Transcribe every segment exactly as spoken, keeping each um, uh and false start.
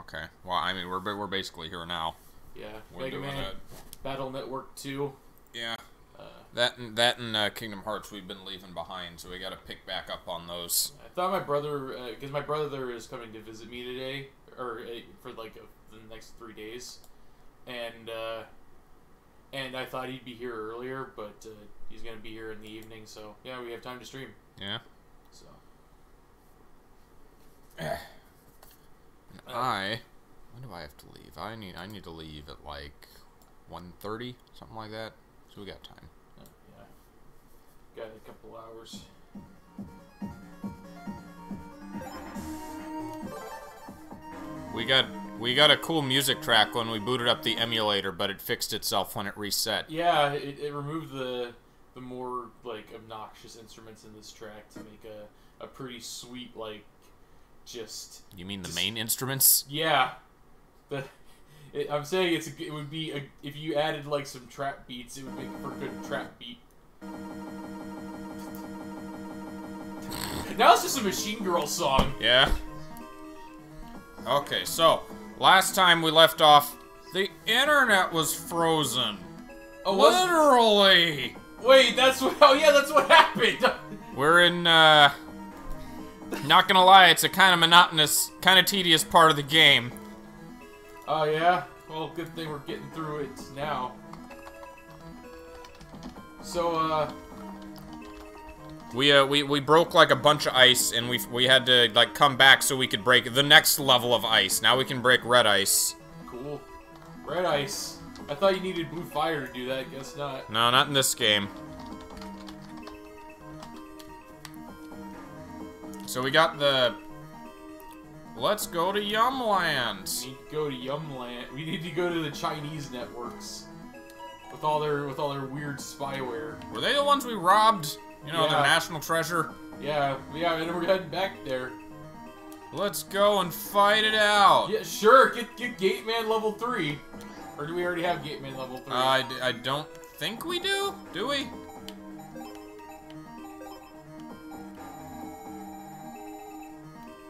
Okay. Well, I mean, we're we're basically here now. Yeah. We're Mega Man, that. Battle Network two. Yeah. Uh, that and that and uh, Kingdom Hearts we've been leaving behind, so we got to pick back up on those. I thought my brother, because uh, my brother is coming to visit me today, or uh, for like uh, the next three days, and uh, and I thought he'd be here earlier, but uh, he's gonna be here in the evening, so yeah, we have time to stream. Yeah. So. And uh, I, when do I have to leave? I need I need to leave at like one thirty, something like that. So we got time. Uh, yeah. Got a couple hours. We got we got a cool music track when we booted up the emulator, but it fixed itself when it reset. Yeah, it, it removed the the more like obnoxious instruments in this track to make a a pretty sweet like just. You mean the just, main instruments? Yeah. The. It, I'm saying it's a, it would be a, if you added like some trap beats, it would make for a good trap beat. Now it's just a Machine Girl song. Yeah. Okay, so last time we left off, the internet was frozen. Oh, literally. Wait, that's what? Oh yeah, that's what happened. We're in. Uh, not gonna lie, it's a kind of monotonous, kind of tedious part of the game. Oh yeah? Well, good thing we're getting through it now. So, uh... We, uh, we, we broke, like, a bunch of ice, and we we had to, like, come back so we could break the next level of ice. Now we can break red ice. Cool. Red ice. I thought you needed blue fire to do that. Guess not. No, not in this game. So we got the... Let's go to Yumland. We need to go to Yumland. We need to go to the Chinese networks with all their with all their weird spyware. Were they the ones we robbed? You know, yeah. Their national treasure. Yeah, yeah, and we're heading back there. Let's go and fight it out. Yeah, sure. Get get Gateman level three, or do we already have Gateman level three? Uh, I I don't think we do. Do we?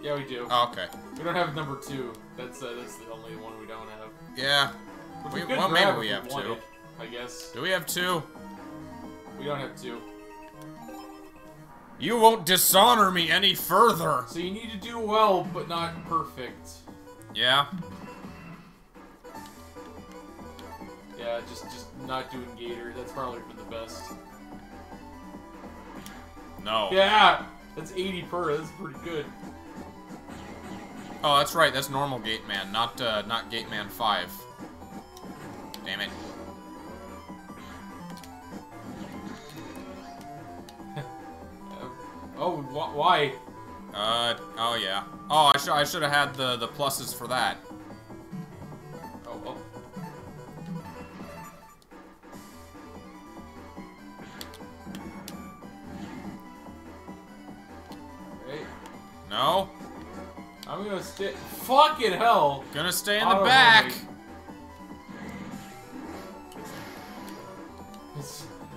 Yeah, we do. Oh, okay. We don't have number two. That's uh, that's the only one we don't have. Yeah. We, well, maybe we have two. It, I guess. Do we have two? We don't have two. You won't dishonor me any further. So you need to do well, but not perfect. Yeah. Yeah, just just not doing Gator. That's probably for the best. No. Yeah, that's eighty per. That's pretty good. Oh, that's right. That's normal Gateman, not uh, not Gateman five. Damn it. Oh, wh why? Uh, oh yeah. Oh, I should I should have had the the pluses for that. Oh well. Hey. No. I'm gonna stay. Fucking hell! Gonna stay in the Auto back.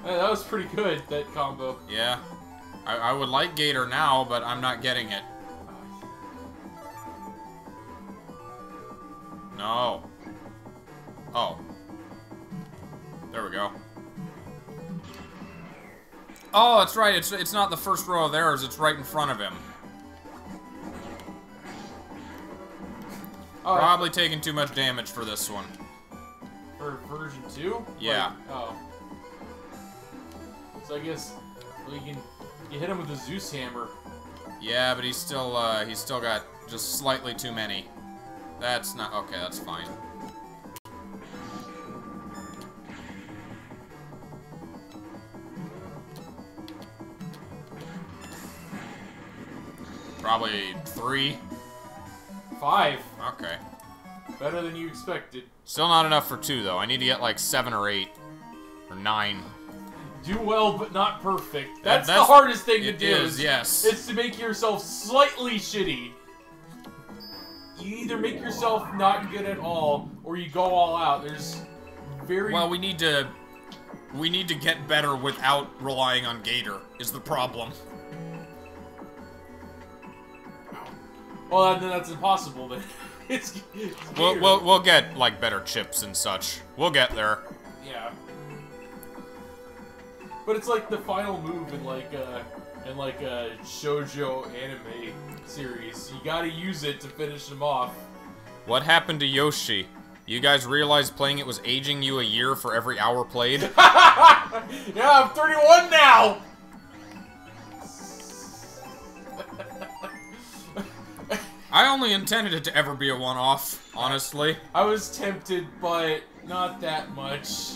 That was pretty good. That combo. Yeah, I, I would like Gator now, but I'm not getting it. No. Oh. There we go. Oh, that's right. It's it's not the first row of theirs. It's right in front of him. Right. Probably taking too much damage for this one. For version two? Yeah. Like, oh. So I guess we can you hit him with the Zeus hammer. Yeah, but he's still uh, he's still got just slightly too many. That's not okay. That's fine. Probably three. Five. Okay. Better than you expected. Still not enough for two, though. I need to get, like, seven or eight. Or nine. Do well, but not perfect. That's, that, that's the hardest thing to do. It is, yes. It's to make yourself slightly shitty. You either make yourself not good at all, or you go all out. There's very... Well, we need to... We need to get better without relying on Gator, is the problem. Well, that's impossible, but it's, it's we'll, we'll, we'll get, like, better chips and such. We'll get there. Yeah. But it's like the final move in, like, uh... in like a shoujo anime series. You gotta use it to finish him off. What happened to Yoshi? You guys realize playing it was aging you a year for every hour played? Yeah, I'm thirty-one now! I only intended it to ever be a one-off, honestly. I was tempted, but not that much.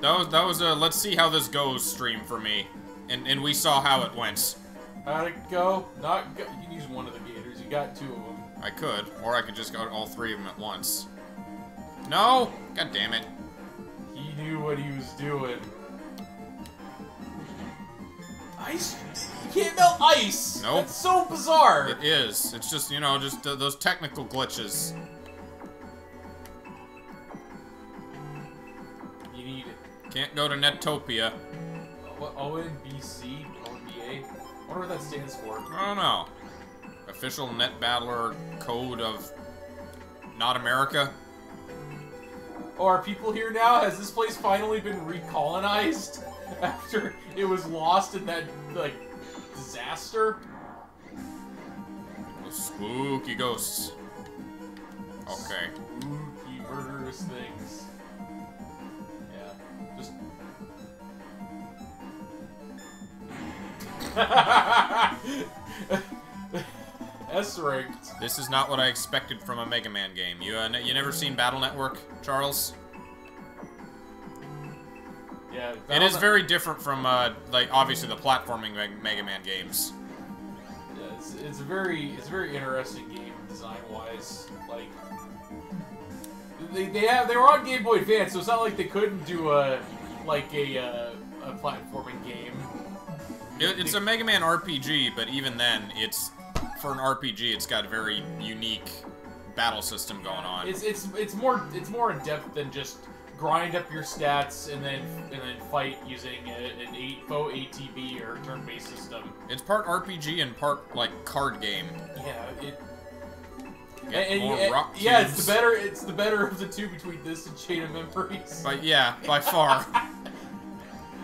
That was, that was a let's see how this goes stream for me. And, and we saw how it went. How'd it go? Not go. You can use one of the gators. You got two of them. I could. Or I could just go to all three of them at once. No! God damn it. He knew what he was doing. Ice? You can't melt ice! Nope. That's so bizarre! It is. It's just, you know, just uh, those technical glitches. You need it. Can't go to Netopia. What, O N B C? O N B A? I wonder what that stands for. I don't know. Official Net Battler Code of Not America? Oh, are people here now? Has this place finally been recolonized after it was lost in that, like, disaster? Those spooky ghosts. Okay. Spooky, murderous things. Yeah. Just... S-ranked. This is not what I expected from a Mega Man game. You, uh, ne you never seen Battle Network, Charles? Yeah. Battle it is very different from, uh, like, obviously the platforming Meg Mega Man games. Yeah, it's, it's a very, it's a very interesting game design-wise. Like, they they have they were on Game Boy Advance, so it's not like they couldn't do a like a uh, a platforming game. It's a Mega Man R P G, but even then, it's for an R P G. It's got a very unique battle system going on. It's it's it's more it's more in depth than just grind up your stats and then and then fight using a, an eight faux A T B or turn-based system. It's part R P G and part like card game. Yeah, it. And, and, more and, rock yeah, cubes. It's the better it's the better of the two between this and Chain of Memories. But yeah, by far.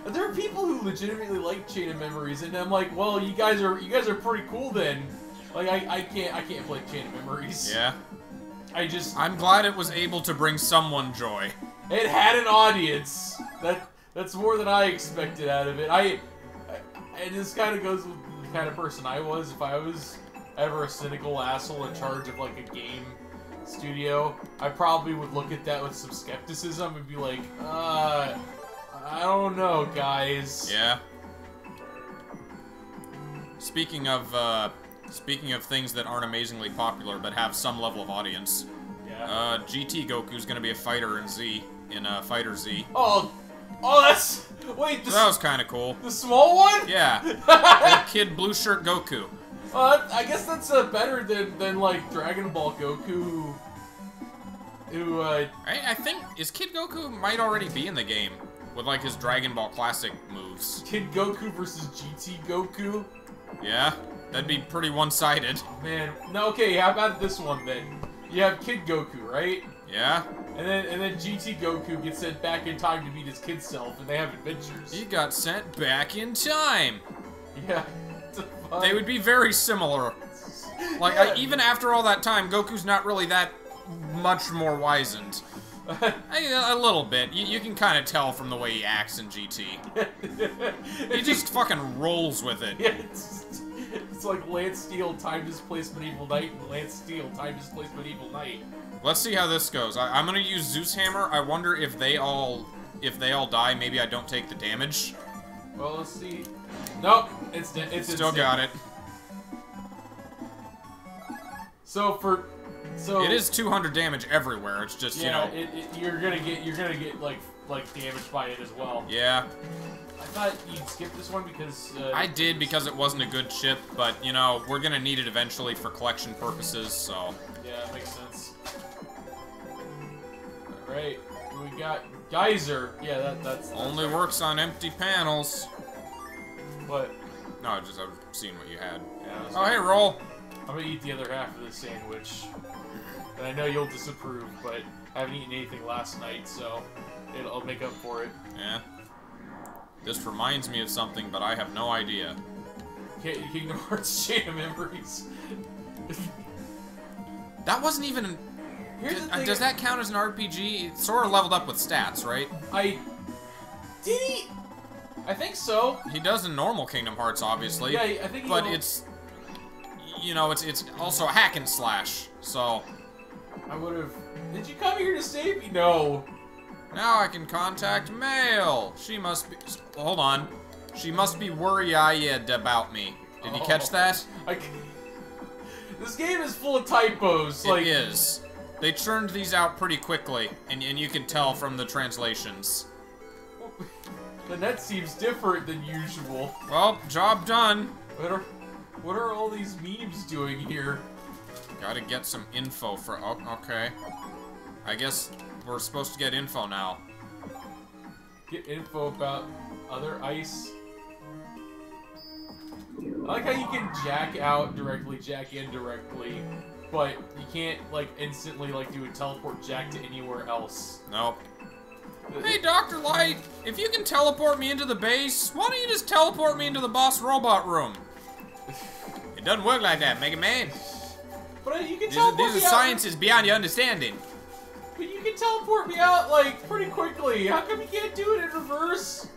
There are people who legitimately like Chain of Memories, and I'm like, well, you guys are you guys are pretty cool then. Like, I, I can't I can't play Chain of Memories. Yeah. I just I'm glad it was able to bring someone joy. It had an audience. That that's more than I expected out of it. I, I it just kind of goes with the kind of person I was. If I was ever a cynical asshole in charge of like a game studio, I probably would look at that with some skepticism and be like, uh. I don't know, guys. Yeah. Speaking of, uh, speaking of things that aren't amazingly popular but have some level of audience. Yeah. Uh, G T Goku's gonna be a fighter in Z, in, uh, Fighter Z. Oh, oh, that's, wait, this... That was kinda cool. The small one? Yeah. That kid blue shirt Goku. Uh, I guess that's, uh, better than, than, like, Dragon Ball Goku, who, uh... I, I think, is Kid Goku might already be in the game. With, like, his Dragon Ball Classic moves. Kid Goku versus G T Goku? Yeah, that'd be pretty one-sided. Oh, man. No, okay, how about this one, then? You have Kid Goku, right? Yeah. And then and then G T Goku gets sent back in time to meet his kid self, and they have adventures. He got sent back in time! Yeah. They would be very similar. Like, yeah. I, even after all that time, Goku's not really that much more wizened. A little bit. You, you can kind of tell from the way he acts in G T. He just fucking rolls with it. Yeah, it's, just, it's like Lance Steele timed his place Medieval Knight, and Lance Steele timed his place Medieval Knight. Let's see how this goes. I, I'm gonna use Zeus hammer. I wonder if they all, if they all die, maybe I don't take the damage. Well, let's see. Nope, it's it's still got it. So for. So, it is two hundred damage everywhere. It's just yeah, you know it, it, you're gonna get you're gonna get like like damaged by it as well. Yeah. I thought you'd skip this one because uh, I did because it wasn't a good chip, but you know we're gonna need it eventually for collection purposes. So yeah, that makes sense. All right, we got Geyser. Yeah, that that's, that's only right. Works on empty panels. What? No, just I've seen what you had. Yeah, oh hey, Roll. I'm gonna eat the other half of this sandwich. And I know you'll disapprove, but I haven't eaten anything last night, so it'll make up for it. Yeah. This reminds me of something, but I have no idea. Kingdom Hearts Chain of Memories. That wasn't even... Here's the thing. Does that count as an R P G? It's sort of leveled up with stats, right? I... Did he? I think so. He does in normal Kingdom Hearts, obviously. Yeah, I think he But will... it's... You know, it's it's also a hack and slash, so... I would've... Did you come here to save me? No. Now I can contact Mail. She must be... Hold on. She must be worried about me. Did oh, you catch that? I... This game is full of typos. It like... is. They churned these out pretty quickly, and, and you can tell from the translations. Then that seems different than usual. Well, job done. What are, what are all these memes doing here? Gotta get some info for... Oh, okay. I guess we're supposed to get info now. Get info about other ice. I like how you can jack out directly, jack in directly, but you can't, like, instantly, like, do a teleport jack to anywhere else. Nope. Hey, Doctor Light, if you can teleport me into the base, why don't you just teleport me into the boss robot room? It doesn't work like that, Mega Man. But you can teleport me out. These are sciences beyond your understanding. But you can teleport me out, like, pretty quickly. How come you can't do it in reverse?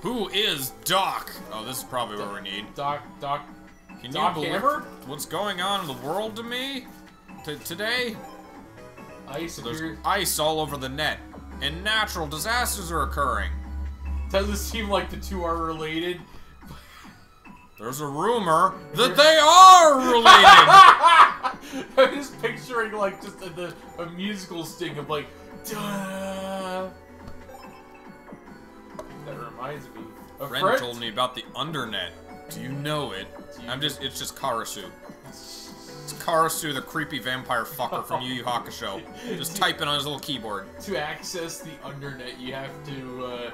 Who is Doc? Oh, this is probably what we need. Doc, Doc, can Doc you Hammer? What's going on in the world to me? T today? Ice, so there's ice all over the net, and natural disasters are occurring. Doesn't seem like the two are related. There's a rumor that they are related! I'm just picturing, like, just a, the, a musical sting of, like, da. That reminds me. A friend, friend told me about the Undernet. Do you know it? You I'm just, it's just Karasu. It's Karasu, the creepy vampire fucker from Yu Yu Hakusho. Just typing on his little keyboard. To access the Undernet, you have to uh,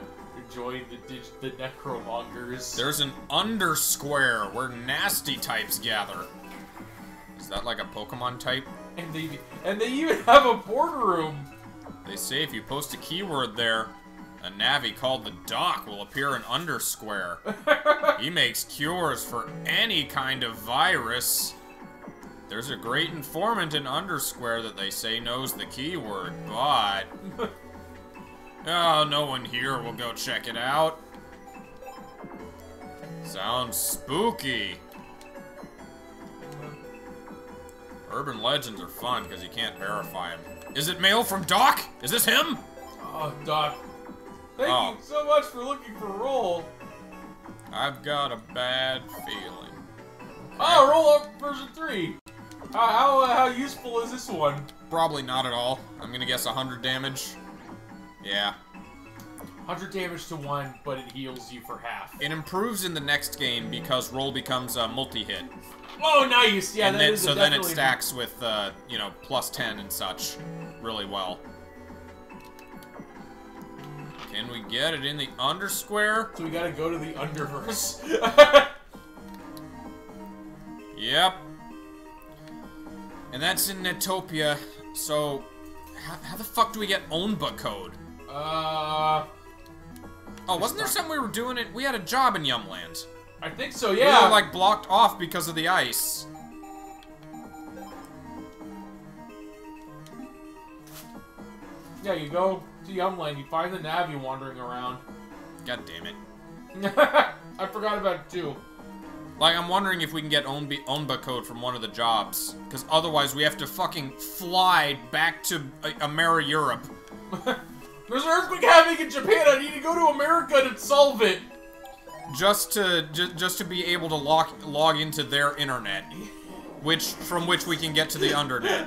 join the dig the necromongers. There's an Undersquare where nasty types gather. Is that like a Pokemon type? And they and they even have a boardroom. They say if you post a keyword there, a Navi called the Doc will appear in Undersquare. He makes cures for any kind of virus. There's a great informant in Undersquare that they say knows the keyword, but... Oh, no one here will go check it out. Sounds spooky. Urban legends are fun because you can't verify them. Is it mail from Doc? Is this him? Oh, Doc. Thank oh. you so much for looking for Roll. I've got a bad feeling. Oh, Roll up version three. How, how, how useful is this one? Probably not at all. I'm gonna guess one hundred damage. Yeah. one hundred damage to one, but it heals you for half. It improves in the next game because Roll becomes a multi-hit. Oh, nice! Yeah, and that then, is So then it stacks with, uh, you know, plus ten and such really well. Can we get it in the Undersquare? So we gotta go to the Underverse. Yep. And that's in Netopia, so... How, how the fuck do we get Onba code? Uh... Oh, wasn't there something we were doing it? We had a job in Yumland. I think so, yeah. We were, like, blocked off because of the ice. Yeah, you go to Yumland, you find the Navi wandering around. God damn it. I forgot about it, too. Like, I'm wondering if we can get Onba code from one of the jobs. Because otherwise we have to fucking fly back to uh, America, Europe. There's an earthquake happening in Japan, I need to go to America to solve it! Just to, just, just to be able to log, log into their internet. Which, from which we can get to the Undernet.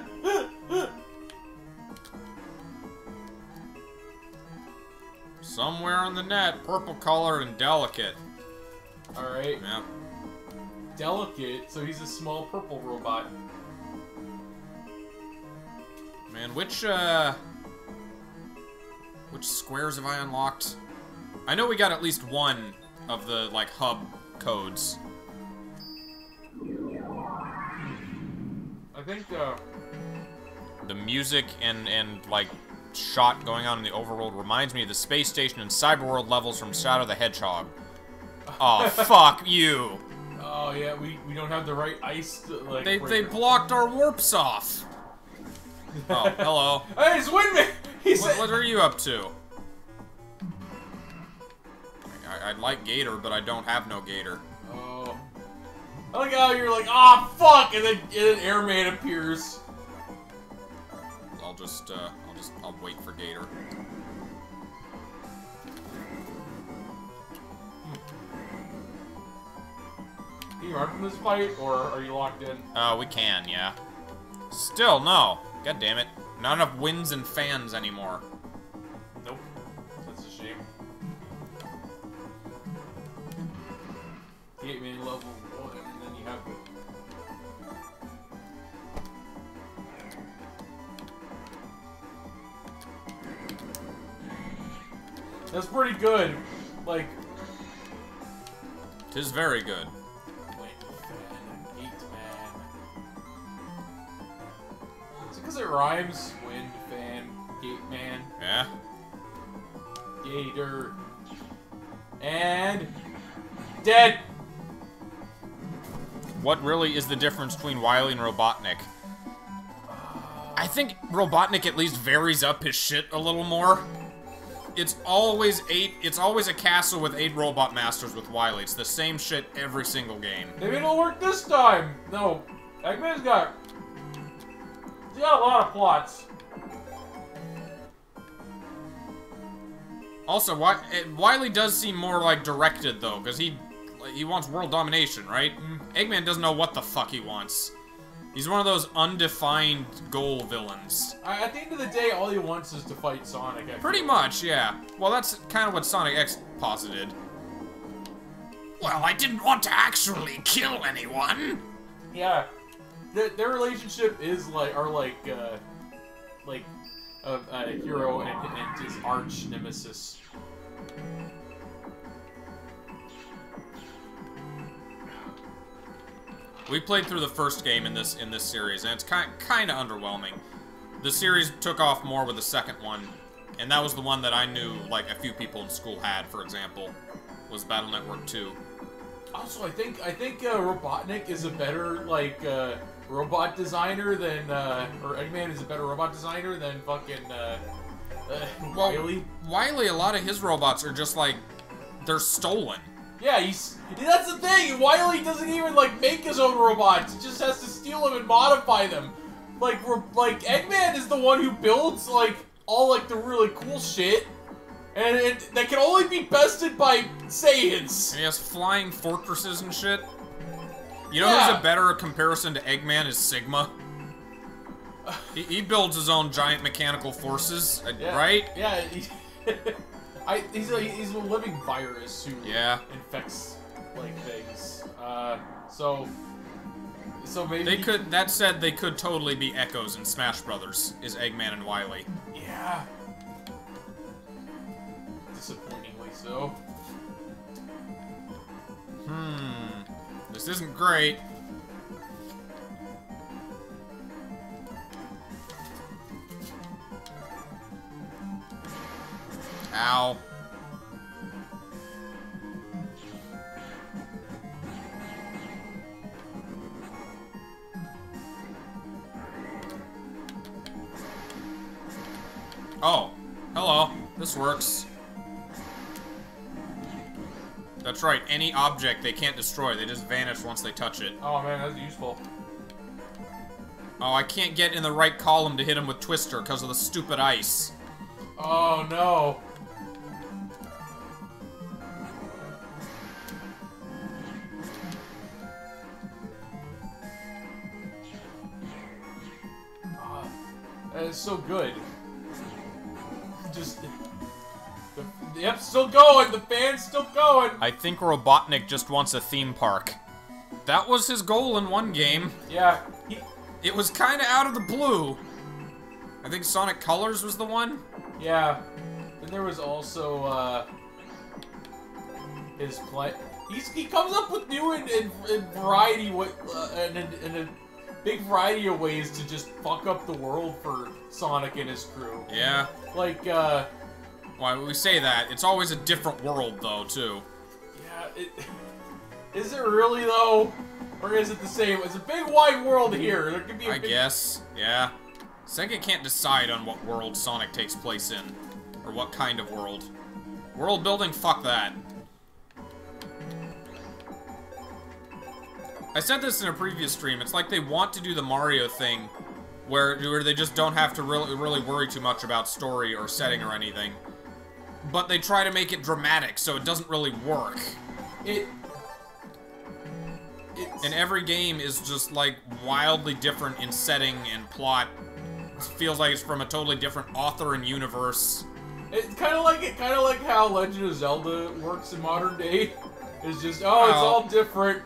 Somewhere on the net, purple colored and delicate. Alright. Yep. Delicate, so he's a small purple robot. Man, which, uh... which squares have I unlocked? I know we got at least one of the, like, hub codes. I think the the music and and like shot going on in the overworld reminds me of the space station and cyberworld levels from Shadow the Hedgehog. Oh fuck you! Oh yeah, we we don't have the right ice. To, like, they they blocked our warps off. Oh hello. Hey, it's Windman. He said... What are you up to? I, I'd like Gator, but I don't have no Gator. Oh. I like how you're like, ah, oh, fuck, and then and then Airman appears. I'll just, uh, I'll just, I'll wait for Gator. Can you run from this fight, or are you locked in? Uh, we can, yeah. Still, no. God damn it. Not enough winds and fans anymore. Nope. That's a shame. Gateman level one, and then you have the... That's pretty good. Like... Tis very good. It rhymes. Wind fan, gate man. Yeah. Gator. And dead. What really is the difference between Wily and Robotnik? Uh, I think Robotnik at least varies up his shit a little more. It's always eight. It's always a castle with eight robot masters with Wily. It's the same shit every single game. Maybe it'll work this time. No, Eggman's got. You got a lot of plots. Also, why, it, Wily does seem more, like, directed, though, because he he wants world domination, right? Mm. Eggman doesn't know what the fuck he wants. He's one of those undefined goal villains. I, at the end of the day, all he wants is to fight Sonic. I Pretty feel. much, yeah. Well, that's kind of what Sonic X posited. Well, I didn't want to actually kill anyone. Yeah. Their, their relationship is like, are like, uh, like, a, a hero and, and his arch nemesis. We played through the first game in this in this series, and it's kind kind of underwhelming. The series took off more with the second one, and that was the one that I knew like a few people in school had. For example, was Battle Network two. Also, I think I think uh, Robotnik is a better like. Uh, Robot designer than, uh, or Eggman is a better robot designer than fucking, uh, uh well, Wily. Wily, a lot of his robots are just like, they're stolen. Yeah, he's, that's the thing, Wily doesn't even, like, make his own robots, he just has to steal them and modify them. Like, like, Eggman is the one who builds, like, all, like, the really cool shit, and it, that can only be bested by Saiyans. And he has flying fortresses and shit. You know yeah. who's a better comparison to Eggman is Sigma? he, he builds his own giant mechanical forces, yeah. right? Yeah, he, I, he's, a, he's a living virus who yeah. infects, like, things. Uh, so, so maybe... They could, that said, they could totally be Echoes in Smash Brothers, is Eggman and Wily. Yeah. Disappointingly so. Hmm... This isn't great. Ow. Oh, hello. This works. That's right, any object they can't destroy, they just vanish once they touch it. Oh man, that's useful. Oh, I can't get in the right column to hit him with Twister because of the stupid ice. Oh no. Oh, that is so good. Just... Yep, still going! The fan's still going! I think Robotnik just wants a theme park. That was his goal in one game. Yeah. He... It was kinda out of the blue. I think Sonic Colors was the one? Yeah. Then there was also, uh... his play... He's, he comes up with new and, and, and variety... What, uh, and, and, and big variety of ways to just fuck up the world for Sonic and his crew. Yeah. Like, uh... why would we say that? It's always a different world, though, too. Yeah, it... Is it really, though? Or is it the same? It's a big wide world here. There could be a I big... guess, yeah. Sega can't decide on what world Sonic takes place in. Or what kind of world. World building, fuck that. I said this in a previous stream, it's like they want to do the Mario thing, where, where they just don't have to really, really worry too much about story or setting or anything. But they try to make it dramatic, so it doesn't really work. It... It's... And every game is just, like, wildly different in setting and plot. It feels like it's from a totally different author and universe. It's kind of like it, kind of like how Legend of Zelda works in modern day. It's just, oh, it's uh, all different.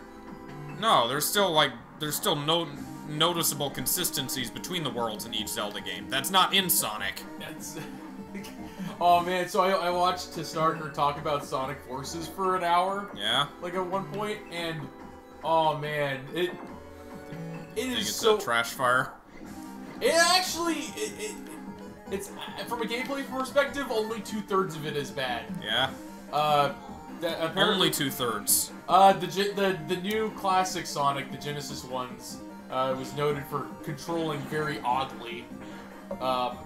No, there's still like there's still no noticeable consistencies between the worlds in each Zelda game. That's not in Sonic. That's. Oh man, so I, I watched Tistarker talk about Sonic Forces for an hour. Yeah. Like at one point, and oh man, it it is it's so a trash fire. It actually it. it It's, from a gameplay perspective, only two-thirds of it is bad. Yeah. Uh, that apparently... Only two-thirds. Uh, the, the the new classic Sonic, the Genesis ones, uh, was noted for controlling very oddly. Um...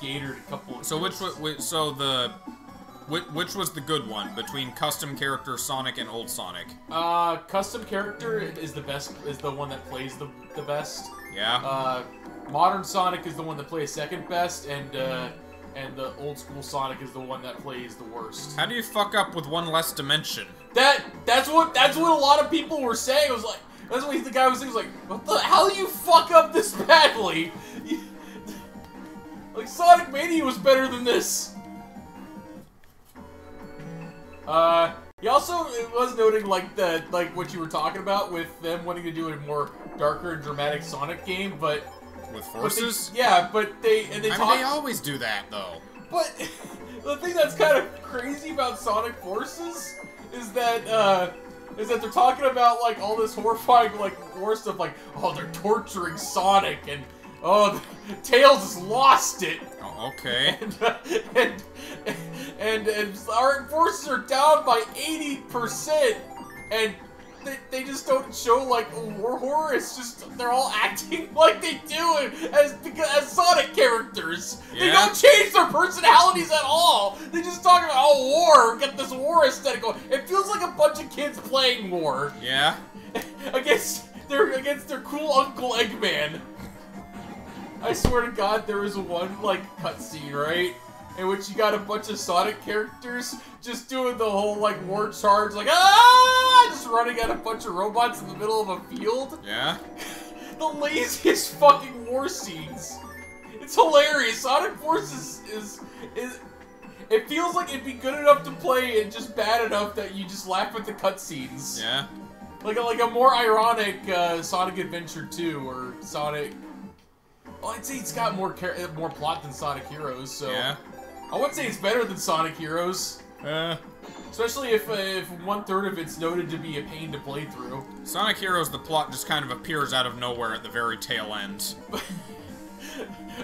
Gatered a couple of... So which was... So the... Which, which was the good one, between custom character Sonic and old Sonic? Uh, custom character is the best, is the one that plays the, the best. Yeah. Uh... Modern Sonic is the one that plays second best, and uh, and the old school Sonic is the one that plays the worst. How do you fuck up with one less dimension? That that's what that's what a lot of people were saying. It was like that's what the guy was saying. He was like, what the? How do you fuck up this badly? Like Sonic Mania was better than this. Uh, he also it was noting like the like what you were talking about with them wanting to do a more darker and dramatic Sonic game, but. With forces? But they, yeah, but they and they I talk. Mean, they always do that though. But the thing that's kind of crazy about Sonic Forces is that uh, is that they're talking about like all this horrifying like war stuff, like oh they're torturing Sonic and oh Tails has lost it. Oh, okay. And, uh, and, and and and our forces are down by eighty percent and. They, they just don't show like war horror. It's just they're all acting like they do as as Sonic characters. Yeah. They don't change their personalities at all. They just talk about oh war, get this war aesthetic going. It feels like a bunch of kids playing war. Yeah. against their against their cool Uncle Eggman. I swear to God, there was one like cutscene right in which you got a bunch of Sonic characters just doing the whole like war charge, like ah. Just running at a bunch of robots in the middle of a field. Yeah. The laziest fucking war scenes. It's hilarious. Sonic Forces is, is is it feels like it'd be good enough to play and just bad enough that you just laugh at the cutscenes. Yeah. Like a, like a more ironic uh, Sonic Adventure two or Sonic. Well, I'd say it's got more car more plot than Sonic Heroes. So. Yeah. I wouldn't say it's better than Sonic Heroes. Uh. Especially if, uh, if one-third of it's noted to be a pain to play through. Sonic Heroes, the plot just kind of appears out of nowhere at the very tail end.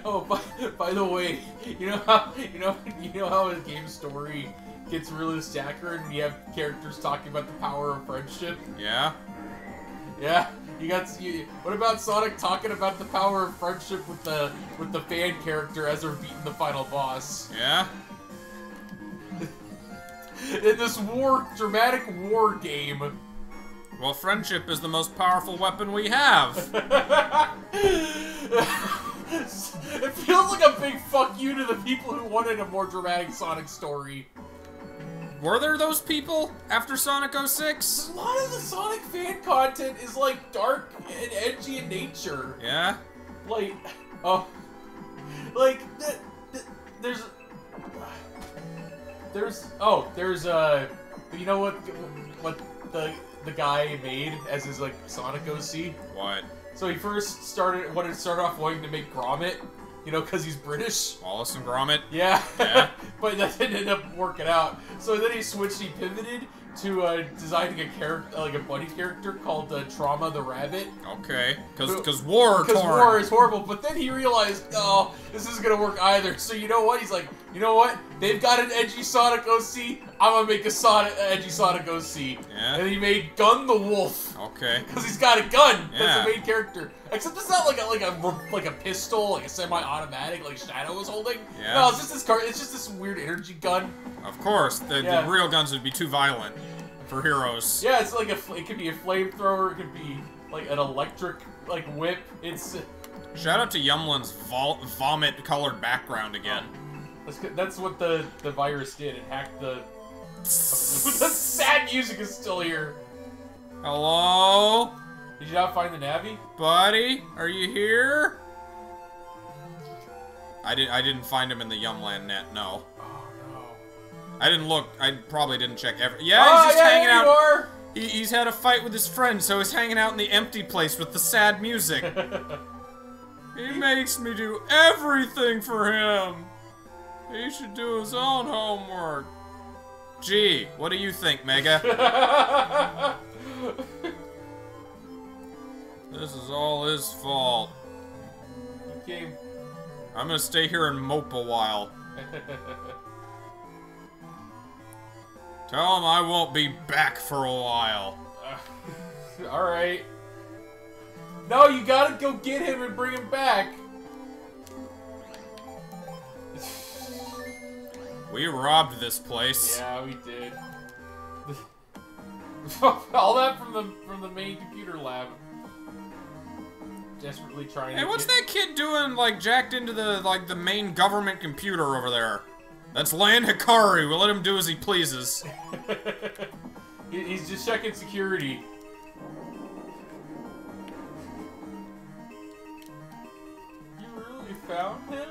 oh, by, by the way, you know how you know you know how a game story gets really saccharine and you have characters talking about the power of friendship. Yeah. Yeah. You got. You, what about Sonic talking about the power of friendship with the with the fan character as they're beating the final boss? Yeah. In this war, dramatic war game. Well, friendship is the most powerful weapon we have. It feels like a big fuck you to the people who wanted a more dramatic Sonic story. Were there those people after Sonic oh six? A lot of the Sonic fan content is like dark and edgy in nature. Yeah. Like, oh, like th th there's. There's oh, there's uh, you know what, what the the guy made as his like Sonic O C. What? So he first started wanted to start off wanting to make Gromit, you know, because he's British. Wallace and Gromit. Yeah. Yeah. But that didn't end up working out. So then he switched. He pivoted to uh, designing a character, like a buddy character called uh, Trauma the Rabbit. Okay, because because war, because war is horrible. But then he realized, oh, this isn't gonna work either. So you know what? He's like, you know what? They've got an edgy Sonic O C. I'm gonna make a Sonic uh, edgy Sonic O C. Yeah. And he made Gun the Wolf. Okay. Because he's got a gun. Yeah. That's the main character. Except it's not like a like a like a pistol, like a semi-automatic, like Shadow was holding. Yeah. No, it's just this car. It's just this weird energy gun. Of course, the, yeah. the real guns would be too violent for heroes. Yeah, it's like a. It could be a flamethrower. It could be like an electric like whip. It's. Shout out to Yumland's vol vomit-colored background again. Oh. That's that's what the the virus did. It hacked the. The sad music is still here. Hello. Did you not find the Navi? Buddy, are you here? I didn't I didn't find him in the Yumland net, no. Oh no. I didn't look. I probably didn't check every Yeah, oh, he's just yeah, hanging yeah, out. You are. He, he's had a fight with his friend, so he's hanging out in the empty place with the sad music. He makes me do everything for him. He should do his own homework. Gee, what do you think, Mega? This is all his fault. He came. I'm gonna stay here and mope a while. Tell him I won't be back for a while. Uh, Alright. No, you gotta go get him and bring him back. We robbed this place. Yeah, we did. All that from the from the main computer lab. Desperately trying. Hey, what's that kid doing? Like jacked into the like the main government computer over there. That's Lan Hikari. We'll let him do as he pleases. He's just checking security. You really found him?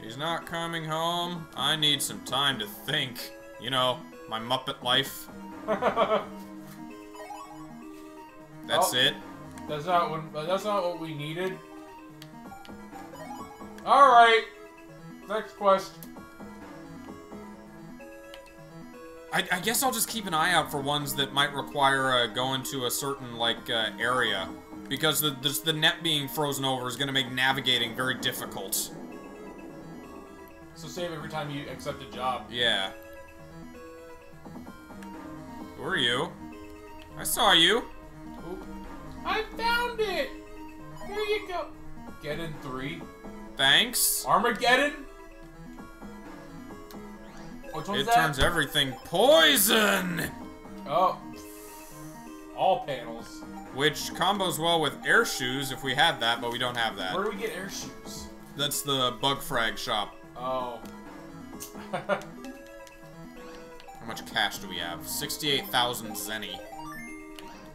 He's not coming home. I need some time to think. You know, my Muppet life. That's oh. it. That's not what. That's not what we needed. All right. Next quest. I, I guess I'll just keep an eye out for ones that might require uh, going to a certain like uh, area, because the, the the net being frozen over is going to make navigating very difficult. So save every time you accept a job. Yeah. Who are you? I saw you. Oop. I found it! Here you go! Armageddon three. Thanks. Armageddon? Which one's that? It turns everything poison! Oh. All panels. Which combos well with air shoes if we had that, but we don't have that. Where do we get air shoes? That's the bug frag shop. Oh. How much cash do we have? sixty-eight thousand zenny.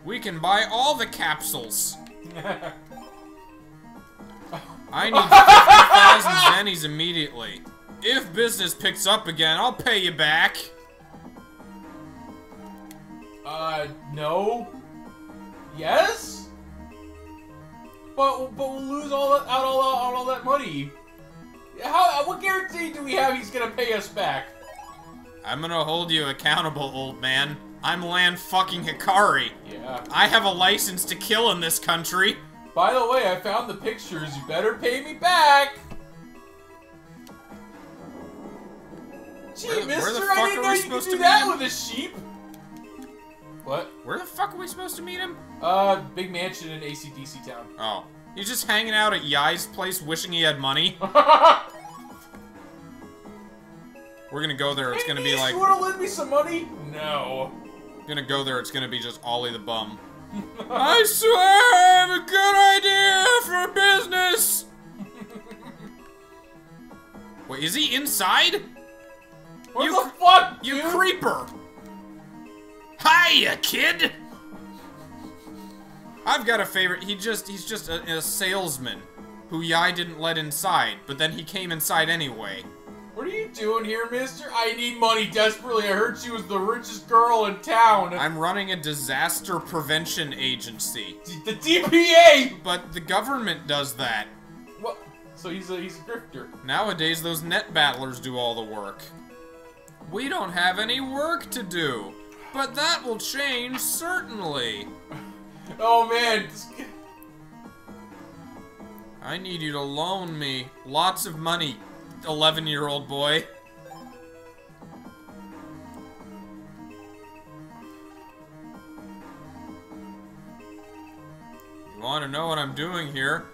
We can buy all the capsules. I need fifty thousand zennies immediately. If business picks up again, I'll pay you back. Uh, no. Yes? But but we'll lose all that out all out all that money. How? What guarantee do we have he's gonna pay us back? I'm gonna hold you accountable, old man. I'm Lan fucking Hikari. Yeah. I have a license to kill in this country. By the way, I found the pictures. You better pay me back. Gee, where, mister, where the fuck I didn't are know we you supposed could do to that with a sheep. What? Where the fuck are we supposed to meet him? Uh, big mansion in A C D C town. Oh. He's just hanging out at Yai's place wishing he had money. We're gonna go there, it's hey, gonna be like... You wanna lend me some money? No. Gonna go there, it's gonna be just Ollie the bum. I swear I have a good idea for business! Wait, is he inside? What you, the fuck, You dude? Creeper! Hiya, kid! I've got a favorite, he just, he's just a, a salesman who Yai didn't let inside, but then he came inside anyway. What are you doing here, mister? I need money desperately. I heard she was the richest girl in town. I'm running a disaster prevention agency. The D P A! But the government does that. What? So he's a, he's a grifter. Nowadays, those net battlers do all the work. We don't have any work to do. but that will change, certainly. Oh man. I need you to loan me lots of money, eleven-year-old boy. You want to know what I'm doing here?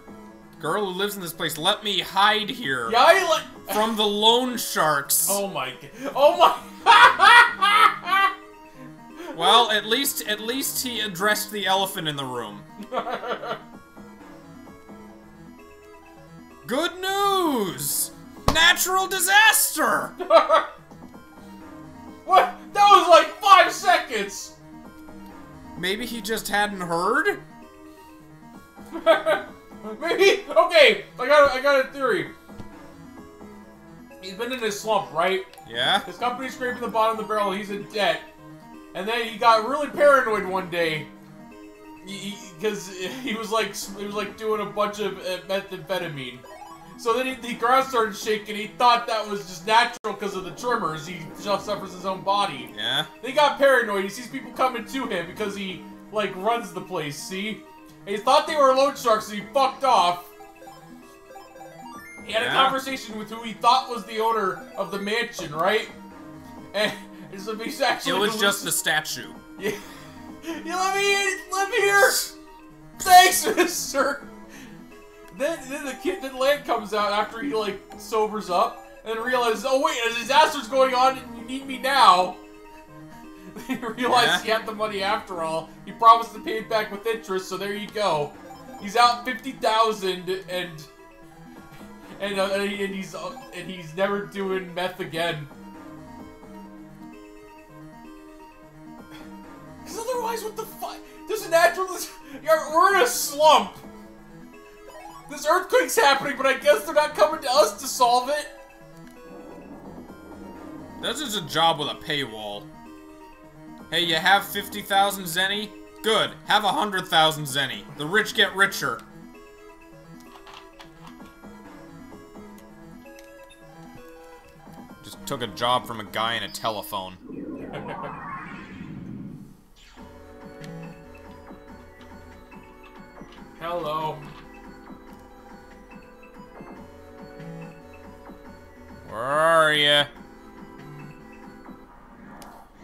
Girl who lives in this place, let me hide here. Yeah, I like from the loan sharks. Oh my! Oh my! Well, at least at least he addressed the elephant in the room. Good news! Natural disaster! What? That was like five seconds! Maybe he just hadn't heard? Maybe? Okay, I got, a, I got a theory. He's been in this slump, right? Yeah. His company's scraping the bottom of the barrel, he's in debt. And then he got really paranoid one day. Because he, he, he was like he was like doing a bunch of uh, methamphetamine. So then he, the ground started shaking. He thought that was just natural because of the tremors. He just suffers his own body. Yeah. Then he got paranoid. He sees people coming to him because he like runs the place. See, and he thought they were loan sharks, so he fucked off. He had yeah. a conversation with who he thought was the owner of the mansion, right? And so he's actually it was just the statue. Yeah. You let me in, let me here! Thanks, sir! Then, then the kid, then Lan comes out after he, like, sobers up and realizes, oh wait, a disaster's going on and you need me now! He realized yeah. he had the money after all. He promised to pay it back with interest, so there you go. He's out fifty thousand and... And, uh, and, he, and he's uh, and he's never doing meth again. Because otherwise, what the fuck? There's a natural. We're in a slump. This earthquake's happening, but I guess they're not coming to us to solve it. This is a job with a paywall. Hey, you have fifty thousand zenny? Good. Have one hundred thousand zenny. The rich get richer. Just took a job from a guy in a telephone. Hello. Where are ya?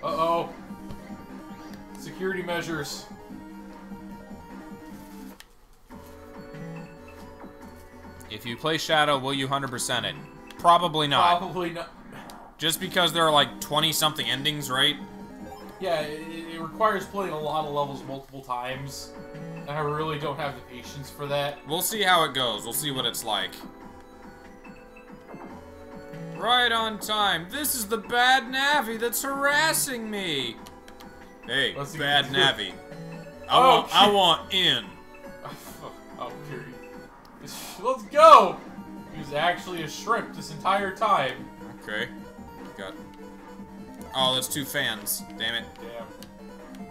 Uh-oh. Security measures. If you play Shadow, will you one hundred percent it? Probably not. Probably not. Just because there are like twenty-something endings, right? Yeah, it, it requires playing a lot of levels multiple times. I really don't have the patience for that. We'll see how it goes. We'll see what it's like. Right on time. This is the bad Navi that's harassing me. Hey, Let's bad Navi. I, oh, want, I want in. Oh, period. Let's go! He was actually a shrimp this entire time. Okay. Got... Oh, that's two fans. Damn it. Damn.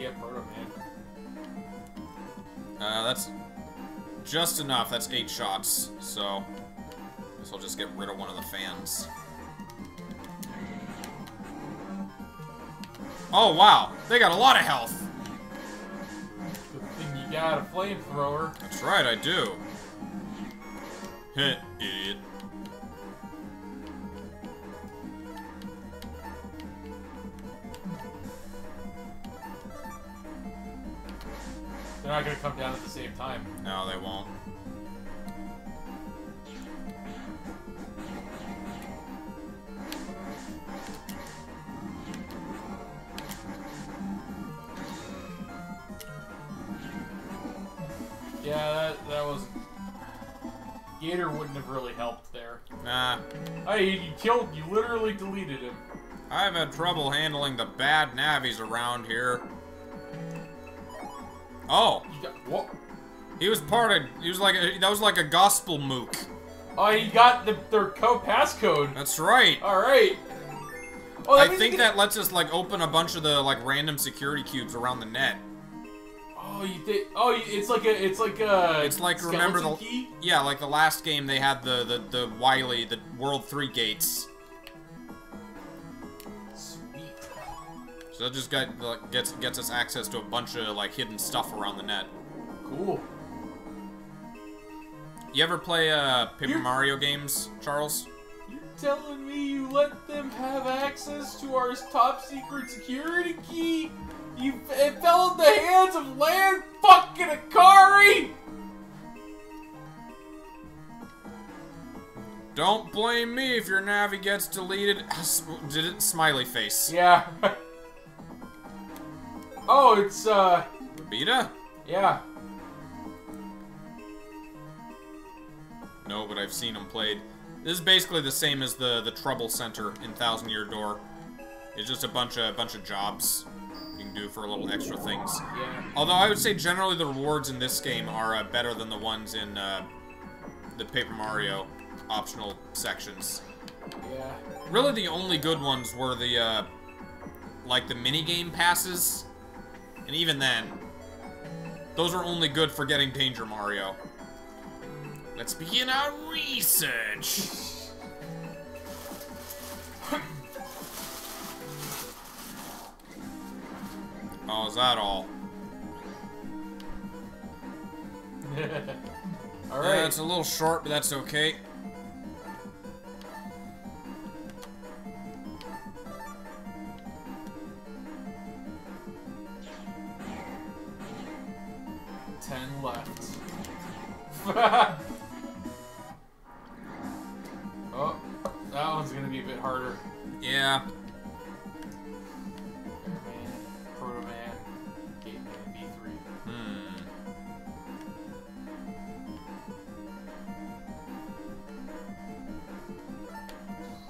Yeah, Proto Man. Uh, that's just enough. That's eight shots, so I guess I'll just get rid of one of the fans. Oh, wow. They got a lot of health. Good thing you got a flamethrower. That's right, I do. Heh, idiot. They're not gonna come down at the same time. No, they won't. Yeah, that, that was... Gator wouldn't have really helped there. Nah. I, you killed, you literally deleted him. I've had trouble handling the bad navvies around here. Oh, got, what? He was part of. He was like a, that was like a gospel mook. Oh, he got the their code passcode. That's right. All right. Oh, I think that lets us like open a bunch of the like random security cubes around the net. Oh, you did. Oh, you, it's like a. It's like a. It's like remember the. Key? Yeah, like the last game they had the the the Wily the World Three gates. Sweet. So that just got, like, gets gets us access to a bunch of like hidden stuff around the net. Cool. You ever play uh, Paper You're... Mario games, Charles? You're telling me you let them have access to our top secret security key? You it fell in the hands of Lan fucking Hikari! Don't blame me if your Navi gets deleted. Did it? Smiley face. Yeah. Oh, it's, uh... Beta? Yeah. No, but I've seen them played. This is basically the same as the, the Trouble Center in Thousand Year Door. It's just a bunch of, bunch of jobs you can do for little extra things. Yeah. Although I would say generally the rewards in this game are uh, better than the ones in uh, the Paper Mario optional sections. Yeah. Really, the only good ones were the, uh, like the minigame passes, and even then, those are only good for getting Danger Mario. Let's begin our research! Oh, is that all? Alright. Yeah, it's a little short, but that's okay. Ten left. Oh, that one's gonna be a bit harder. Yeah. Airman, Proto Man, Gateman, B three. Hmm.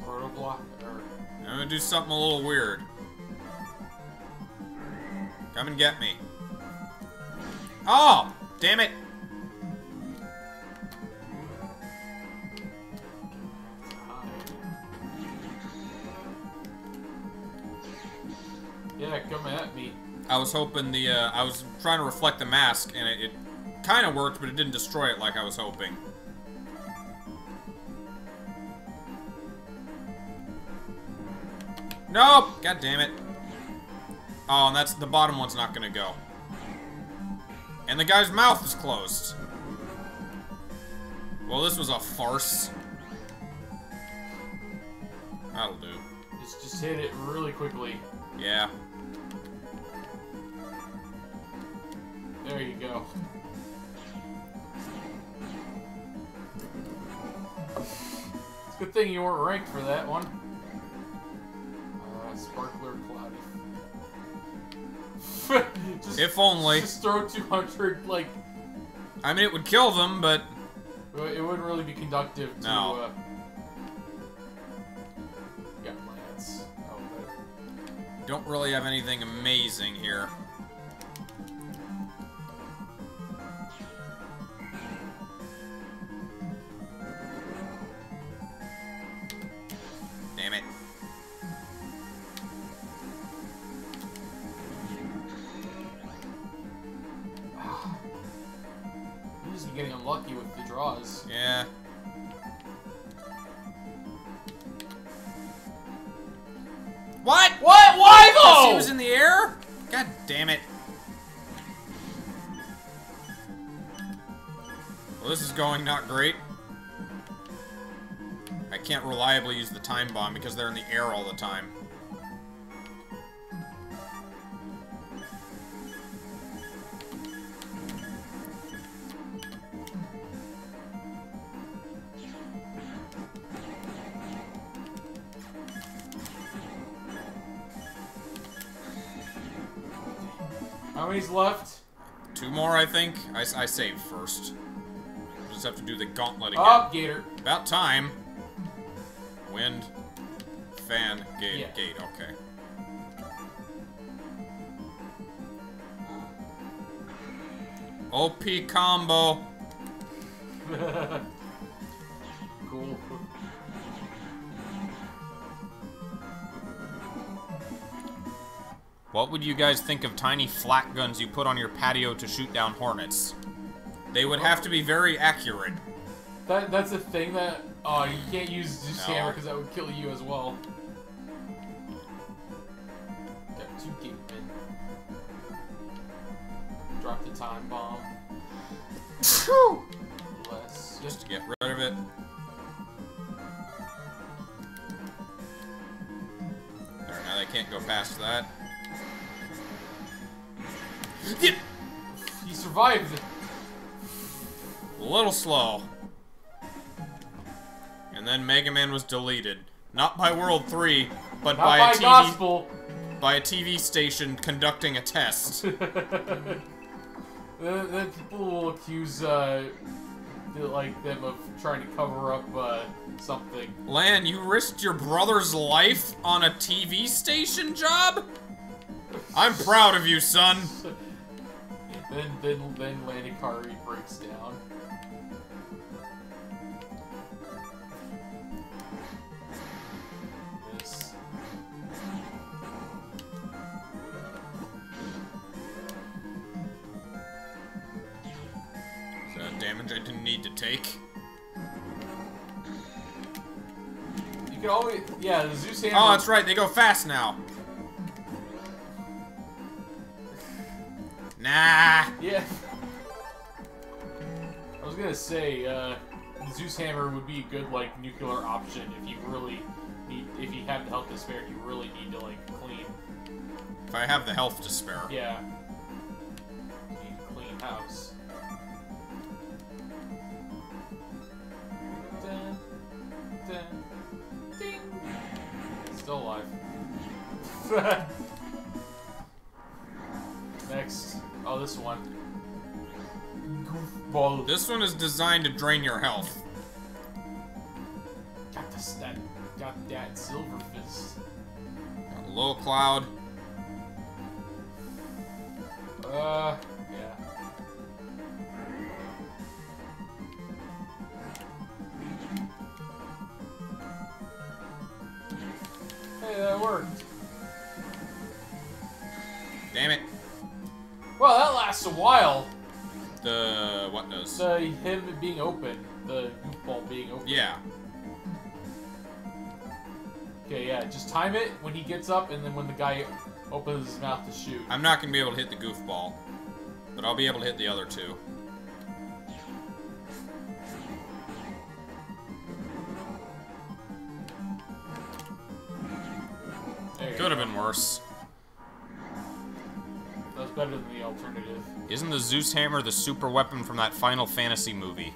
Proto Block, or... I'm gonna do something a little weird. Come and get me. Oh! Damn it! Yeah, come at me. I was hoping the, uh, I was trying to reflect the mask, and it, it kind of worked, but it didn't destroy it like I was hoping. Nope! God damn it. Oh, and that's, the bottom one's not gonna go. And the guy's mouth is closed. Well, this was a farce. That'll do. Just, just hit it really quickly. Yeah. There you go. It's a good thing you weren't ranked for that one. Uh, Sparkler Cloudy. Just, if only. Just throw two hundred, like... I mean, it would kill them, but... It wouldn't really be conductive to, no. uh... Yeah, Lance. Oh, but... Don't really have anything amazing here. Damn it. Getting unlucky with the draws. Yeah. What? What? Why though? He was in the air? God damn it. Well, this is going not great. I can't reliably use the time bomb because they're in the air all the time. How many's left? Two more, I think. I, I saved first. Just have to do the gauntlet again. Up, Gator. About time. Wind. Fan. Gate. Yeah. Gate. Okay. O P combo. Cool. What would you guys think of tiny flak guns you put on your patio to shoot down hornets? They would have to be very accurate. That, that's a thing that... Oh, you can't use Zeus hammer because that would kill you as well. Got two time bomb. Less. Just to get rid of it. There, now they can't go past that. Yeah. He survived it. A little slow. And then Mega Man was deleted. Not by World three, but by, by a T V... Gospel. By a T V station conducting a test. Then people will accuse, uh, like, them of trying to cover up, uh, something. Lan, you risked your brother's life on a T V station job? I'm proud of you, son. then, then, then Lan Hikari breaks down. Damage I didn't need to take. You can always, yeah, the Zeus hammer. Oh, that's right. They go fast now. Nah. Yeah. I was gonna say, uh, the Zeus hammer would be a good like nuclear option if you really need, if you have the health to spare, you really need to like clean. If I have the health to spare. Yeah. You need to clean house. Ding. Still alive. Next. Oh, this one. Goofball. This one is designed to drain your health. Got this, that, got that silver fist. Got a low cloud. Uh, yeah. Hey, that worked. Damn it. Well, that lasts a while. The... what does? The... him being open. The goofball being open. Yeah. Okay, yeah, just time it when he gets up and then when the guy opens his mouth to shoot. I'm not gonna be able to hit the goofball, but I'll be able to hit the other two. Could have been worse. That's better than the alternative. Isn't the Zeus hammer the super weapon from that Final Fantasy movie?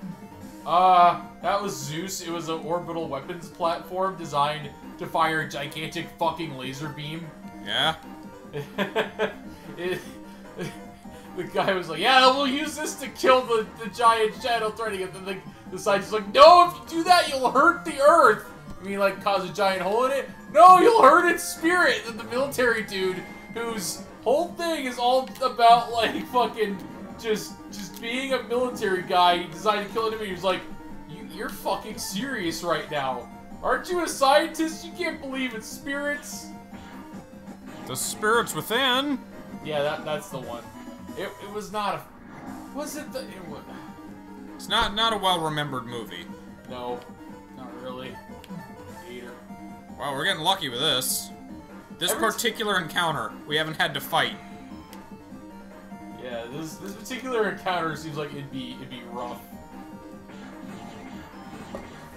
Uh, that was Zeus. It was an orbital weapons platform designed to fire a gigantic fucking laser beam. Yeah. it, the guy was like, yeah, we'll use this to kill the, the giant shadow threading. And then the, the scientist's like, no, if you do that, you'll hurt the Earth. You mean like cause a giant hole in it? No, you'll hurt its spirit! The military dude, whose whole thing is all about, like, fucking just just being a military guy, he decided to kill an enemy, he was like, you, you're fucking serious right now. Aren't you a scientist? You can't believe in spirits. The spirits within? Yeah, that that's the one. It, it was not a... Was it the... It was, it's not, not a well-remembered movie. No, not really. Either. Wow, we're getting lucky with this. This Every particular encounter, we haven't had to fight. Yeah, this this particular encounter seems like it'd be it'd be rough.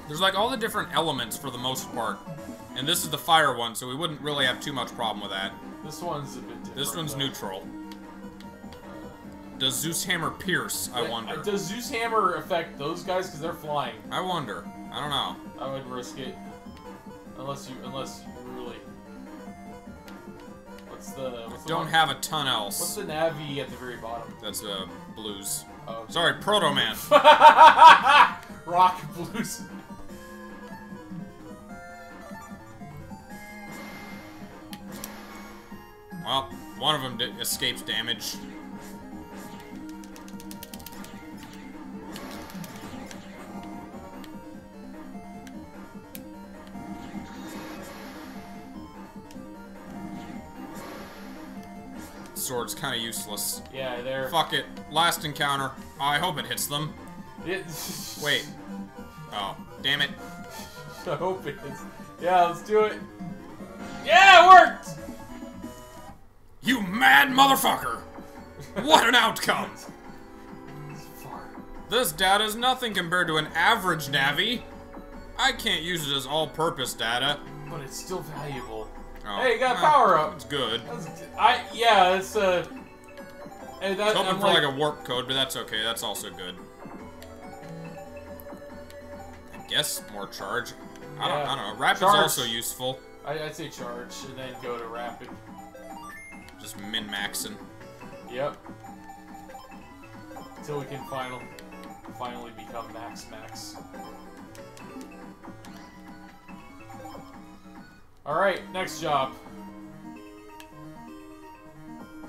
There's like all the different elements for the most part, and this is the fire one, so we wouldn't really have too much problem with that. This one's a bit different. This one's though. Neutral. Does Zeus hammer pierce? I, I wonder. Does Zeus hammer affect those guys because they're flying? I wonder. I don't know. I would risk it. Unless you, unless you really... What's the... What's I don't the have a ton else. What's the Navi at the very bottom? That's, uh, blues. Oh. Okay. Sorry, Proto Man. Rock blues. Well, one of them did, escapes damage. Sword's kind of useless. Yeah, they're... Fuck it. Last encounter. I hope it hits them. It... Wait. Oh, damn it. I hope it hits. Yeah, let's do it. Yeah, it worked! You mad motherfucker! What an outcome! This data is nothing compared to an average Navi. I can't use it as all-purpose data. But it's still valuable. Oh. Hey, you got a power up. It's good. That's, I yeah, it's uh. That, I was hoping I'm for like, like a warp code, but that's okay. That's also good. I guess more charge. I yeah. don't. I don't know. Rapid's charge. Also useful. I, I'd say charge and then go to rapid. Just min-maxing. Yep. Until we can final, finally become max max. Alright, next job.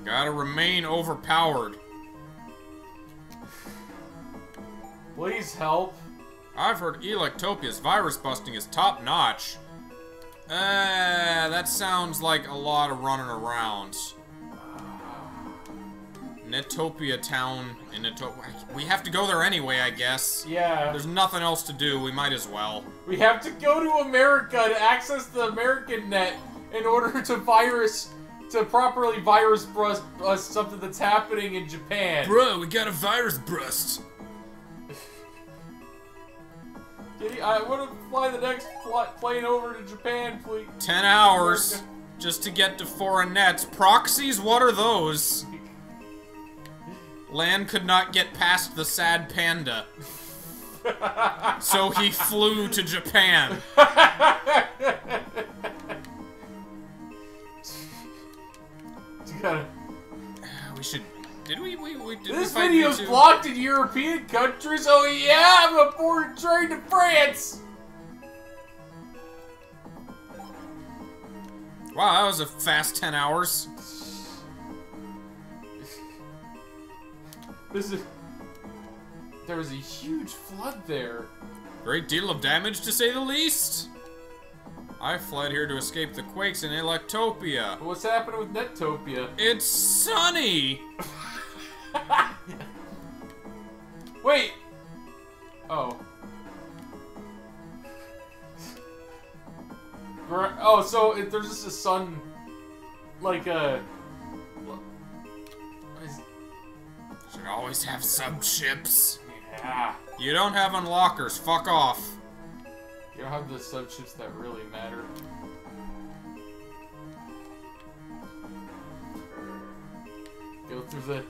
Gotta remain overpowered. Please help. I've heard Electopia's virus busting is top notch. Uh, that sounds like a lot of running around. Netopia town in Netopia. We have to go there anyway, I guess. Yeah. There's nothing else to do. We might as well. We have to go to America to access the American net in order to virus, to properly virus bust uh, something that's happening in Japan. Bro, we got a virus bust. Did he, I want to fly the next plane over to Japan, please. Ten hours America. Just to get to foreign nets. Proxies? What are those? Lan could not get past the sad panda. So he flew to Japan. You gotta... We should... Did we... we, we did this we video's YouTube? Blocked in European countries? Oh yeah, I'm aboard a train to France! Wow, that was a fast ten hours. This is, there was a huge flood there. Great deal of damage, to say the least. I fled here to escape the quakes in Electopia. But what's happening with Netopia? It's sunny! Wait! Oh. Oh, so if there's just a sun... Like a... Should always have some chips. Yeah. You don't have unlockers. Fuck off. You don't have the sub chips that really matter. Go through the.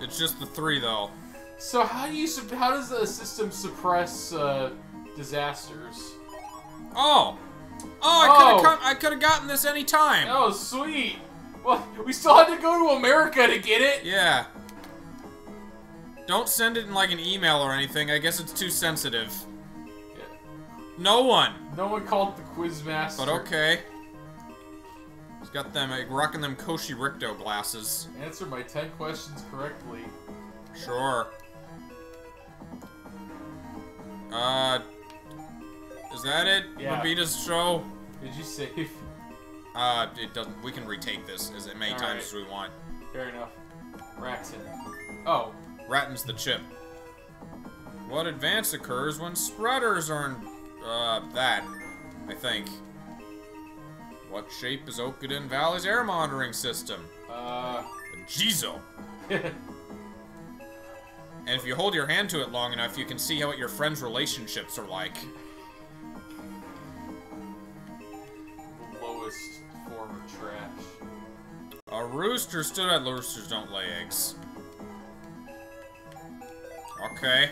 It's just the three though. So how do you how does the system suppress uh, disasters? Oh. Oh, I could have come. I could have gotten this any time. Oh, sweet. Well, we still had to go to America to get it. Yeah. Don't send it in like an email or anything. I guess it's too sensitive. Yeah. No one. No one called the quizmaster. But okay. He's got them like, rocking them Koshi Rikdo glasses. Answer my ten questions correctly. Sure. Uh. Is that it? Yeah. Levita's show? Did you save? Uh, it doesn't. We can retake this as many All times right. as we want. Fair enough. Ratton. Oh. Ratton's the chip. What advance occurs when spreaders are in, uh, that, I think. What shape is Okuden Valley's air monitoring system? Uh. Jizo. And if you hold your hand to it long enough, you can see how what your friends' relationships are like. Form of trash. A rooster stood at roosters don't lay eggs. Okay.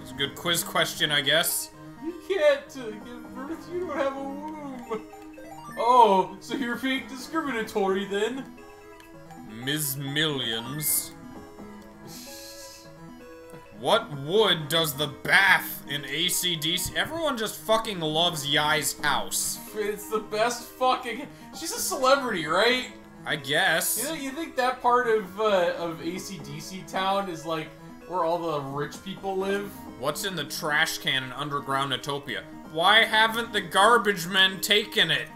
It's a good quiz question, I guess. You can't uh, give birth, you don't have a womb. Oh, so you're being discriminatory then? Miz Millions. What wood does the bath in A C D C? Everyone just fucking loves Yai's house. It's the best fucking... She's a celebrity, right? I guess. You know, you think that part of, uh, of A C D C town is like where all the rich people live? What's in the trash can in underground Netopia? Why haven't the garbage men taken it?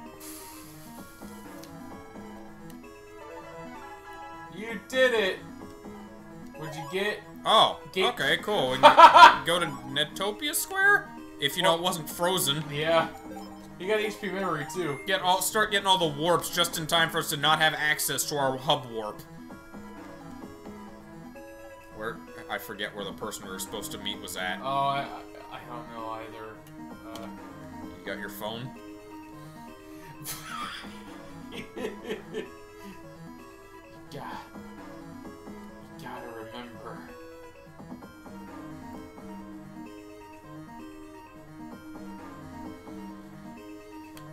You did it. What'd you get? Oh, Gate okay, cool. Go to Netopia Square? If you well, know it wasn't frozen. Yeah. You got H P memory too. Get all start getting all the warps just in time for us to not have access to our hub warp. Where I forget where the person we were supposed to meet was at. Oh, I I, I don't know either. Uh, you got your phone? Yeah. Gotta remember.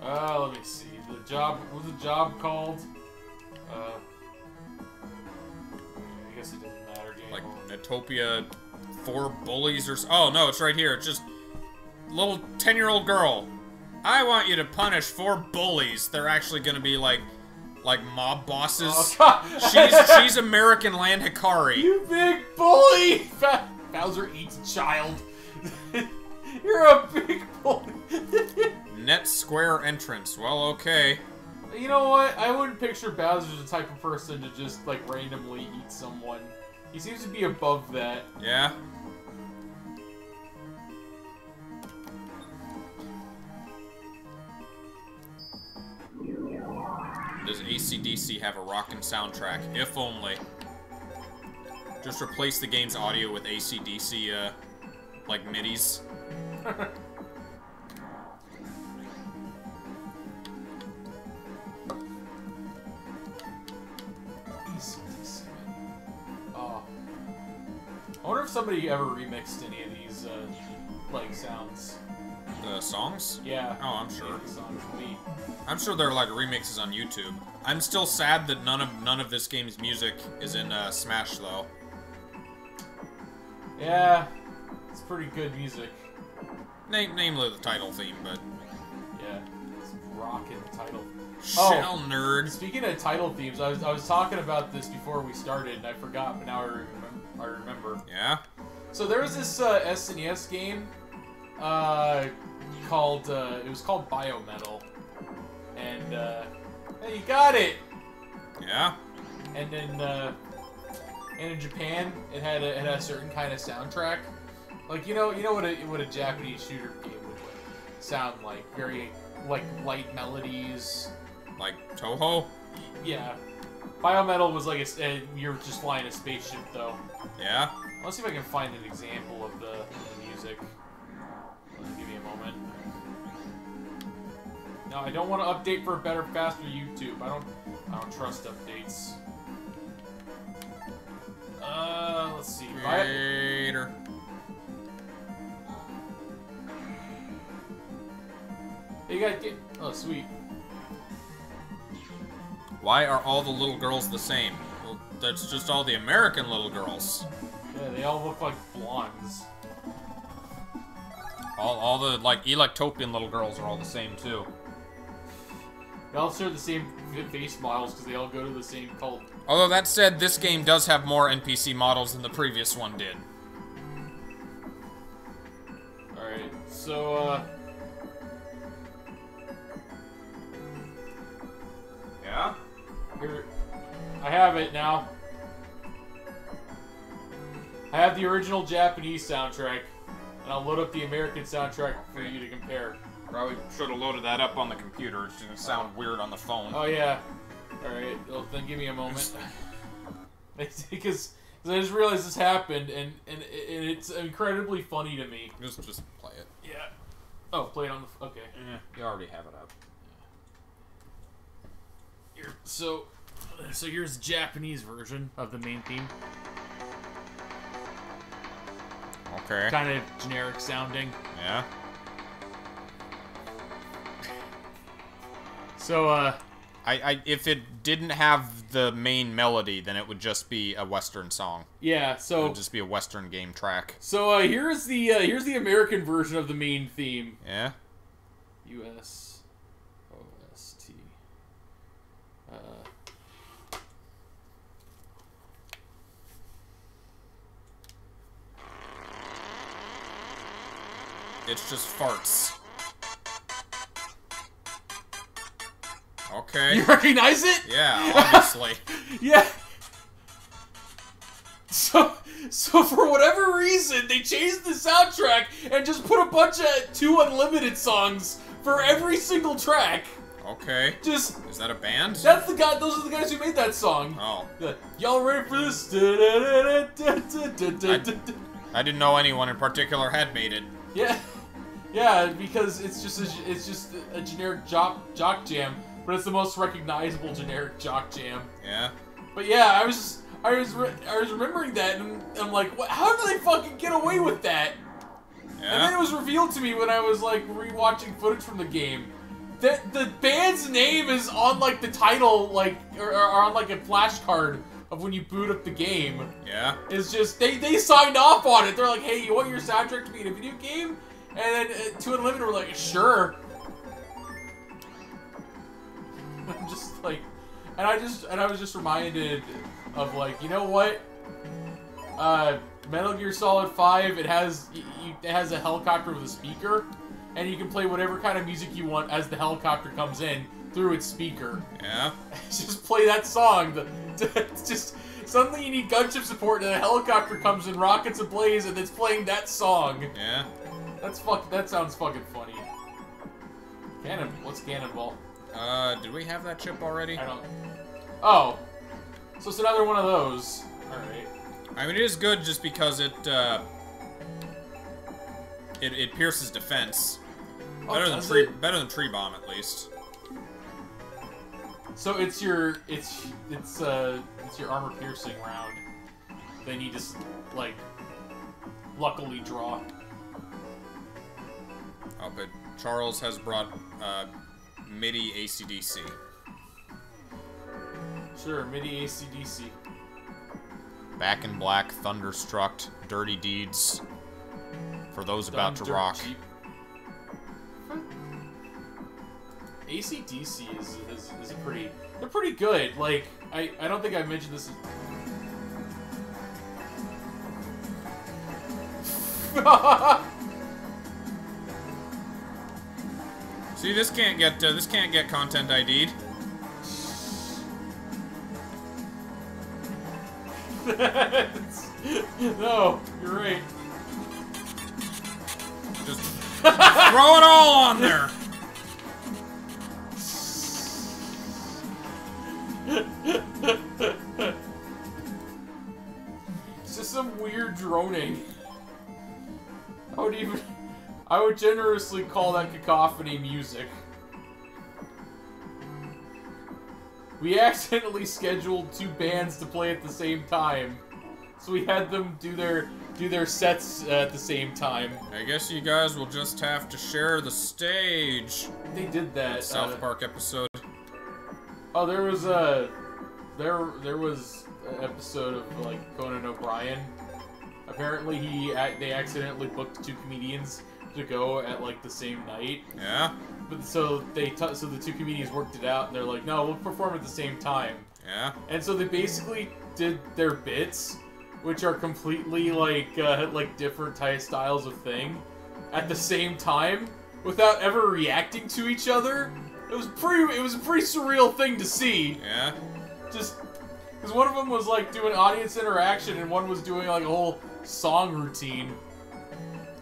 Uh, let me see. The job. What was the job called? Uh, I guess it doesn't matter. Game like old. Netopia, four bullies or so. Oh no, it's right here. It's just little ten-year-old girl. I want you to punish four bullies. They're actually gonna be like. Like mob bosses. Oh, God. She's she's American Lan Hikari. You big bully! Bowser eats child. You're a big bully. Net square entrance. Well, okay. You know what? I wouldn't picture Bowser the type of person to just like randomly eat someone. He seems to be above that. Yeah. Does A C D C have a rockin' soundtrack? If only. Just replace the game's audio with A C D C, uh, like midis. A C D C. Oh. I wonder if somebody ever remixed any of these, uh, like, sounds. The songs? Yeah. Oh, I'm sure. I'm sure there are like remixes on YouTube. I'm still sad that none of none of this game's music is in uh, Smash though. Yeah, it's pretty good music. Name, namely the title theme, but yeah, it's rockin' title. Shell oh, nerd. Speaking of title themes, I was I was talking about this before we started, and I forgot, but now I remember. I remember. Yeah. So there was this uh, S N E S game. Uh, called, uh, it was called Biometal, and, uh, hey, you got it! Yeah. And then, uh, and in Japan, it had a, it had a certain kind of soundtrack. Like, you know, you know what a, what a Japanese shooter game would sound like? Very, like, light melodies. Like Toho? Yeah. Biometal was like, a, a, you're just flying a spaceship, though. Yeah? Let's see if I can find an example of the, of the music. Give me a moment. No, I don't want to update for a better, faster YouTube. I don't, I don't trust updates. Uh, let's see. Later. You gotta get. Oh, sweet. Why are all the little girls the same? Well, that's just all the American little girls. Yeah, they all look like blondes. All, all the, like, Electopian little girls are all the same, too. They all share the same face models, because they all go to the same cult. Although, that said, this game does have more N P C models than the previous one did. Alright, so, uh... yeah? Here, I have it now. I have the original Japanese soundtrack. And I'll load up the American soundtrack for you to compare. Probably should have loaded that up on the computer. It's gonna sound weird on the phone. Oh, yeah. Alright, well, then give me a moment. Because I just realized this happened, and, and, and it's incredibly funny to me. Just, just play it. Yeah. Oh, play it on the... Okay. Yeah, you already have it up. Here, so, so here's the Japanese version of the main theme. Okay. Kind of generic sounding. Yeah. So, uh... I, I, if it didn't have the main melody, then it would just be a Western song. Yeah, so... It would just be a Western game track. So, uh, here's the, uh, here's the American version of the main theme. Yeah. U S O S T. Uh... It's just farts. Okay. You recognize it? Yeah, obviously. Yeah. So, so for whatever reason, they changed the soundtrack and just put a bunch of two unlimited songs for every single track. Okay. Just is that a band? That's the guy. Those are the guys who made that song. Oh. Y'all ready for this? I, I didn't know anyone in particular had made it. Yeah, yeah, because it's just a, it's just a generic jock jock jam, but it's the most recognizable generic jock jam. Yeah. But yeah, I was just, I was re I was remembering that, and I'm like, what? How do they fucking get away with that? Yeah. And then it was revealed to me when I was like rewatching footage from the game. That the band's name is on like the title, like or, or on like a flashcard of when you boot up the game. Yeah. It's just they they signed off on it. They're like, hey, you want your soundtrack to be in a video game? And then uh, To Unlimited were like, sure. I'm just like, and I just and I was just reminded of like, you know what? Uh, Metal Gear Solid five. It has you, it has a helicopter with a speaker. And you can play whatever kind of music you want as the helicopter comes in through its speaker. Yeah. Just play that song. It's just suddenly you need gunship support, and a helicopter comes in, rockets ablaze, and it's playing that song. Yeah. That's fuck. That sounds fucking funny. Cannon. What's Cannonball? Uh, did we have that chip already? I don't. Oh. So it's another one of those. All right. I mean, it is good just because it uh, it it pierces defense. Oh, better than tree, better than tree bomb at least. So it's your it's it's uh it's your armor piercing round. Then you just like luckily draw. Oh, but Charles has brought uh, MIDI A C D C. Sure, MIDI A C D C. Back in Black, Thunderstruck, Dirty Deeds. For those Dumb, about to rock. Cheap. A C D C is, is, is a pretty... They're pretty good. Like, I, I don't think I mentioned this... See, this can't get, uh, this can't get content I D'd. No, you're right. Just throw it all on there! It's just some weird droning. I would even... I would generously call that cacophony music. We accidentally scheduled two bands to play at the same time. So we had them do their do their sets uh, at the same time. I guess you guys will just have to share the stage. They did that. that South uh, Park episode. Oh, there was a there there was an episode of like Conan O'Brien. Apparently, he they accidentally booked two comedians to go at like the same night. Yeah. But so they t so the two comedians worked it out, and they're like, no, we'll perform at the same time. Yeah. And so they basically did their bits, which are completely like uh, like different type styles of thing, at the same time, without ever reacting to each other. It was pretty. It was a pretty surreal thing to see. Yeah. Just because one of them was like doing audience interaction, and one was doing like a whole song routine.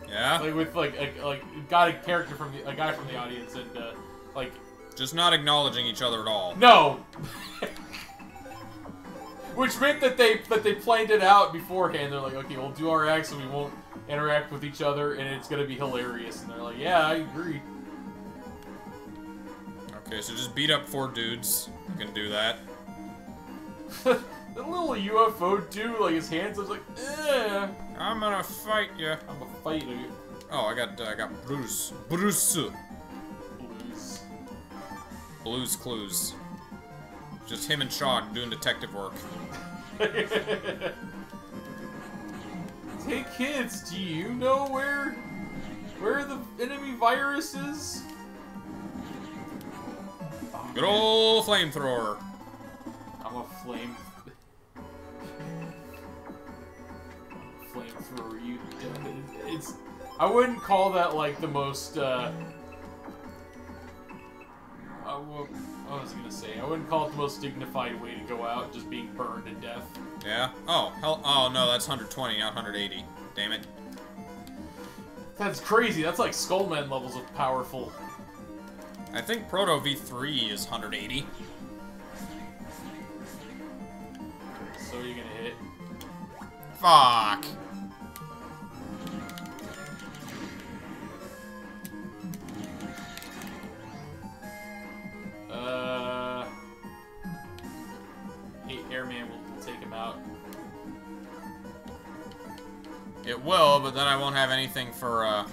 Yeah. Like with like a, like got a character from the a guy from the audience and uh, like. Just not acknowledging each other at all. No. Which meant that they that they planned it out beforehand. They're like, okay, we'll do our acts and we won't interact with each other, and it's gonna be hilarious. And they're like, yeah, I agree. Okay, so just beat up four dudes. You can do that. The little U F O dude, like his hands, I was like, eh. I'm gonna fight you. I'm gonna fight you. Oh, I got uh, I got Bruce. Bruce. Blues. Blues Clues. Just him and Shaw doing detective work. Hey kids, do you know where where the enemy virus is? Oh, good old flamethrower. I'm a flame flamethrower. You, it's. I wouldn't call that like the most. Uh, I won't. I was gonna say, I wouldn't call it the most dignified way to go out, just being burned to death. Yeah? Oh, hell, oh no, that's one hundred twenty, not one hundred eighty. Damn it. That's crazy, that's like Skullman levels of powerful. I think Proto V three is one hundred eighty. So you're gonna hit. Fuck. Uh, hey, Airman will take him out. It will, but then I won't have anything for, uh...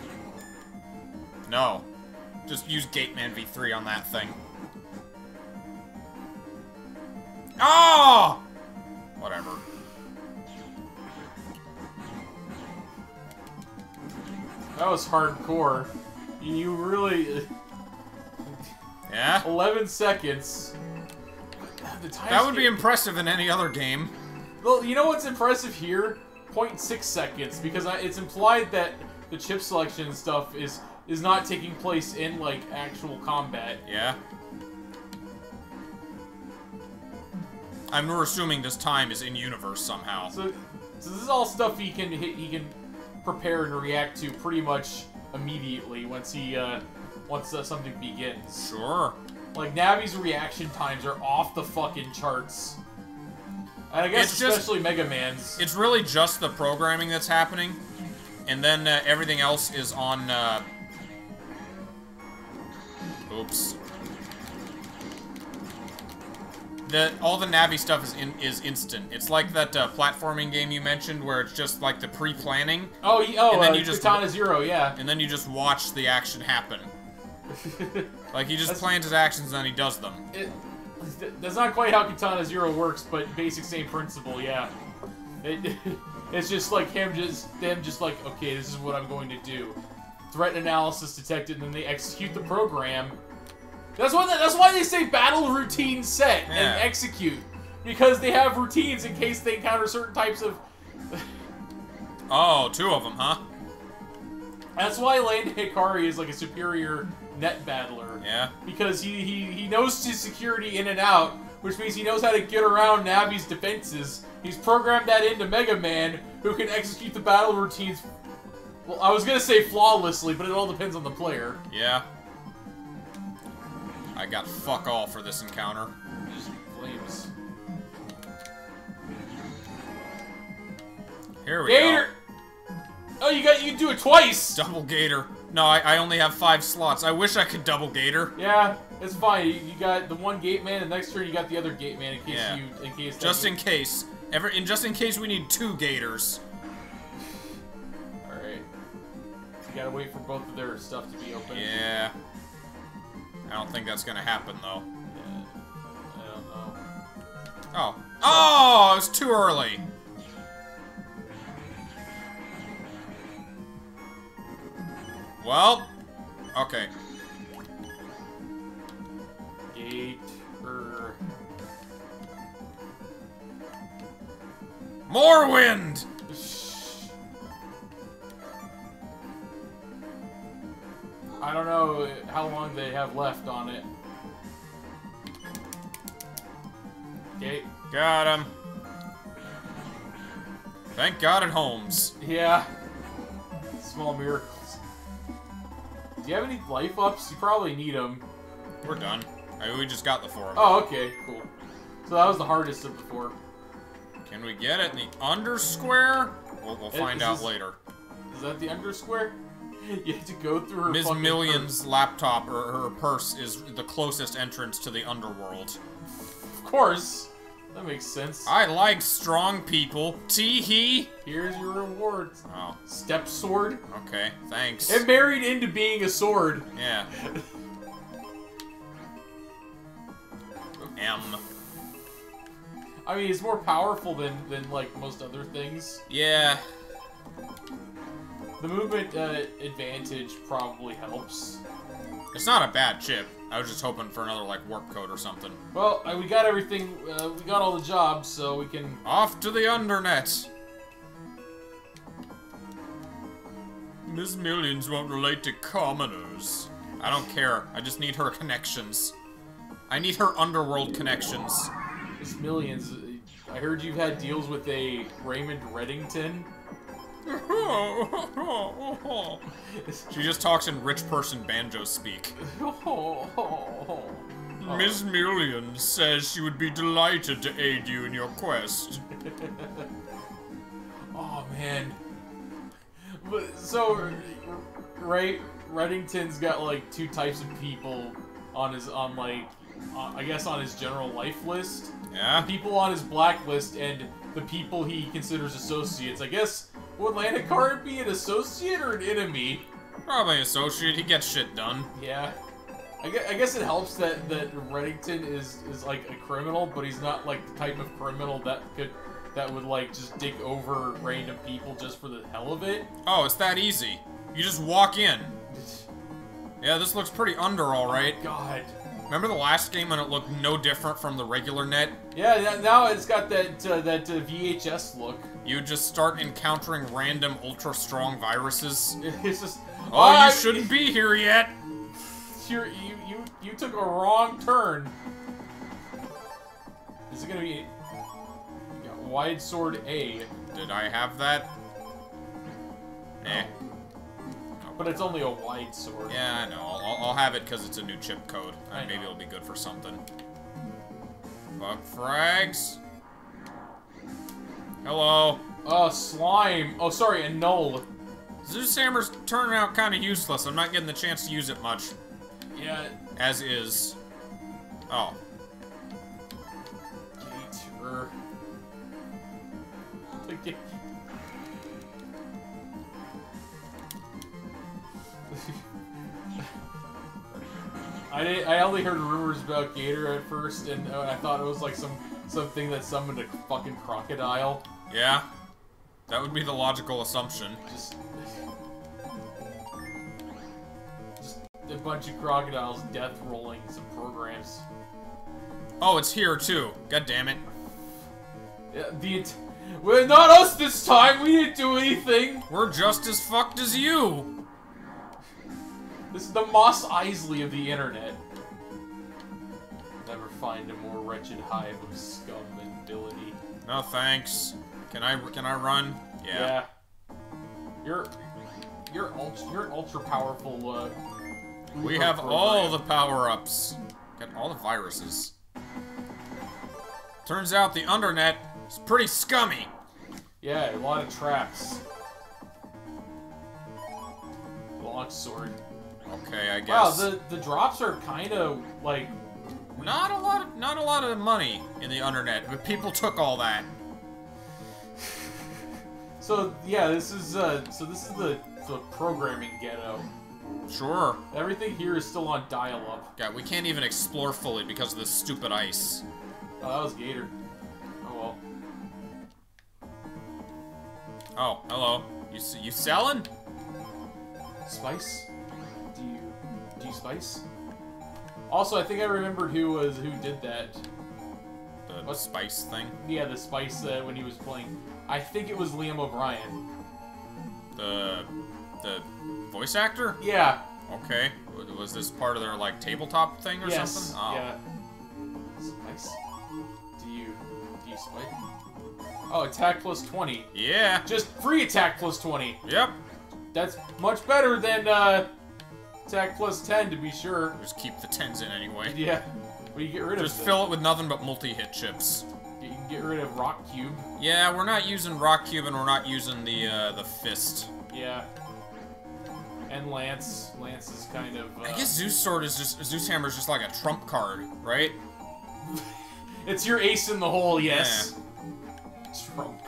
No. Just use Gateman V three on that thing. Oh! Whatever. That was hardcore. You really... Yeah? eleven seconds. The that would be impressive in any other game. Well, you know what's impressive here? zero point six seconds, because I, it's implied that the chip selection stuff is is not taking place in, like, actual combat. Yeah. I'm assuming this time is in-universe somehow. So, so this is all stuff he can hit, he can prepare and react to pretty much immediately once he, uh, once uh, something begins. Sure. Like, Navi's reaction times are off the fucking charts. And I guess it's especially just, Mega Man's. It's really just the programming that's happening, and then uh, everything else is on, uh... Oops. The, all the Navi stuff is in, is instant. It's like that uh, platforming game you mentioned, where it's just like the pre-planning. Oh, oh, and then uh, you just Katana Zero, yeah. And then you just watch the action happen. Like he just that's, plans his actions and then he does them. It, that's not quite how Katana Zero works, but basic same principle, yeah. It, it's just like him, just them, just like okay, this is what I'm going to do. Threat analysis detected, and then they execute the program. That's why, that's why they say battle routine set and yeah. execute. Because they have routines in case they encounter certain types of... Oh, two of them, huh? That's why Lan Hikari is like a superior net battler. Yeah. Because he, he, he knows his security in and out, which means he knows how to get around Navi's defenses. He's programmed that into Mega Man, who can execute the battle routines... Well, I was gonna say flawlessly, but it all depends on the player. Yeah. I got fuck all for this encounter. Just flames. Here we gator. go. Gator! Oh, you got you can do it twice! Double gator. No, I, I only have five slots. I wish I could double gator. Yeah, it's fine. You, you got the one gate man, and next turn you got the other gate man in case yeah. you in case Just in case. Ever in just in case we need two gators. Alright. You gotta wait for both of their stuff to be open. Yeah. I don't think that's gonna happen, though. Yeah, I don't know. Oh. Oh! It was too early! Well... Okay. Gator... More wind! I don't know how long they have left on it. Okay. Got him. Thank God it homes. Yeah. Small miracles. Do you have any life ups? You probably need them. We're done. I mean, we just got the four of them. Oh, okay. Cool. So that was the hardest of the four. Can we get it in the Undersquare? We'll, we'll find out later. Is that the Undersquare? You have to go through her Miz Million's purse. laptop or her purse is the closest entrance to the underworld. Of course. That makes sense. I like strong people. Tee hee. Here's your reward. Oh. Step sword. Okay, thanks. It married into being a sword. Yeah. M. I mean, it's more powerful than, than like, most other things. Yeah. The movement uh, advantage probably helps. It's not a bad chip. I was just hoping for another, like, warp code or something. Well, uh, we got everything. Uh, we got all the jobs, so we can... Off to the Undernet! Miz Millions won't relate to commoners. I don't care. I just need her connections. I need her underworld connections. Miz Millions, I heard you've had deals with a Raymond Reddington. She just talks in rich person banjo speak. Miss Million says she would be delighted to aid you in your quest. Oh, man. But, so, right, Reddington's got, like, two types of people on his, on, like, uh, I guess on his general life list. Yeah. The people on his blacklist and the people he considers associates. I guess, would Lan Hikari be an associate or an enemy? Probably associate. He gets shit done. Yeah. I guess, I guess it helps that, that Reddington is, is, like, a criminal, but he's not, like, the type of criminal that could... that would, like, just dick over random people just for the hell of it. Oh, it's that easy. You just walk in. Yeah, this looks pretty under, all right. Oh, God. Remember the last game when it looked no different from the regular net? Yeah, now it's got that uh, that uh, V H S look. You just start encountering random ultra-strong viruses. It's just... Oh, oh you I... shouldn't be here yet. You're, you, you, you took a wrong turn. Is it gonna be... Wide Sword A. Did I have that? No. Eh. But it's only a wide sword. Yeah, I know. I'll, I'll have it because it's a new chip code. I Maybe know. it'll be good for something. Fuck frags. Hello. Oh, slime. Oh, sorry, a null. Zeus hammer's turning out kind of useless. I'm not getting the chance to use it much. Yeah. As is. Oh. Gator. I did, I only heard rumors about Gator at first, and uh, I thought it was like some something that summoned a fucking crocodile. Yeah, that would be the logical assumption. Just, just a bunch of crocodiles death rolling some programs. Oh, it's here too. God damn it! Yeah, the. Well, not us this time! We didn't do anything! We're just as fucked as you! This is the Moss Isley of the internet. Never find a more wretched hive of scum than villainy. No thanks. Can I can I run? Yeah. yeah. You're you're ultra you're ultra powerful. Uh, we have program. all the power-ups. Got all the viruses. Turns out the Undernet. It's pretty scummy. Yeah, a lot of traps. Longsword. Okay, I guess. Wow, the the drops are kind of like not a lot of not a lot of money in the Undernet, but people took all that. So yeah, this is uh, so this is the the programming ghetto. Sure. Everything here is still on dial-up. God, we can't even explore fully because of this stupid ice. Oh, that was Gator. Oh, hello. You you selling? Spice? Do you do you spice? Also, I think I remembered who was who did that. The what? Spice thing. Yeah, the spice uh, when he was playing. I think it was Liam O'Brien. The the voice actor? Yeah. Okay. Was this part of their like tabletop thing or yes. something? Oh. Yeah. Spice. Do you do you spice? Oh, attack plus twenty. Yeah. Just free attack plus twenty. Yep. That's much better than uh, attack plus ten, to be sure. Just keep the tens in anyway. Yeah. Well, you get rid Just of Just fill it with nothing but multi-hit chips. You can get rid of Rock Cube. Yeah, we're not using Rock Cube, and we're not using the uh, the fist. Yeah. And Lance. Lance is kind of... Uh... I guess Zeus Sword is just... Zeus Hammer is just like a trump card, right? It's your ace in the hole, yes. Yeah. Trump.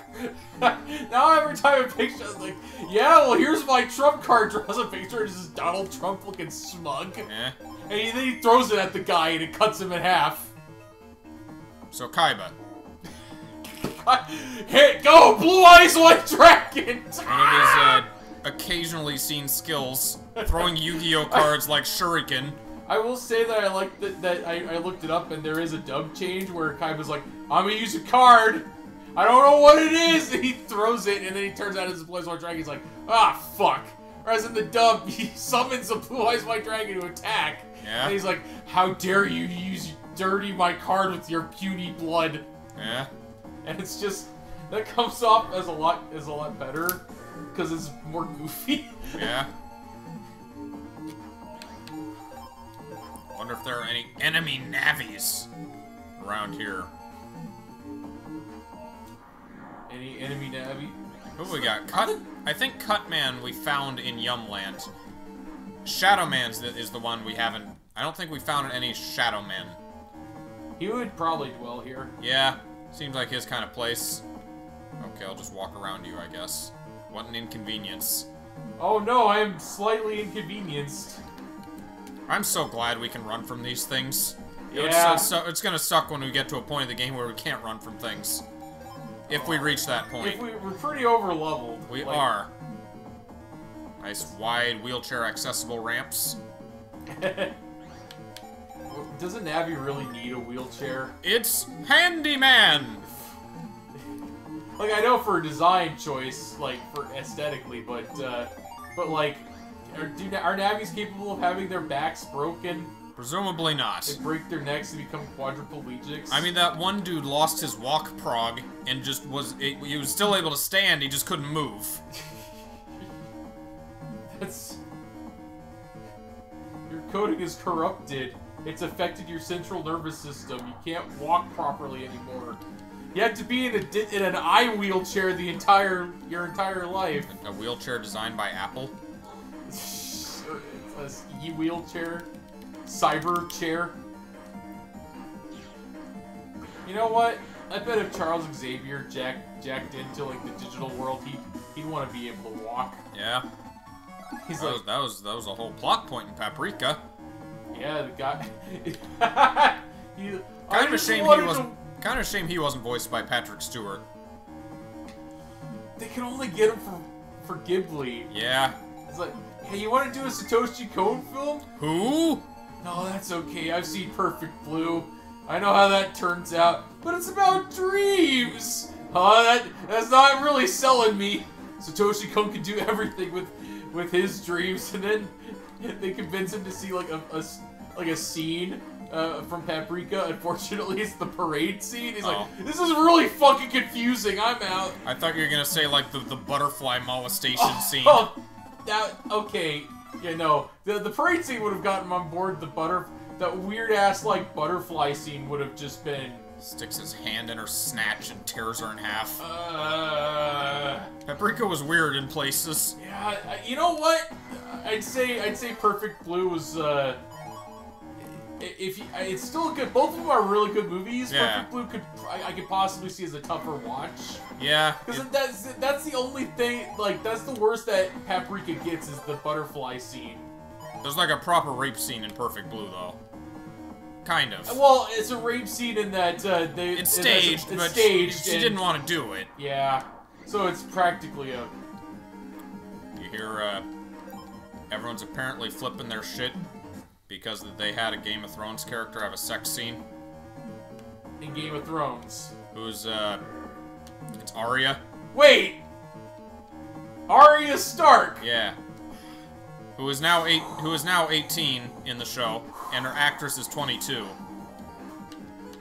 Now every time I picture, I'm like, yeah, well, here's my Trump card. Draws a picture of this Donald Trump looking smug, eh. and he, then he throws it at the guy and it cuts him in half. So Kaiba. Hit go, blue eyes white dragon. One of his uh, occasionally seen skills: throwing Yu-Gi-Oh cards like Shuriken. I will say that I like that, that I, I looked it up, and there is a dub change where Kaiba's like, I'm gonna use a card. I don't know what it is! And he throws it, and then he turns out it's a blue-eyes white dragon. He's like, ah, fuck. Whereas in the dub, he summons a blue-eyes white dragon to attack. Yeah. And he's like, how dare you use dirty my card with your puny blood. Yeah. And it's just, that comes off as a lot, as a lot better. because it's more goofy. Yeah. Wonder if there are any enemy navies around here. Any enemy navy? Who we got? Cut. I think Cutman we found in Yumland. Shadowman's that is the one we haven't. I don't think we found any Shadowman. He would probably dwell here. Yeah, seems like his kind of place. Okay, I'll just walk around you, I guess. What an inconvenience. Oh no, I am slightly inconvenienced. I'm so glad we can run from these things. Yeah. It's, uh, it's gonna suck when we get to a point of the game where we can't run from things. If we reach that point. If we, we're pretty over-leveled. We like... are. Nice wide wheelchair-accessible ramps. Doesn't Abby really need a wheelchair? It's handyman! Like, I know for a design choice, like, for aesthetically, but, uh, but, like, are, do, are navvies capable of having their backs broken? Presumably not. They break their necks and become quadriplegics? I mean, that one dude lost his walk prog and just was, it, he was still able to stand, he just couldn't move. That's... Your coding is corrupted. It's affected your central nervous system. You can't walk properly anymore. You have to be in a in an eye wheelchair the entire your entire life. A wheelchair designed by Apple. It's an e-wheelchair, cyber chair. You know what? I bet if Charles Xavier jack jacked into like the digital world, he he'd want to be able to walk. Yeah. He's that like was, that was that was a whole plot point in Paprika. Yeah, the guy. he, kind I of a shame he wasn't. To... Kind of a shame he wasn't voiced by Patrick Stewart. They can only get him for, for Ghibli. Yeah. It's like, hey, you want to do a Satoshi Kon film? Who? No, that's okay. I've seen Perfect Blue. I know how that turns out. But it's about dreams! Huh? That, that's not really selling me. Satoshi Kon can do everything with, with his dreams. And then they convince him to see like a, a, like a scene. Uh, from Paprika, unfortunately, it's the parade scene. He's oh. like, this is really fucking confusing, I'm out. I thought you were gonna say, like, the, the butterfly molestation oh, scene. Oh, that, okay, yeah, no. The, the parade scene would have gotten on board. The butter, that weird-ass, like, butterfly scene would have just been... Sticks his hand in her snatch and tears her in half. Uh... Paprika was weird in places. Yeah, you know what? I'd say, I'd say Perfect Blue was, uh... If you, it's still good, both of them are really good movies. Yeah. Perfect Blue could I, I could possibly see as a tougher watch. Yeah. Because that's that's the only thing like that's the worst that Paprika gets is the butterfly scene. There's like a proper rape scene in Perfect Blue though. Kind of. Well, it's a rape scene in that uh, they it's staged, it's, it's but staged she, she didn't want to do it. Yeah. So it's practically a. You hear, uh, everyone's apparently flipping their shit. Because they had a Game of Thrones character have a sex scene. In Game of Thrones. Who's, uh... It's Arya. Wait! Arya Stark! Yeah. Who is now eight, who is now eighteen in the show, and her actress is twenty-two.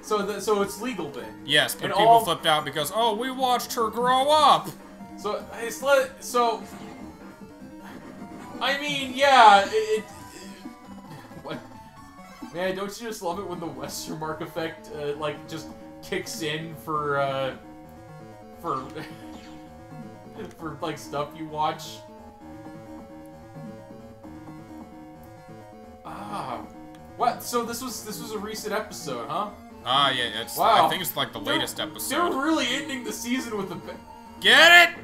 So the, so it's legal then? Yes, but and people all... flipped out because, oh, we watched her grow up! So, it's let... So... I mean, yeah, it... it Man, don't you just love it when the Westermark effect, uh, like, just kicks in for, uh, for, for, like, stuff you watch? Ah, what? So this was, this was a recent episode, huh? Ah, yeah, it's, wow. I think it's, like, the they're, latest episode. They're really ending the season with a... Get it?!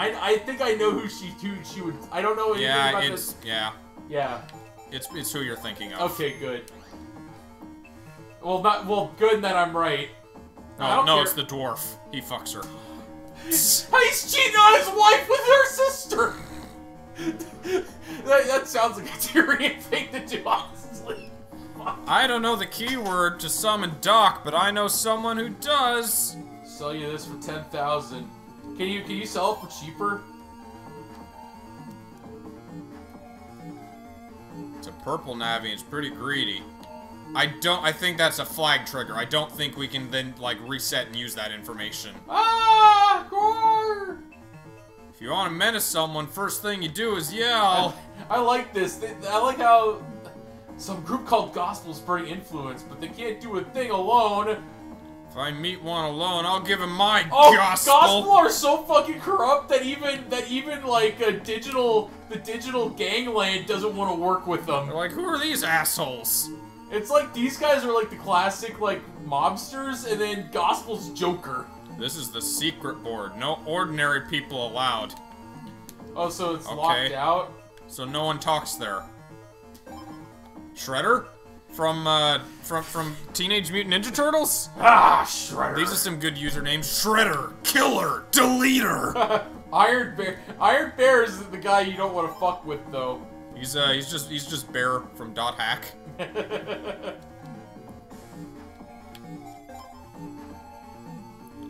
I, I think I know who she who she would. I don't know anything yeah, about it's, this. Yeah, yeah, yeah. It's it's who you're thinking of. Okay, good. Well, not well. Good that I'm right. No, I don't no, care. It's the dwarf. He fucks her. He's cheating on his wife with her sister. that, that sounds like a Tyrion thing to do, honestly. I don't know the keyword to summon Doc, but I know someone who does. Sell you this for ten thousand. Can you can you sell it for cheaper? It's a purple navvy. It's pretty greedy. I don't- I think that's a flag trigger. I don't think we can then, like, reset and use that information. Ah! Gore! If you want to menace someone, first thing you do is yell. I, I like this. I like how some group called Gospel's pretty influenced, but they can't do a thing alone. If I meet one alone, I'll give him my oh, gospel. Gospel are so fucking corrupt that even that even like a digital the digital gangland doesn't want to work with them. They're like, who are these assholes? It's like these guys are like the classic like mobsters, and then Gospel's Joker. This is the secret board. No ordinary people allowed. Oh, so it's okay. Locked out. So no one talks there. Shredder? From, uh, from, from Teenage Mutant Ninja Turtles? Ah, Shredder! These are some good usernames. Shredder! Killer! Deleter! Iron Bear. Iron Bear is the guy you don't want to fuck with, though. He's, uh, he's just, he's just Bear from Dot Hack.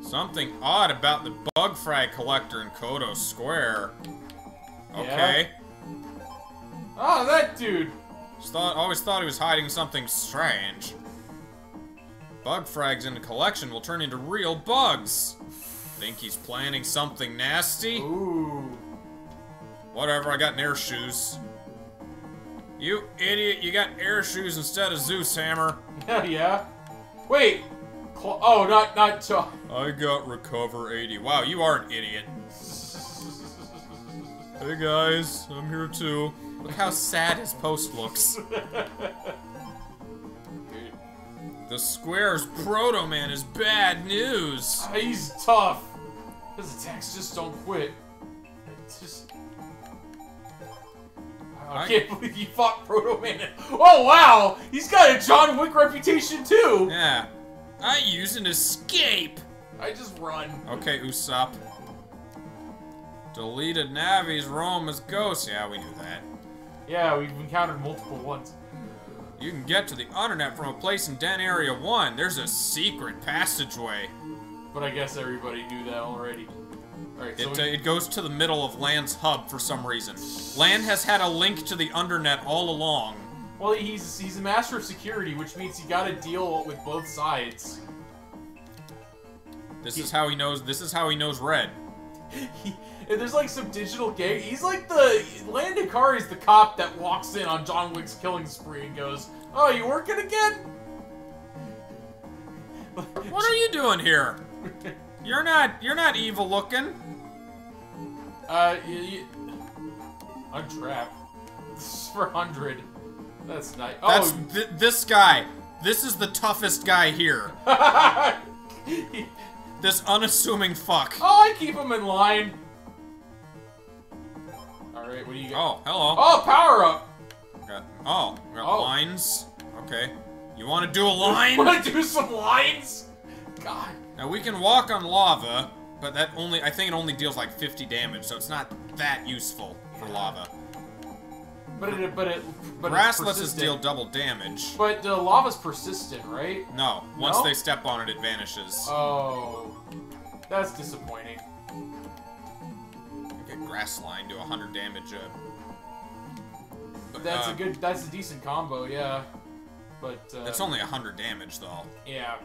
Something odd about the bug frag collector in Kodo Square. Okay. Yeah. Oh, that dude! Thought, always thought he was hiding something strange. Bug frags in the collection will turn into real bugs. Think he's planning something nasty? Ooh. Whatever, I got air shoes. You idiot, you got air shoes instead of Zeus hammer. Yeah. Wait. Cl oh, not, not talk. I got recover eighty. Wow, you are an idiot. Hey guys, I'm here too. Look how sad his post looks. The square's Proto Man is bad news. Uh, he's tough. His attacks just don't quit. It's just... I, I can't believe you fought Proto Man. Oh wow, he's got a John Wick reputation too. Yeah. I use an escape. I just run. Okay, Usopp. Deleted Navi's roam as ghosts. Yeah, we knew that. Yeah, we've encountered multiple ones. You can get to the Undernet from a place in Den Area one. There's a secret passageway. But I guess everybody knew that already. All right, it, so we... uh, it goes to the middle of Lan's hub for some reason. Lan has had a link to the Undernet all along. Well, he's, he's a master of security, which means you gotta deal with both sides. This he... is how he knows, this is how he knows red. he... And there's like some digital game. He's like the Lan Hikari's the cop that walks in on John Wick's killing spree and goes, "Oh, you working again? What are you doing here? You're not. You're not evil looking." Uh, you, I'm trapped. This is for one hundred. That's nice. That's oh, th this guy. This is the toughest guy here. This unassuming fuck. Oh, I keep him in line. Alright, what do you got? Oh, hello. Oh, power up! Got, oh, we got oh. lines. Okay. You want to do a line? Want to do some lines? God. Now, we can walk on lava, but that only, I think it only deals like fifty damage, so it's not that useful for yeah. lava. But it, but it, but Grass lets us deal double damage. But the uh, lava's persistent, right? No. Once no? they step on it, it vanishes. Oh. That's disappointing. Grass line do one hundred damage up. But, that's uh, a good, that's a decent combo, yeah. But uh, that's only one hundred damage though. Yeah,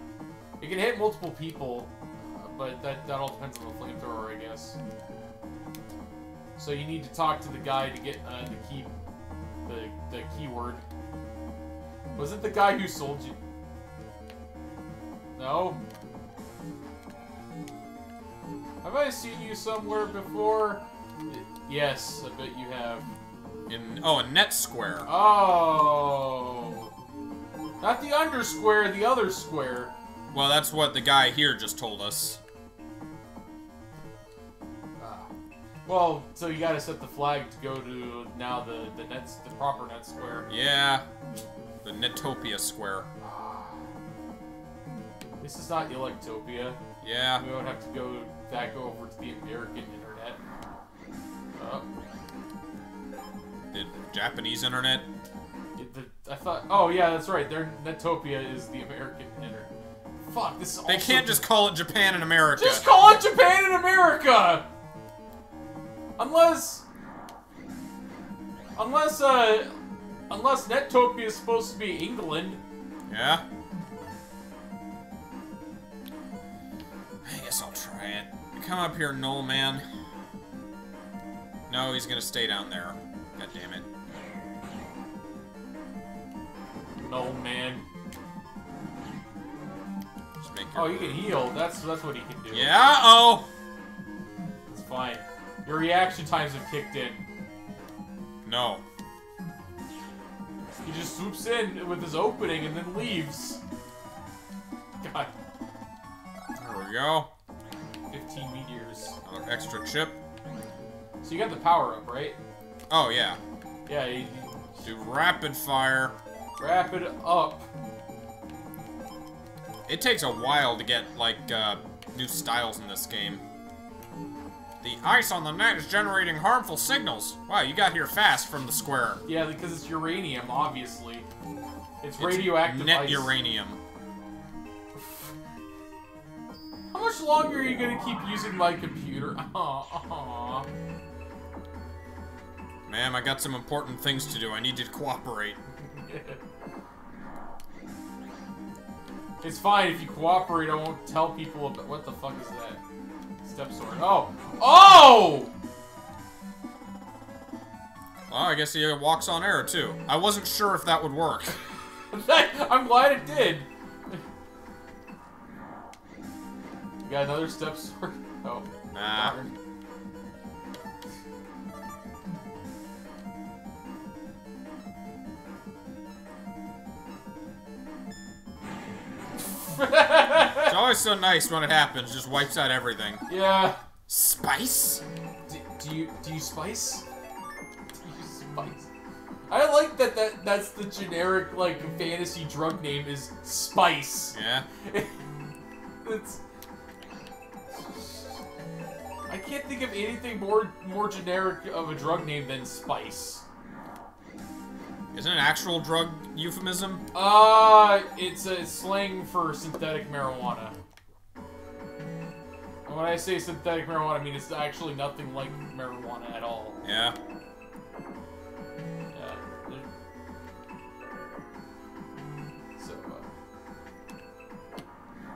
it can hit multiple people, uh, but that that all depends on the flamethrower, I guess. So you need to talk to the guy to get uh, the key, the the keyword. Was it the guy who sold you? No. Have I seen you somewhere before? Yes, I bet you have. In oh, a net square. Oh, not the undersquare, the other square. Well, that's what the guy here just told us. Ah. Well, so you gotta set the flag to go to now the the nets, the proper net square. Yeah, the Netopia square. Ah. This is not Electopia. Yeah. We don't have to go that go over to the American internet. Uh, the Japanese internet? The, I thought. Oh yeah, that's right. Their Netopia is the American internet. Fuck this. Is they also can't just call it Japan and America. Just call it Japan and America. Unless, unless, uh, unless Netopia is supposed to be England. Yeah? I guess I'll try it. Come up here, Null Man. No, he's gonna stay down there. God damn it. Null Man. Just make your... Oh, you can heal. That's that's what he can do. Yeah. Oh. It's fine. Your reaction times have kicked in. No. He just swoops in with his opening and then leaves. God. There we go. fifteen meteors. Another extra chip. So you got the power up, right? Oh, yeah. Yeah, you... Do rapid fire. Rapid up. It takes a while to get, like, uh, new styles in this game. The ice on the net is generating harmful signals. Wow, you got here fast from the square. Yeah, because it's uranium, obviously. It's, it's radioactive net ice. Uranium. How much longer are you going to keep using my computer? Aww, aww. Ma'am, I got some important things to do. I need you to cooperate. It's fine. If you cooperate, I won't tell people about... What the fuck is that? Step Sword. Oh! Oh! Well, I guess he walks on air, too. I wasn't sure if that would work. I'm glad it did. You got another Step Sword? Oh. Nah. Darn. It's always so nice when it happens. Just wipes out everything. Yeah. Spice? Do, do you do you spice? Do you spice? I like that, that that's the generic like fantasy drug name is spice. Yeah. It's. I can't think of anything more more generic of a drug name than spice. Isn't it an actual drug euphemism? Uh, it's a slang for synthetic marijuana. And when I say synthetic marijuana, I mean it's actually nothing like marijuana at all. Yeah. Yeah. So, uh...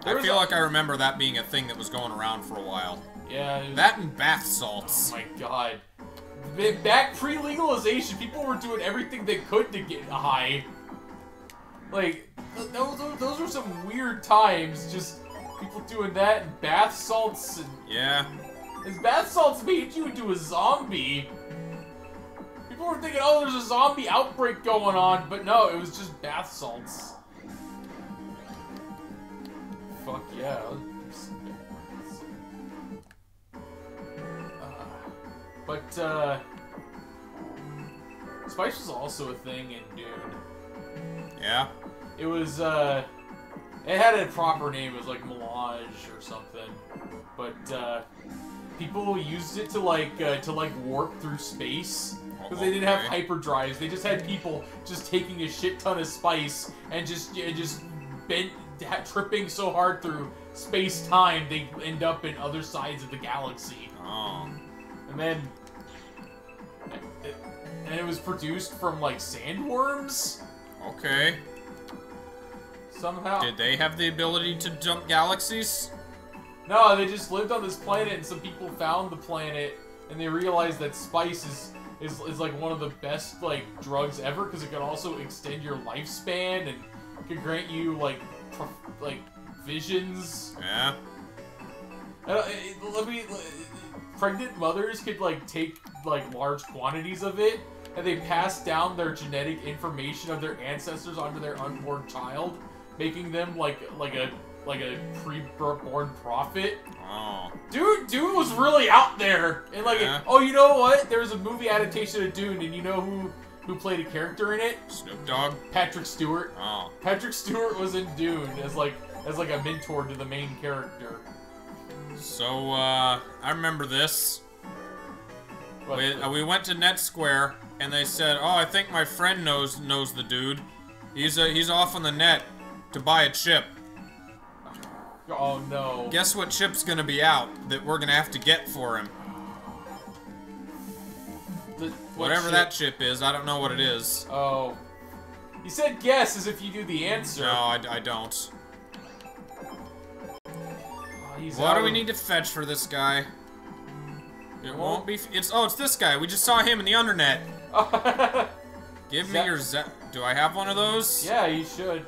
I feel like I remember that being a thing that was going around for a while. Yeah. It was... That and bath salts. Oh my god. Back pre-legalization, people were doing everything they could to get high. Like, th those, those were some weird times, just people doing that and bath salts and... Yeah. Because bath salts made you into a zombie. People were thinking, oh, there's a zombie outbreak going on, but no, it was just bath salts. Fuck yeah. But, uh, spice was also a thing in Dune. Yeah? It was, uh, it had a proper name. It was, like, melange or something. But, uh, people used it to, like, uh, to, like, warp through space. Because they didn't have hyperdrives. They just had people just taking a shit ton of spice and just, you know, just bent, tripping so hard through space-time, they end up in other sides of the galaxy. Oh. And then, and it was produced from, like, sandworms? Okay. Somehow. Did they have the ability to jump galaxies? No, they just lived on this planet, and some people found the planet, and they realized that spice is, is, is like, one of the best, like, drugs ever, because it can also extend your lifespan, and can grant you, like, prof like, visions. Yeah. Uh, let me... Let, pregnant mothers could, like, take, like, large quantities of it, and they pass down their genetic information of their ancestors onto their unborn child, making them, like, like a, like a pre-born prophet. Oh. Dude, Dune was really out there! And, like, yeah. Oh, you know what? There was a movie adaptation of Dune, and you know who, who played a character in it? Snoop Dogg? Patrick Stewart. Oh. Patrick Stewart was in Dune as, like, as, like, a mentor to the main character. So, uh, I remember this. We, uh, we went to Net Square, and they said, oh, I think my friend knows knows the dude. He's, a, he's off on the net to buy a chip. Oh, no. Guess what chip's gonna be out that we're gonna have to get for him? The, what Whatever chip? that chip is, I don't know what it is. Oh. You said guess as if you knew the answer. No, I, I don't. Oh, what do we need to fetch for this guy? It won't be. F it's oh, it's this guy. We just saw him in the Undernet. Give me your. Ze do I have one of those? Yeah, you should.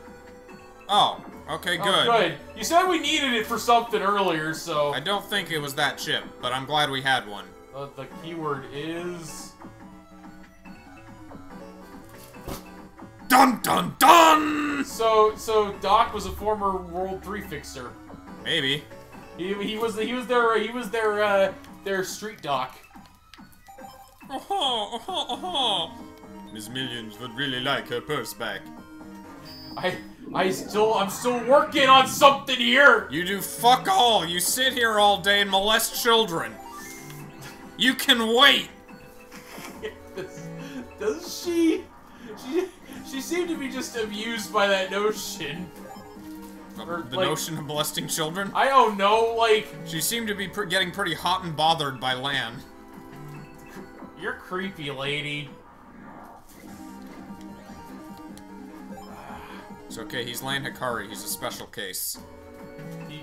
Oh, okay, good. Oh, good. You said we needed it for something earlier, so. I don't think it was that chip, but I'm glad we had one. Uh, the keyword is. Dun dun dun! So so Doc was a former World three fixer. Maybe. He he was he was their he was their uh, their street doc. Oh ho, oh ho, oh ho. Miss Millions would really like her purse back. I I still I'm still working on something here. You do fuck all. You sit here all day and molest children. You can wait. does, does she? She. She seemed to be just amused by that notion. The, or, the like, notion of molesting children? I don't know, like... She seemed to be pr getting pretty hot and bothered by Lan. You're creepy, lady. It's okay, he's Lan Hikari. He's a special case. He...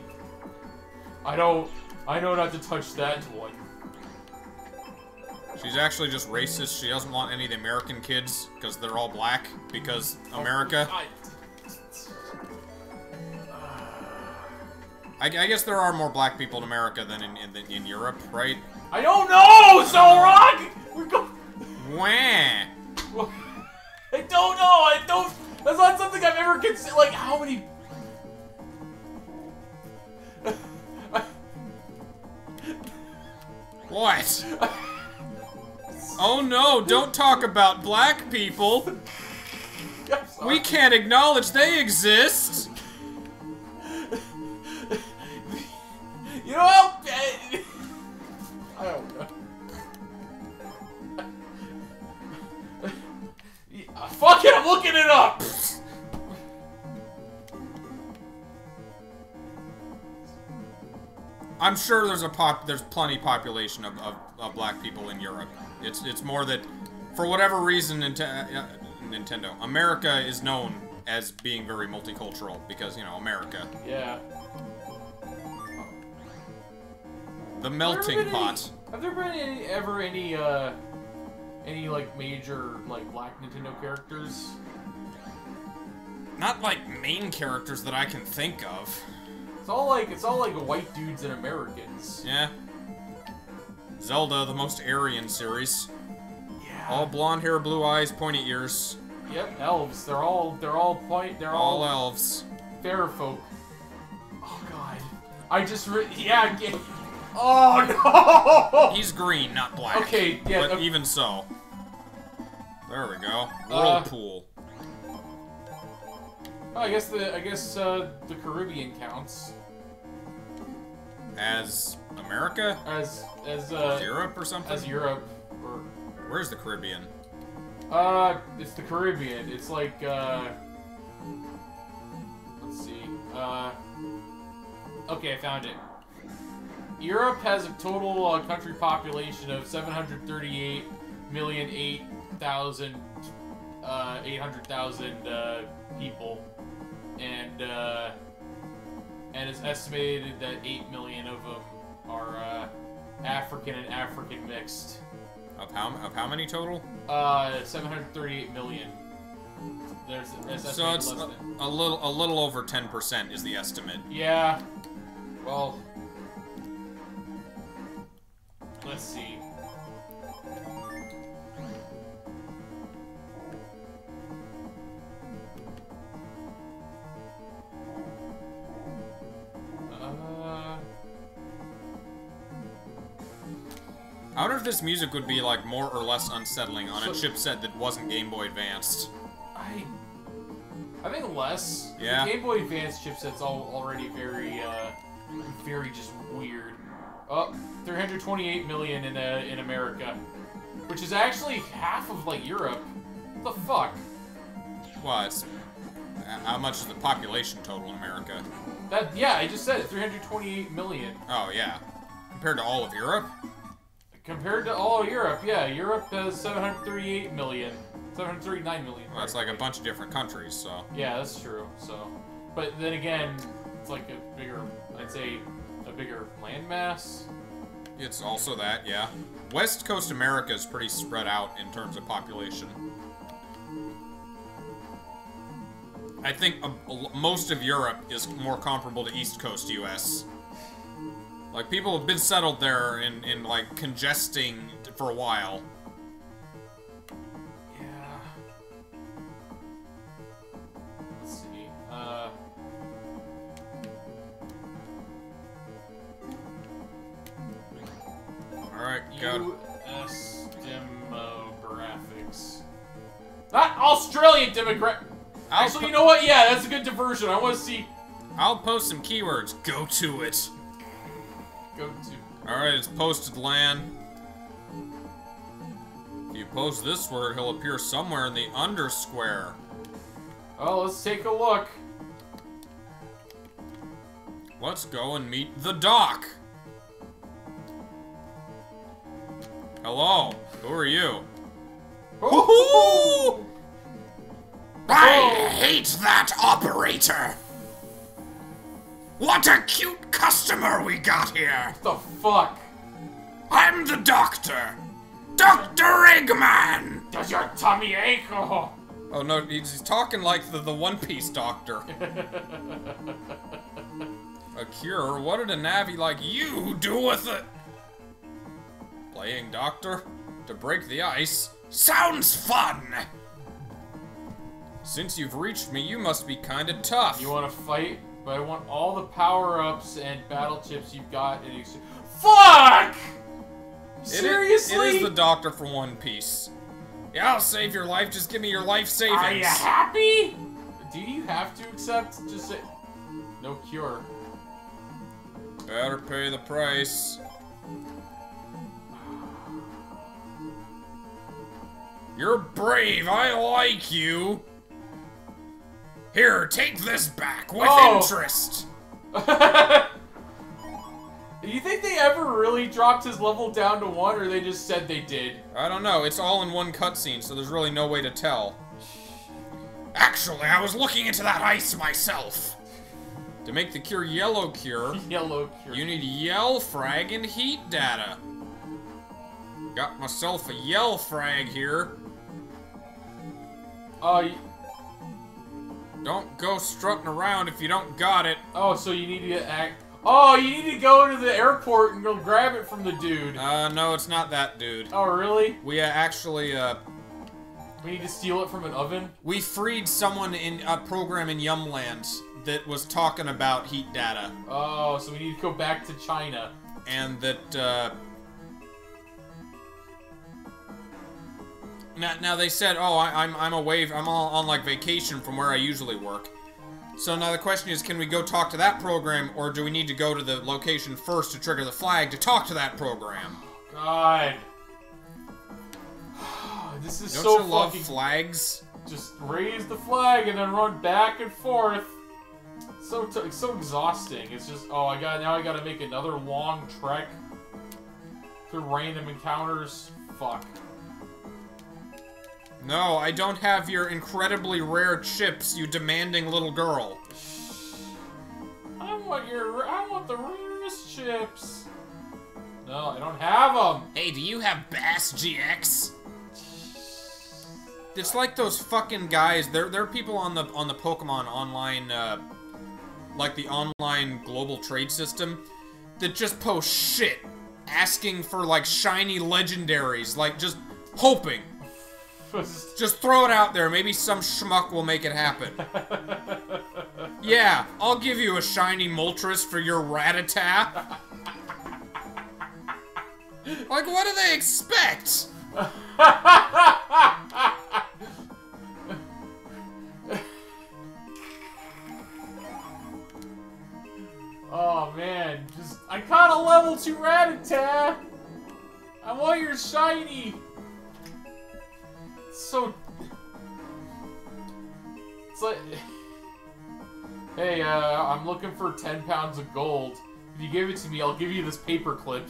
I don't... I know not to touch that one. She's actually just racist. She doesn't want any of the American kids because they're all black. Because America. Oh, I, I guess there are more black people in America than in in, in Europe, right? I don't know, Zorock. We're going. Wah. I don't know. I don't. That's not something I've ever considered. Like how many. What? Oh no, don't talk about black people! We can't acknowledge they exist! You know how... I don't know. Fuck it, I'm looking it up! I'm sure there's a pop. There's plenty population of, of, of black people in Europe. It's it's more that, for whatever reason, Nint uh, Nintendo America is known as being very multicultural because you know America. Yeah. The melting have pot. Any, have there been any, ever any uh, any like major like black Nintendo characters? Not like main characters that I can think of. It's all like it's all like white dudes and Americans. Yeah. Zelda, the most Aryan series. Yeah. All blonde hair, blue eyes, pointy ears. Yep, elves. They're all they're all point. They're all, all elves. Fair folk. Oh God. I just re yeah. Get oh no. He's green, not black. Okay. Yeah. But okay. Even so. There we go. Whirlpool. Uh, oh, I guess the I guess uh, the Caribbean counts. As America? As as uh, Europe or something? As Europe or where's the Caribbean? Uh, it's the Caribbean. It's like uh, let's see. Uh, okay, I found it. Europe has a total uh, country population of seven hundred thirty-eight million eight thousand uh, eight hundred thousand uh, people, and. Uh, And it's estimated that eight million of them are uh, African and African mixed. Of how, of how many total? Uh, seven hundred thirty-eight million. There's, there's so it's a, a little a little over ten percent is the estimate. Yeah. Well, let's see. I wonder if this music would be, like, more or less unsettling on so, a chipset that wasn't Game Boy Advanced. I... I think less. Yeah. The Game Boy Advance chipset's all already very, uh... very just weird. Oh, three hundred twenty-eight million in, uh, in America. Which is actually half of, like, Europe. What the fuck? Well, it's... How much is the population total in America? That, yeah, I just said it. three hundred twenty-eight million. Oh, yeah. Compared to all of Europe? Compared to all Europe, yeah, Europe has seven hundred thirty-eight million. seven hundred thirty-nine million. Well, that's like a bunch of different countries, so. Yeah, that's true, so. But then again, it's like a bigger, I'd say, a bigger landmass. It's also that, yeah. West Coast America is pretty spread out in terms of population. I think a, a, most of Europe is more comparable to East Coast U S. Like, people have been settled there and, and like, congesting for a while. Yeah. Let's see. Uh... Alright, go. U S demographics. Not Australian demographics! Actually, you know what? Yeah, that's a good diversion. I want to see. I'll post some keywords. Go to it. Go to. All right, it's posted land. If you post this word, he'll appear somewhere in the Undersquare. Oh, let's take a look. Let's go and meet the Doc. Hello. Who are you? Woohoo! I hate that operator! What a cute customer we got here! What the fuck? I'm the doctor! Doctor Eggman! Does your tummy ache? Oh, oh no, he's talking like the, the One Piece doctor. A cure? What did a navvy like you do with it? Playing doctor? To break the ice? Sounds fun! Since you've reached me, you must be kinda tough. You wanna fight, but I want all the power-ups and battle chips you've got in exchange. Fuck! Seriously? It is, it is the doctor from One Piece. Yeah, I'll save your life, just give me your life savings. Are you happy? Do you have to accept? Just say, no cure. Better pay the price. You're brave, I like you. Here, take this back with oh. interest. Do you think they ever really dropped his level down to one, or they just said they did? I don't know. It's all in one cutscene, so there's really no way to tell. Actually, I was looking into that ice myself. To make the cure yellow cure, yellow cure, you need yell frag and heat data. Got myself a yell frag here. Oh. Uh, Don't go strutting around if you don't got it. Oh, so you need to act. Oh, you need to go to the airport and go grab it from the dude. Uh, no, it's not that dude. Oh, really? We uh, actually, uh... we need to steal it from an oven? We freed someone in a program in Yumland that was talking about heat data. Oh, so we need to go back to China. And that, uh... Now, now they said, oh, I, I'm I'm away. I'm all on like vacation from where I usually work. So now the question is, can we go talk to that program, or do we need to go to the location first to trigger the flag to talk to that program? God, this is Don't so. Don't you love flags? Just raise the flag and then run back and forth. It's so t it's so exhausting. It's just oh, I got now I got to make another long trek through random encounters. Fuck. No, I don't have your incredibly rare chips, you demanding little girl. I want your, I want the rarest chips. No, I don't have them. Hey, do you have Bass G X? It's like those fucking guys. There, there are people on the on the Pokemon online, uh, like the online global trade system, that just post shit, asking for like shiny legendaries, like just hoping. Just throw it out there. Maybe some schmuck will make it happen. Yeah, I'll give you a shiny Moltres for your Rattata. Like, what do they expect? Oh, man. Just, I caught a level two Rattata. I want your shiny. So, it's like, hey, uh, I'm looking for ten pounds of gold. If you give it to me, I'll give you this paperclip.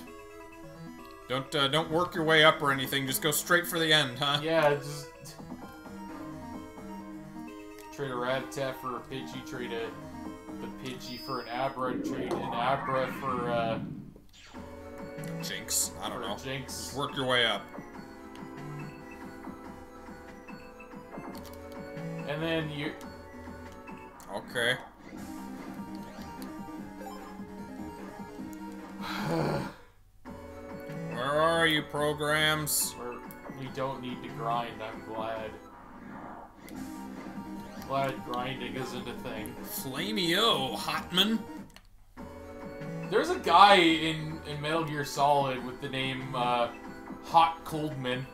Don't, uh, don't work your way up or anything. Just go straight for the end, huh? Yeah, just, trade a Rattata for a Pidgey, trade a, the Pidgey for an Abra, trade an Abra for uh Jinx. I don't know. Jinx. Just work your way up. And then you... Okay. Where are you, programs? We're, we don't need to grind, I'm glad. Glad grinding isn't a thing. Flameo, Hotman. There's a guy in, in Metal Gear Solid with the name, uh, Hot Coldman.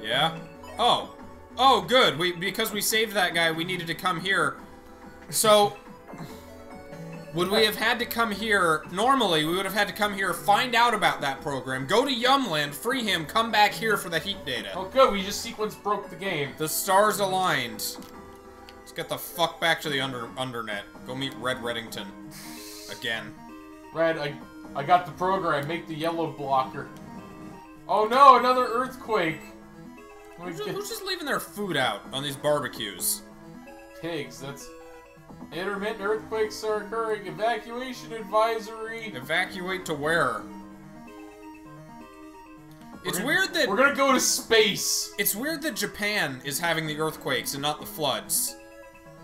Yeah? Oh. Oh, good. We because we saved that guy, we needed to come here. So, would we have had to come here... Normally, we would have had to come here, find out about that program, go to Yumland, free him, come back here for the heat data. Oh, good. We just sequence broke the game. The stars aligned. Let's get the fuck back to the under Undernet. Go meet Red Reddington. Again. Red, I, I got the program. Make the yellow blocker. Oh no, another earthquake! Who's just, who's just leaving their food out on these barbecues? Pigs, that's... Intermittent earthquakes are occurring. Evacuation advisory. Evacuate to where? We're it's gonna, weird that... We're gonna go to space! It's weird that Japan is having the earthquakes and not the floods.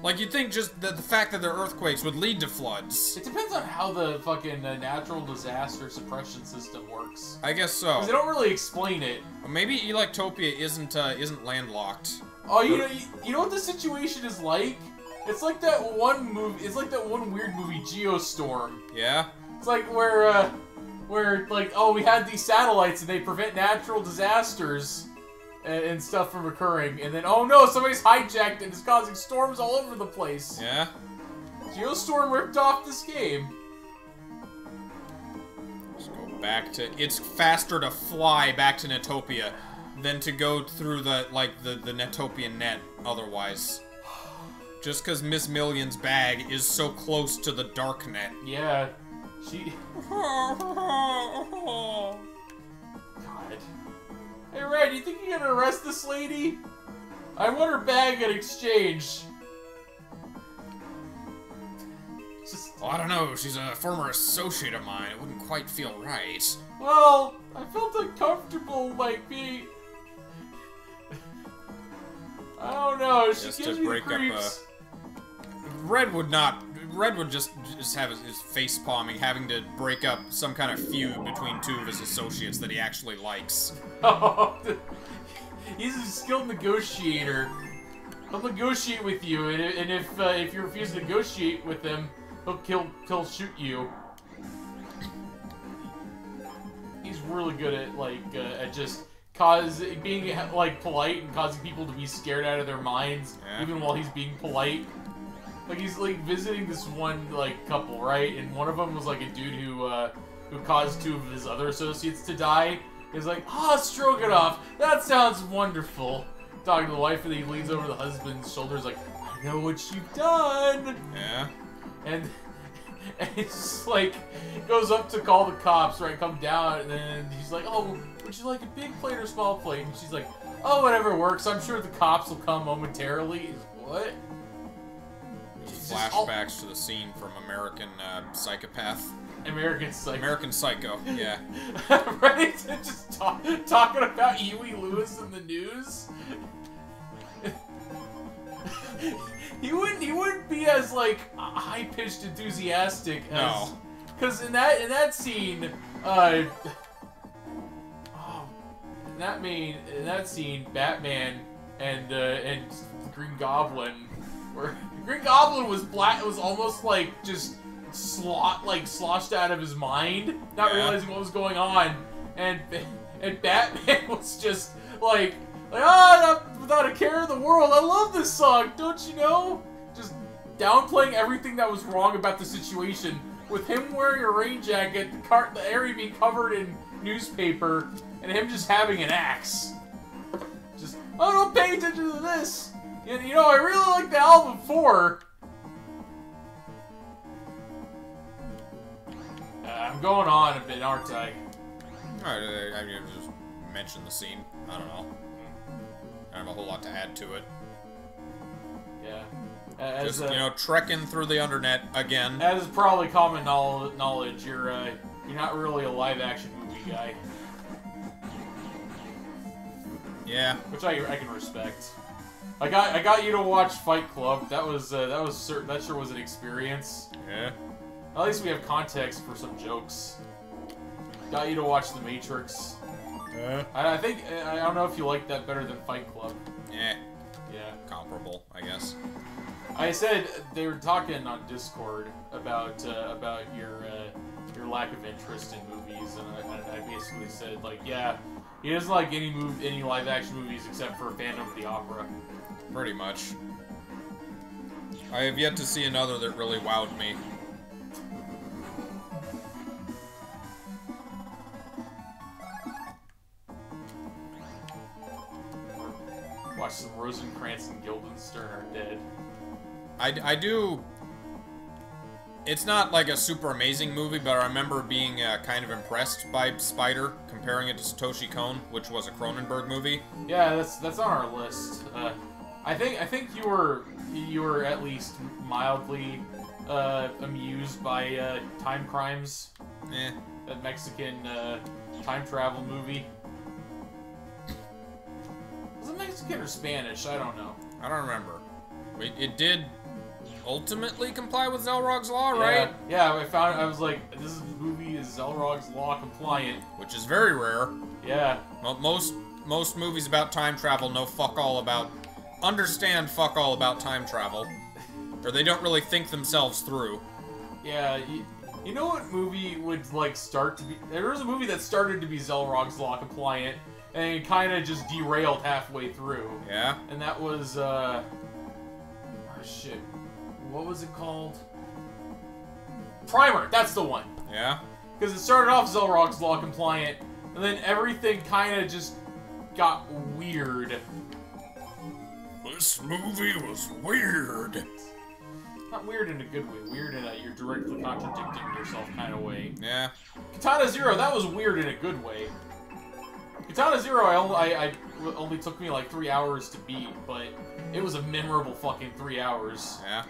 Like, you'd think just the, the fact that there are earthquakes would lead to floods. It depends on how the fucking uh, natural disaster suppression system works. I guess so. Because they don't really explain it. Well, maybe Electopia isn't uh, isn't landlocked. Oh, you know, you, you know what the situation is like? It's like that one movie. It's like that one weird movie, Geostorm. Yeah. It's like where uh, where like oh we had these satellites and they prevent natural disasters and stuff from occurring, and then, oh no, somebody's hijacked and it's causing storms all over the place. Yeah. Geostorm ripped off this game. Let's go back to... It's faster to fly back to Netopia than to go through the, like, the, the Netopian net otherwise. Just because Miss Million's bag is so close to the dark net. Yeah. She... God. Hey, Red, you think you're gonna arrest this lady? I want her bag in exchange. Just... Well, I don't know. She's a former associate of mine. It wouldn't quite feel right. Well, I felt uncomfortable, like, being... I don't know. She just gives to me break creeps. Up, uh... Red would not... Red would just, just have his, his face palming, having to break up some kind of feud between two of his associates that he actually likes. Oh, he's a skilled negotiator. He'll negotiate with you, and, and if uh, if you refuse to negotiate with him, he'll kill, he'll shoot you. He's really good at like uh, at just cause being like polite and causing people to be scared out of their minds, yeah. Even while he's being polite. Like, he's, like, visiting this one, like, couple, right? And one of them was, like, a dude who, uh, who caused two of his other associates to die. He's like, ah, Stroganoff, that sounds wonderful. Talking to the wife, and he leans over the husband's shoulders, like, I know what you've done. Yeah. And, and he's just, like, goes up to call the cops, right? Come down, and then he's like, oh, would you like a big plate or small plate? And she's like, oh, whatever works. I'm sure the cops will come momentarily. He's like, what? Flashbacks to the scene from American uh, Psychopath. American Psycho. American Psycho, yeah. Right? Just talk, talking about Huey Lewis in the news? he, wouldn't, he wouldn't be as, like, high-pitched enthusiastic as... No. Because in that, in that scene, uh... Oh, in, that main, in that scene, Batman and, uh, and Green Goblin were... Green Goblin was black. It was almost like just slot, like sloshed out of his mind, not yeah. realizing what was going on. And and Batman was just like, like ah, oh, without a care in the world. I love this song, don't you know? Just downplaying everything that was wrong about the situation. With him wearing a rain jacket, the, car the area being covered in newspaper, and him just having an axe. Just oh, don't pay attention to this. You know, I really like the album four. Uh, I'm going on a bit, aren't I? Alright, I, I just mentioned the scene. I don't know. I don't have a whole lot to add to it. Yeah. As, Just, uh, you know, trekking through the Undernet again. That is probably common knowledge. You're, uh, you're not really a live-action movie guy. Yeah. Which I, I can respect. I got I got you to watch Fight Club. That was uh, that was certain. That sure was an experience. Yeah. At least we have context for some jokes. Got you to watch The Matrix. Yeah. I, I think I don't know if you like that better than Fight Club. Yeah. Yeah. Comparable, I guess. I said they were talking on Discord about uh, about your uh, your lack of interest in movies, and I, I basically said like, yeah, he doesn't like any move any live action movies except for Phantom of the Opera. Pretty much. I have yet to see another that really wowed me. Watch some Rosencrantz and Guildenstern Are Dead. I, I do... It's not like a super amazing movie, but I remember being uh, kind of impressed by Spider, comparing it to Satoshi Kon, which was a Cronenberg movie. Yeah, that's that's on our list. Uh, I think I think you were you were at least mildly uh, amused by uh, Time Crimes, eh. That Mexican uh, time travel movie. Was it Mexican or Spanish? I don't know. I don't remember. It, it did. Ultimately comply with Zelrog's Law, right? Yeah, yeah, I found I was like, this movie is Zelrog's Law compliant. Which is very rare. Yeah. Most most movies about time travel know fuck all about... Understand fuck all about time travel. Or they don't really think themselves through. Yeah, you, you know what movie would, like, start to be... There was a movie that started to be Zelrog's Law compliant, and it kind of just derailed halfway through. Yeah? And that was, uh... Oh, shit. What was it called? Primer, that's the one. Yeah. Because it started off Zelrog's Law compliant, and then everything kind of just got weird. This movie was weird. Not weird in a good way, weird in a you're directly contradicting yourself kind of way. Yeah. Katana Zero, that was weird in a good way. Katana Zero, I only, I, I only took me like three hours to beat, but it was a memorable fucking three hours. Yeah.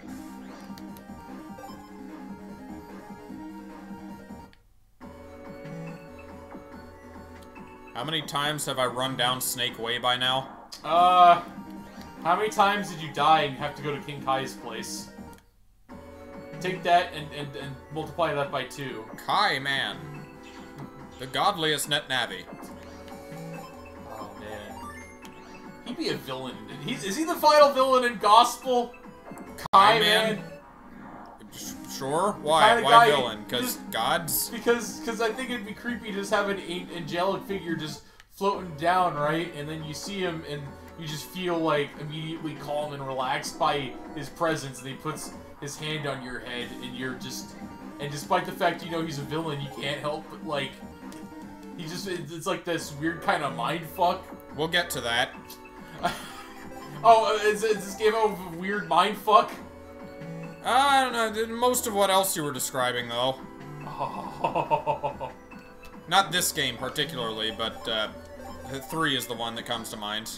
How many times have I run down Snake Way by now? Uh, how many times did you die and have to go to King Kai's place? Take that and, and, and multiply that by two. Kai, man. The godliest net navvy. Oh, man. He'd be a villain. He's, is he the final villain in Gospel? Kai, Kai man. man. Sure. Why? Why villain? Because gods? Because because I think it'd be creepy to just have an angelic figure just floating down, right? And then you see him, and you just feel like immediately calm and relaxed by his presence. And he puts his hand on your head, and you're just, and despite the fact you know he's a villain, you can't help but like, he just, it's like this weird kind of mind fuck. We'll get to that. Oh, is, is this game a weird mind fuck? I don't know, most of what else you were describing, though. Oh. Not this game particularly, but uh, three is the one that comes to mind.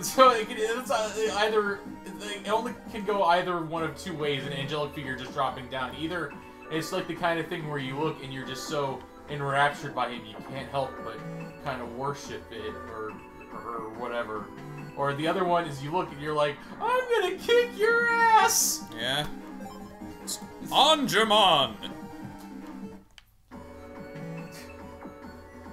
So it can, it's either, it only can go either one of two ways, an angelic figure just dropping down. Either it's like the kind of thing where you look and you're just so enraptured by him you can't help but kind of worship it, or, or whatever. Or the other one is you look and you're like, I'm gonna kick your ass! Yeah. Angemon!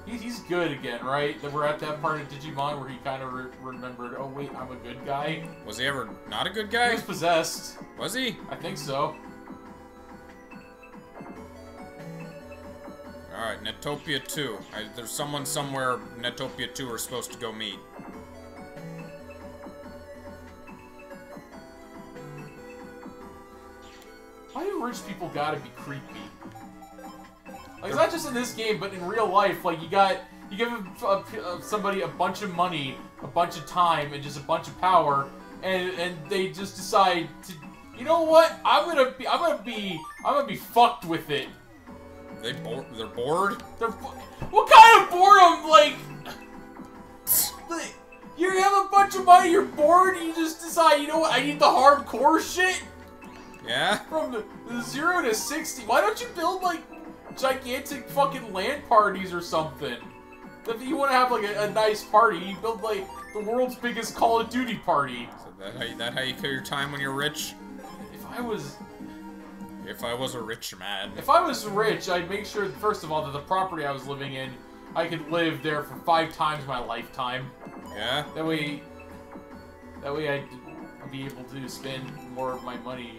He's good again, right? We're at that part of Digimon where he kind of re remembered, oh wait, I'm a good guy. Was he ever not a good guy? He was possessed. Was he? I think so. Alright, Netopia two. I, there's someone somewhere Netopia two are supposed to go meet. Why do rich people gotta be creepy? Like, it's not just in this game, but in real life. Like, you got, you give a, a, somebody a bunch of money, a bunch of time, and just a bunch of power, and and they just decide to, you know what? I'm gonna be, I'm gonna be, I'm gonna be fucked with it. They bo they're bored. They're bo what kind of boredom? Like, You have a bunch of money, you're bored, you just decide, you know what, I need the hardcore shit? Yeah? From the, the zero to sixty. Why don't you build, like, gigantic fucking LAN parties or something? If you want to have, like, a, a nice party, you build, like, the world's biggest Call of Duty party. So that how you, that how you kill your time when you're rich? If I was... If I was a rich man. If I was rich, I'd make sure, first of all, that the property I was living in, I could live there for five times my lifetime. Yeah? That way... That way I'd be able to spend more of my money,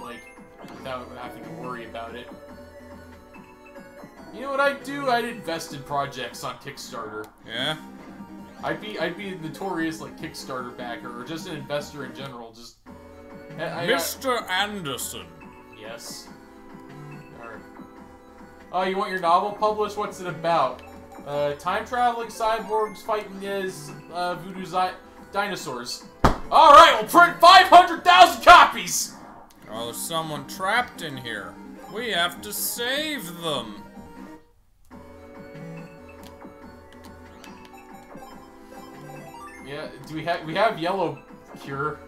like, without having to worry about it. You know what I'd do? I'd invest in projects on Kickstarter. Yeah? I'd be I'd be a notorious, like, Kickstarter backer, or just an investor in general, just... I, I, Mister I, Anderson. Yes. Alright. Oh, you want your novel published? What's it about? Uh, time-traveling cyborgs fighting as, uh, voodoo zi dinosaurs. Alright, we'll print five hundred thousand copies! Oh, there's someone trapped in here. We have to save them. Yeah, do we have- we have yellow cure.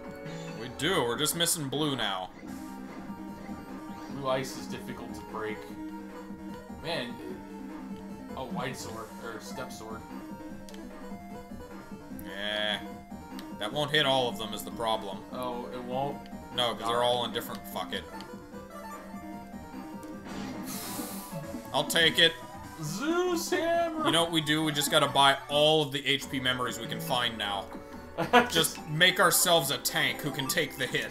We do, we're just missing blue now. Blue ice is difficult to break. Man. Oh, wide sword. Or step sword. Yeah. That won't hit all of them is the problem. Oh, it won't? No, because they're all in different- fuck it. I'll take it. Zeus hammer! You know what we do? We just gotta buy all of the H P memories we can find now. Just make ourselves a tank who can take the hit.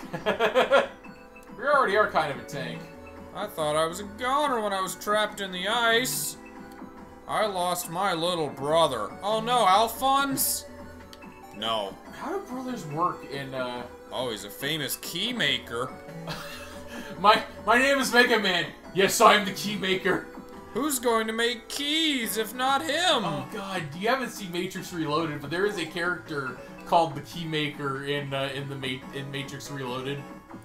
We already are kind of a tank. I thought I was a goner when I was trapped in the ice. I lost my little brother. Oh no, Alphonse? No. How do brothers work in, uh... Oh, he's a famous key maker. my, my name is Mega Man. Yes, I am the key maker. Who's going to make keys if not him? Oh god, you haven't seen Matrix Reloaded, but there is a character called the Key Maker in uh, in the Ma in Matrix Reloaded.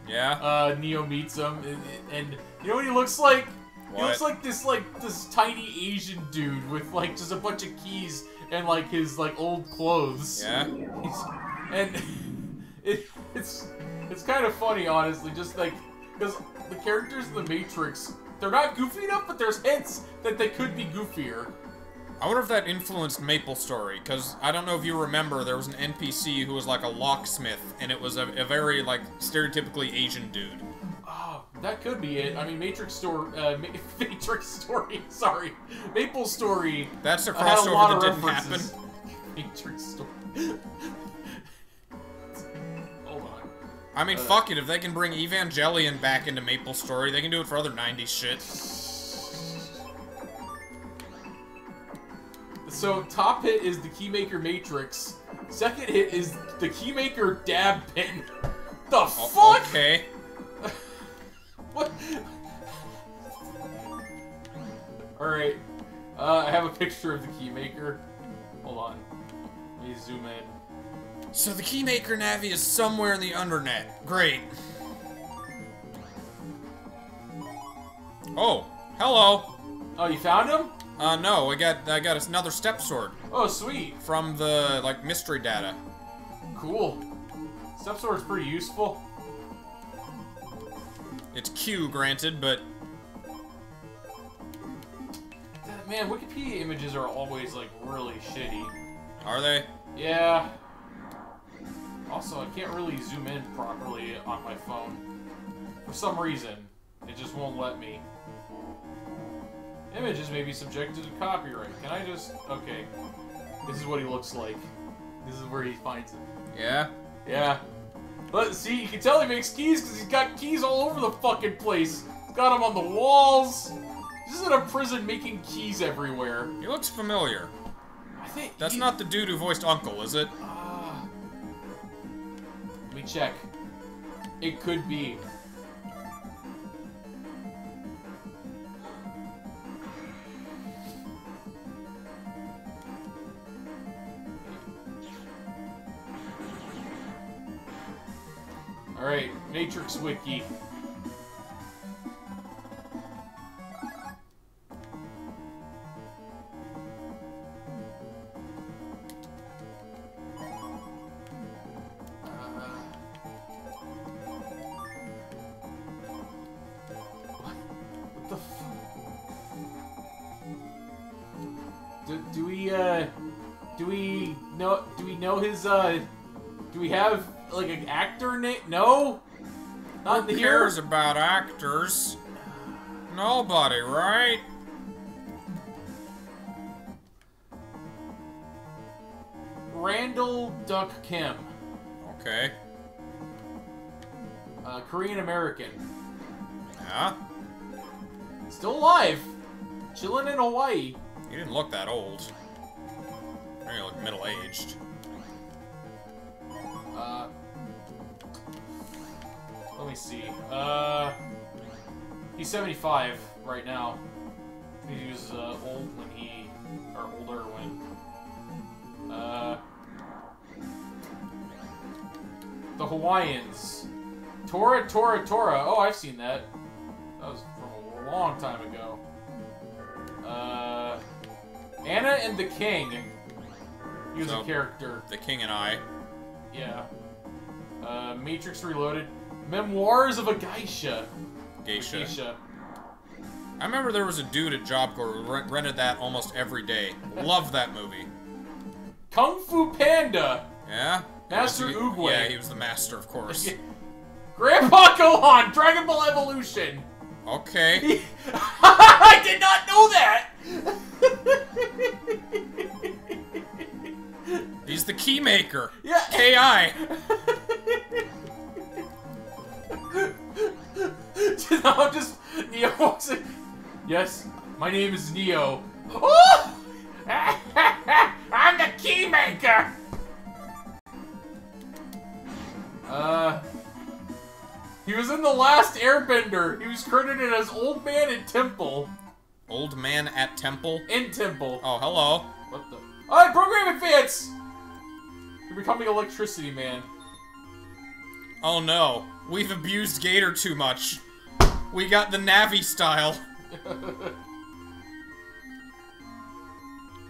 Yeah. Uh, Neo meets him, and, and you know what he looks like? What? He looks like this like this tiny Asian dude with like just a bunch of keys and like his like old clothes. Yeah. He's, and it, it's it's kind of funny, honestly, just like because the characters in the Matrix. They're not goofy enough, but there's hints that they could be goofier. I wonder if that influenced MapleStory, because I don't know if you remember, there was an N P C who was like a locksmith, and it was a, a very, like, stereotypically Asian dude. Oh, that could be it. I mean, Matrix Story, uh, Ma Matrix Story, sorry. MapleStory. That's a crossover that didn't references. happen. Matrix Story. I mean, uh, fuck it, if they can bring Evangelion back into MapleStory, they can do it for other nineties shit. So, top hit is the Keymaker Matrix. Second hit is the Keymaker Dab Pin. The oh, fuck? Okay. What? Alright. Uh, I have a picture of the Keymaker. Hold on. Let me zoom in. So the Keymaker Navi is somewhere in the Undernet. Great. Oh, hello. Oh, you found him? Uh, no, I got I got another step sword. Oh, sweet. From the like mystery data. Cool. Step sword is pretty useful. It's Q granted, but man, Wikipedia images are always like really shitty. Are they? Yeah. Also, I can't really zoom in properly on my phone. For some reason, it just won't let me. Images may be subjected to copyright. Can I just... Okay. This is what he looks like. This is where he finds him. Yeah? Yeah. But, see, you can tell he makes keys because he's got keys all over the fucking place. He's got them on the walls. He's in a prison making keys everywhere. He looks familiar. I think That's he... not the dude who voiced Uncle, is it? Uh, Let me check. It could be. Alright, Matrix Wiki. What the f... Do, do we, uh... Do we know... Do we know his, uh... Do we have, like, an actor name? No? Not Who cares here? About actors? Nobody, right? Randall Duck Kim. Okay. Uh, Korean-American. Yeah? Still alive! Chilling in Hawaii. You didn't look that old. You look middle-aged. Uh... Let me see. Uh... He's seventy-five right now. He was uh, old when he... Or older when... Uh... The Hawaiians. Tora, Tora, Tora. Oh, I've seen that. That was from a long time ago. Uh... Anna and the King. He was so, a character. The King and I. Yeah. Uh, Matrix Reloaded. Memoirs of a Geisha. Geisha. Geisha. I remember there was a dude at Job Corps who re rented that almost every day. Love that movie. Kung Fu Panda. Yeah? Master Oogway. Yeah, he was the master, of course. Grandpa Gohan, Dragon Ball Evolution. Okay. I did not know that! He's the Keymaker. Yeah. K I I'm just... Neo walks in. Yes, my name is Neo. Oh! I'm the Keymaker! Uh... He was in The Last Airbender. He was credited as Old Man in Temple. Old Man at Temple? In Temple. Oh, hello. What the... Alright, program advance! You're becoming Electricity Man. Oh no. We've abused Gator too much. We got the Navi style.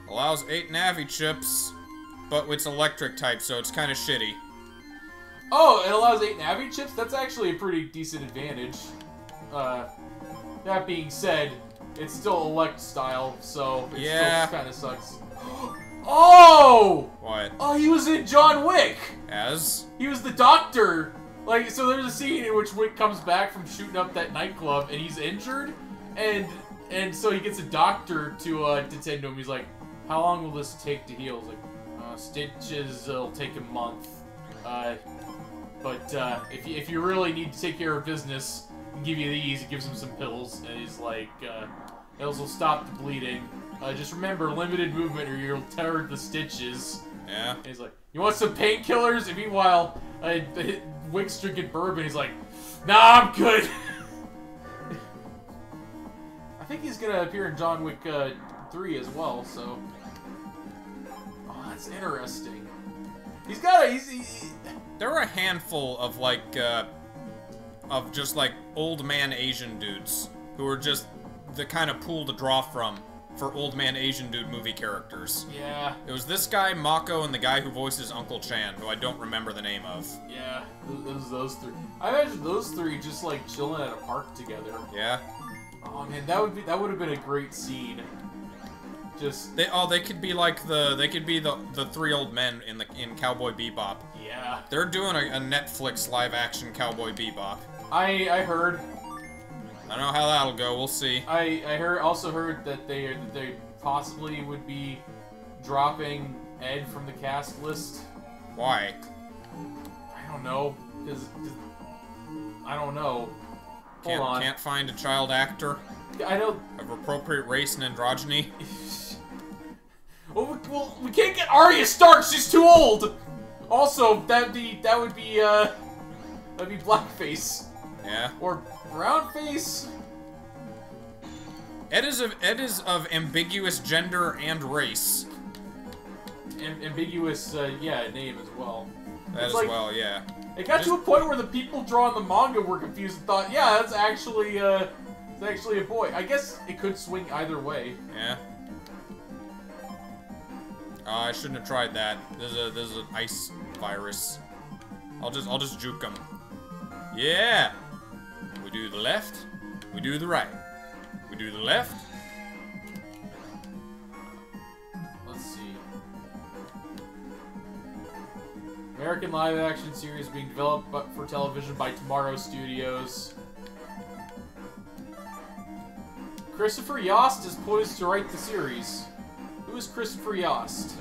Allows eight Navi chips, but it's electric type, so it's kind of shitty. Oh, it allows eight Navi chips? That's actually a pretty decent advantage. Uh, that being said, it's still elect style, so it yeah. still kind of sucks. Oh! What? Oh, he was in John Wick! As? He was the doctor! Like, so there's a scene in which Wick comes back from shooting up that nightclub, and he's injured, and and so he gets a doctor to uh, tend to him. He's like, how long will this take to heal? He's like, uh, stitches will take a month. Uh, but uh, if, you, if you really need to take care of business, I can give you these. He gives him some pills, and he's like, uh, those will stop the bleeding. Uh, just remember, limited movement or you'll tear the stitches. Yeah. And he's like, you want some painkillers? And meanwhile, uh, Wick's drinking bourbon. He's like, nah, I'm good. I think he's gonna appear in John Wick uh, three as well, so... Oh, that's interesting. He's got a... He's, he, he... There are a handful of, like, uh... of just, like, old man Asian dudes who are just the kind of pool to draw from for old man Asian dude movie characters. Yeah. It was this guy, Mako, and the guy who voices Uncle Chan, who I don't remember the name of. Yeah, it was those three. I imagine those three just, like, chilling at a park together. Yeah. Oh, man, that would be that would have been a great scene. Just... They, oh, they could be like the they could be the the three old men in the in Cowboy Bebop. Yeah. They're doing a, a Netflix live action Cowboy Bebop. I I heard. I don't know how that'll go. We'll see. I I heard also heard that they that they possibly would be dropping Ed from the cast list. Why? I don't know. Cause, cause I don't know. Hold can't, on. Can't find a child actor. I know. Of appropriate race and androgyny. well, we, well, we can't get Arya Stark. She's too old. Also, that'd be that would be uh, that'd be blackface. Yeah. Or brownface. Ed is of Ed is of ambiguous gender and race. Am ambiguous, uh, yeah, name as well. That it's as like, well, yeah. It got Just, to a point where the people drawing the manga were confused and thought, yeah, that's actually. Uh, It's actually a boy. I guess it could swing either way. Yeah. Uh, I shouldn't have tried that. There's a there's an ice virus. I'll just I'll just juke him. Yeah. We do the left. We do the right. We do the left. Let's see. American live action series being developed for television by Tomorrow Studios. Christopher Yost is poised to write the series. Who is Christopher Yost?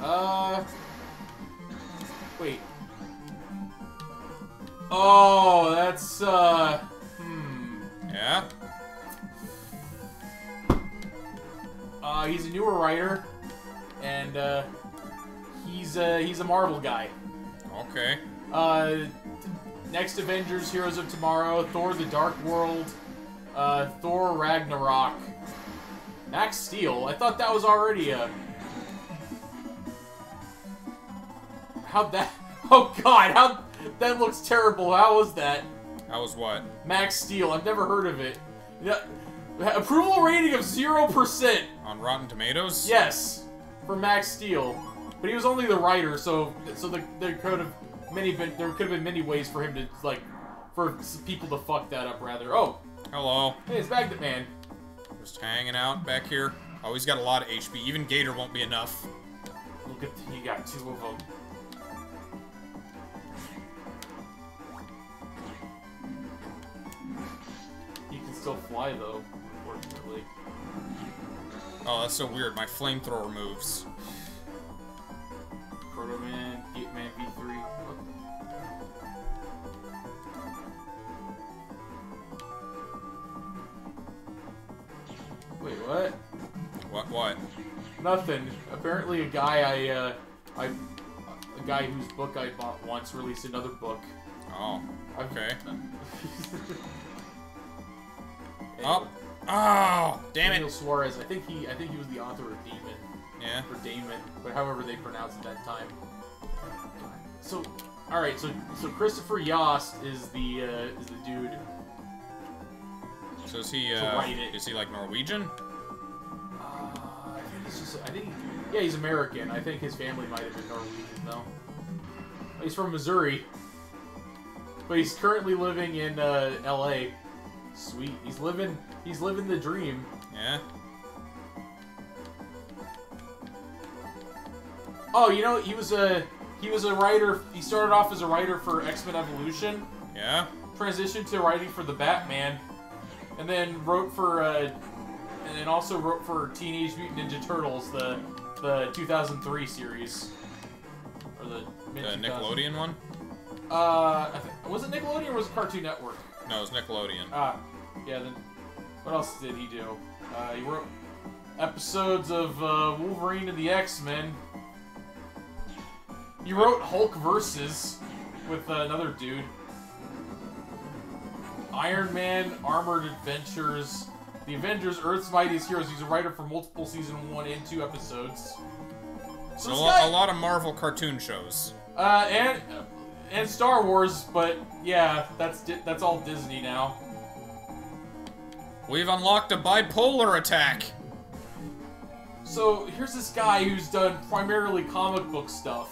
Uh... Wait. Oh, that's, uh... Hmm. Yeah? Uh, he's a newer writer. And, uh... He's, uh, he's a Marvel guy. Okay. Uh... Next Avengers, Heroes of Tomorrow, Thor the Dark World, uh, Thor Ragnarok, Max Steel. I thought that was already a... How'd that... Oh god, how... That looks terrible. How was that? How was what? Max Steel. I've never heard of it. Yeah. Approval rating of zero percent. On Rotten Tomatoes? Yes. For Max Steel. But he was only the writer, so so the, the code of... Many, there could have been many ways for him to, like, for people to fuck that up, rather. Oh! Hello. Hey, it's Magnet Man. Just hanging out back here. Oh, he's got a lot of H P. Even Gator won't be enough. Look at, he got two of them. He can still fly, though, unfortunately. Oh, that's so weird. My flamethrower moves. Proto Man, Gateman V three. Wait, what? What? What? Nothing. Apparently, a guy I, uh, I, a guy whose book I bought once released another book. Oh. Okay. Anyway. Oh. Oh. Damn it. Daniel Suarez. I think he. I think he was the author of Demon. Yeah. Or Damon, but however they pronounced it that time. So, all right. So, so Christopher Yost is the uh, is the dude. So is he? Uh, it. Is he like Norwegian? Uh, I think he's just. I think. Yeah, he's American. I think his family might have been Norwegian though. He's from Missouri, but he's currently living in uh, L A Sweet. He's living. He's living the dream. Yeah. Oh, you know, he was a he was a writer. He started off as a writer for X-Men Evolution. Yeah. Transitioned to writing for the Batman, and then wrote for uh, and then also wrote for Teenage Mutant Ninja Turtles, the the two thousand three series, or the mid the Nickelodeon one. Uh, I th was it Nickelodeon or was it Cartoon Network? No, it was Nickelodeon. Ah, yeah. Then what else did he do? Uh, he wrote episodes of uh, Wolverine and the X-Men. You wrote Hulk Versus with uh, another dude. Iron Man, Armored Adventures, The Avengers, Earth's Mightiest Heroes. He's a writer for multiple season one and two episodes. So, so a, guy, a lot of Marvel cartoon shows. Uh, and and Star Wars, but yeah, that's that's all Disney now. We've unlocked a bipolar attack. So here's this guy who's done primarily comic book stuff.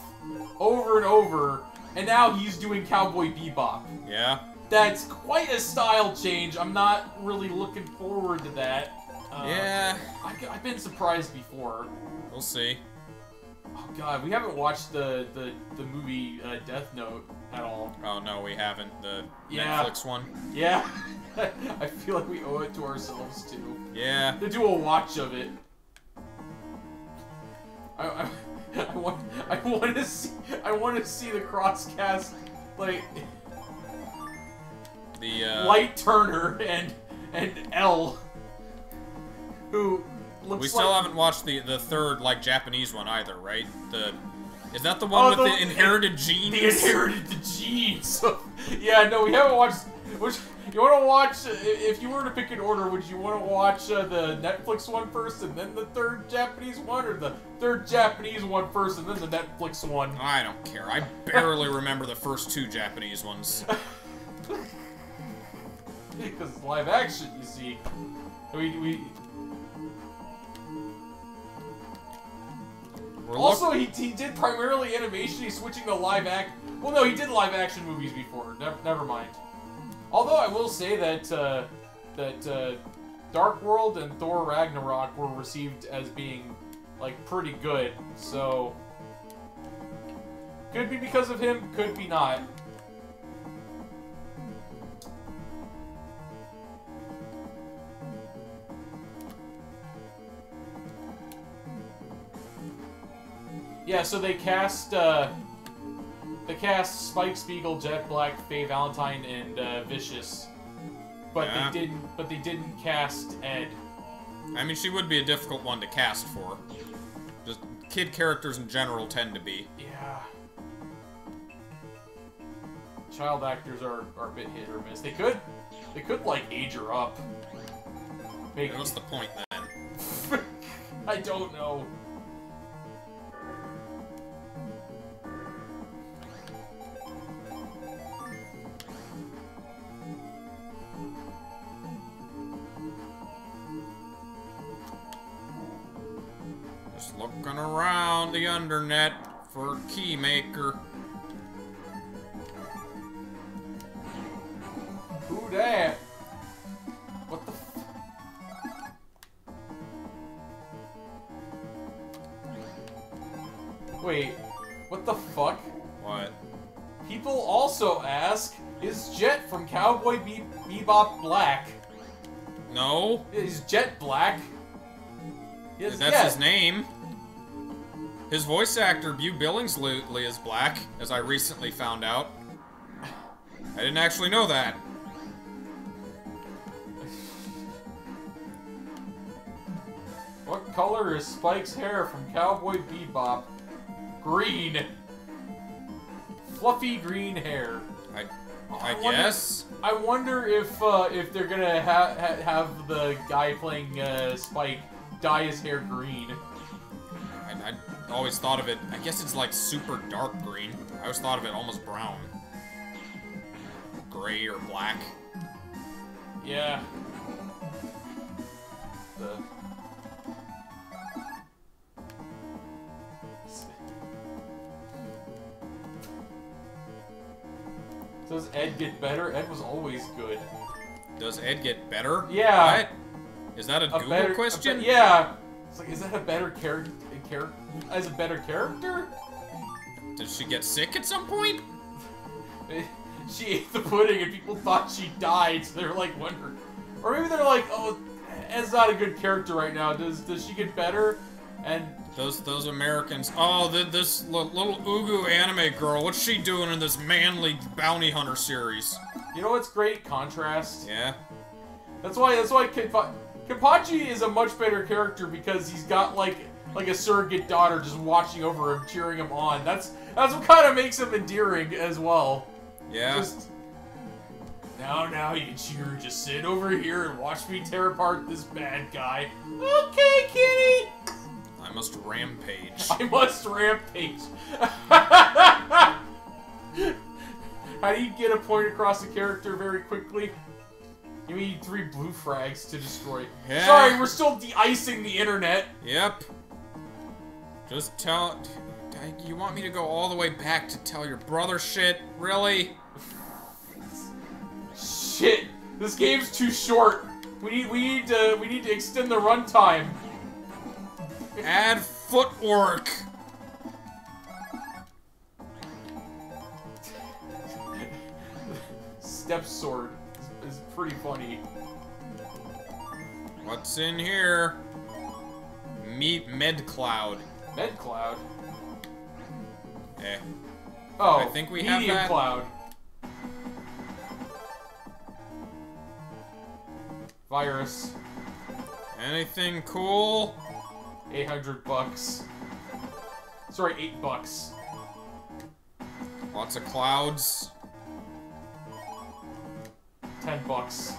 Over and over, and now he's doing Cowboy Bebop. Yeah. That's quite a style change. I'm not really looking forward to that. Uh, yeah. I, I've been surprised before. We'll see. Oh god, we haven't watched the the, the movie uh, Death Note at all. Oh no, we haven't. The yeah. Netflix one. Yeah. I feel like we owe it to ourselves too. Yeah. To do a watch of it. I. I I want, I want to see, I want to see the crosscast, like the uh, Light Turner and and L, who looks. We still like, haven't watched the the third like Japanese one either, right? The is that the one oh, with the, the inherited in, genes? The inherited the genes. Yeah, no, we haven't watched. Which you want to watch? If you were to pick an order, would you want to watch uh, the Netflix one first, and then the third Japanese one, or the third Japanese one first, and then the Netflix one? I don't care. I barely remember the first two Japanese ones. Because it's live action, you see. We we. We're also, he he did primarily animation. He's switching to live act. Well, no, he did live action movies before. Ne never mind. Although I will say that uh, that uh, Dark World and Thor Ragnarok were received as being like pretty good, so could be because of him, could be not. Yeah, so they cast uh, they cast Spike Spiegel, Jet Black, Faye Valentine, and uh, Vicious, but yeah. they didn't. But they didn't cast Ed. I mean, she would be a difficult one to cast for. Just kid characters in general tend to be. Yeah. Child actors are are a bit hit or miss. They could they could like age her up. Make yeah, what's the point then? I don't know. Looking around the Undernet for Keymaker. Who that? What the f- Wait, what the fuck? What? People also ask, is Jet from Cowboy Be- Bebop black? No. Is Jet black? Yes, that's yeah. his name. His voice actor, Beau Billingsley, is black, as I recently found out. I didn't actually know that. What color is Spike's hair from Cowboy Bebop? Green. Fluffy green hair. I, I, I guess. Wonder, I wonder if uh, if they're gonna ha ha have the guy playing uh, Spike dye his hair green. I, I always thought of it, I guess it's like super dark green. I always thought of it almost brown. Gray or black. Yeah. The... Does Ed get better? Ed was always good. Does Ed get better? Yeah. What? Is that a, a Google better, question? A be yeah. It's like, is that a better character? Char as a better character? Did she get sick at some point? She ate the pudding and people thought she died, so they were like wondering. Or maybe they're like, oh, Ed's not a good character right now. Does does she get better? And those those Americans. Oh, the, this little Ugu anime girl. What's she doing in this manly bounty hunter series? You know what's great? Contrast. Yeah. That's why, that's why Kenpachi is a much better character because he's got like like a surrogate daughter just watching over him, cheering him on. That's that's what kind of makes him endearing as well. Yeah. Just, now, now, you cheer. Just sit over here and watch me tear apart this bad guy. Okay, kitty. I must rampage. I must rampage. How do you get a point across a character very quickly? You need three blue frags to destroy. Yeah. Sorry, we're still de-icing the internet. Yep. Just tell... You want me to go all the way back to tell your brother shit? Really? Shit. This game's too short. We need, we need, to, we need to extend the runtime. Add footwork. Step Sword. Is pretty funny. What's in here? Meet MedCloud. MedCloud? Eh. Oh, I think we have that. Medium Cloud. Virus. Anything cool? eight hundred bucks. Sorry, eight bucks. Lots of clouds. Ten bucks.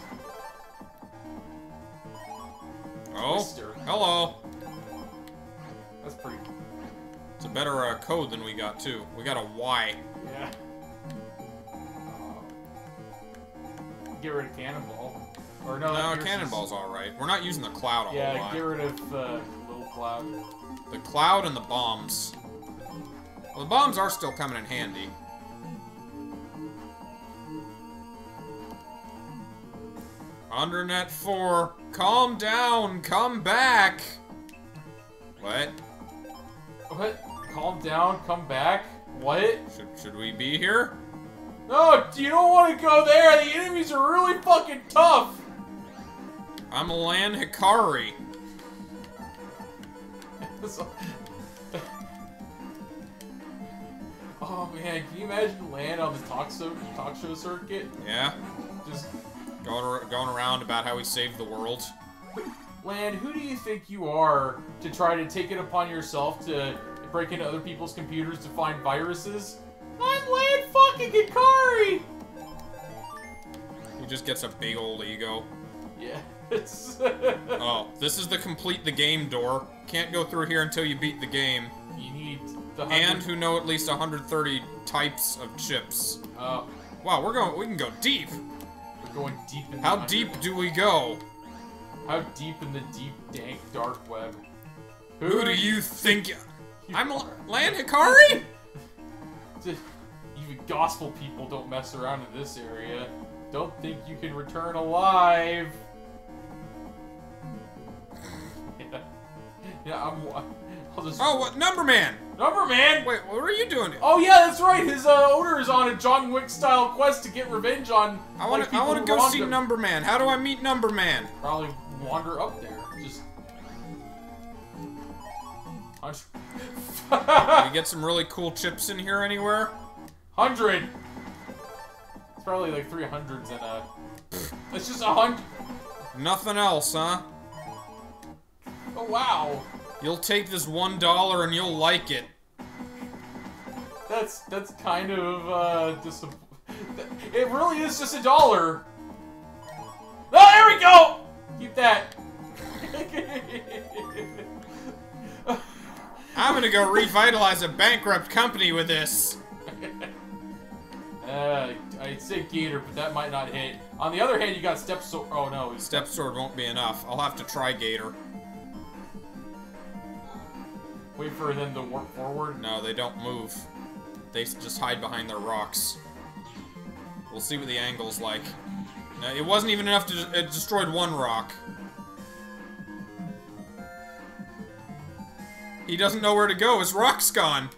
Oh, Twister. Hello. That's pretty cool. It's a better uh, code than we got, too. We got a Y. Yeah. Uh, get rid of Cannonball. Or no, no Cannonball's alright. We're not using the cloud all the time. Yeah, get rid of the uh, little cloud. The cloud and the bombs. Well, the bombs are still coming in handy. Undernet four, calm down, come back! What? What? Calm down, come back? What? Should, should we be here? No, you don't want to go there! The enemies are really fucking tough! I'm Lan Hikari. Oh man, can you imagine Lan on the talk show, talk show circuit? Yeah. Just going, going around about how he saved the world. Lan, who do you think you are to try to take it upon yourself to break into other people's computers to find viruses? I'm Lan fucking Hikari! He just gets a big old ego. Yeah. It's oh, this is the complete the game door. Can't go through here until you beat the game. You need the and who know at least one hundred thirty types of chips. Oh. Wow, we're going. We can go deep. We're going deep. In How the deep do we go? How deep in the deep, dank, dark web? Who, who do you think? You I'm Lan Hikari. Even gospel people don't mess around in this area. Don't think you can return alive. Yeah, I'm. I'll just... Oh, what? Number Man! Number Man! Wait, what are you doing here? Oh, yeah, that's right. His uh, owner is on a John Wick style quest to get revenge on. I want to. I want to go see him. Number Man. How do I meet Number Man? Probably wander up there. Just. Can we get some really cool chips in here anywhere? Hundred. It's probably like three hundreds and a. It's just a hundred. Nothing else, huh? Oh, wow. You'll take this one dollar and you'll like it. That's, that's kind of, uh, dis- it really is just a dollar. Oh, there we go! Keep that. I'm gonna go revitalize a bankrupt company with this. Uh, I'd say Gator, but that might not hit. On the other hand, you got Step Sword. Oh, no. Step Sword won't be enough. I'll have to try Gator. Wait for them to warp forward? No, they don't move. They just hide behind their rocks. We'll see what the angle's like. No, it wasn't even enough to... It destroyed one rock. He doesn't know where to go. His rock's gone.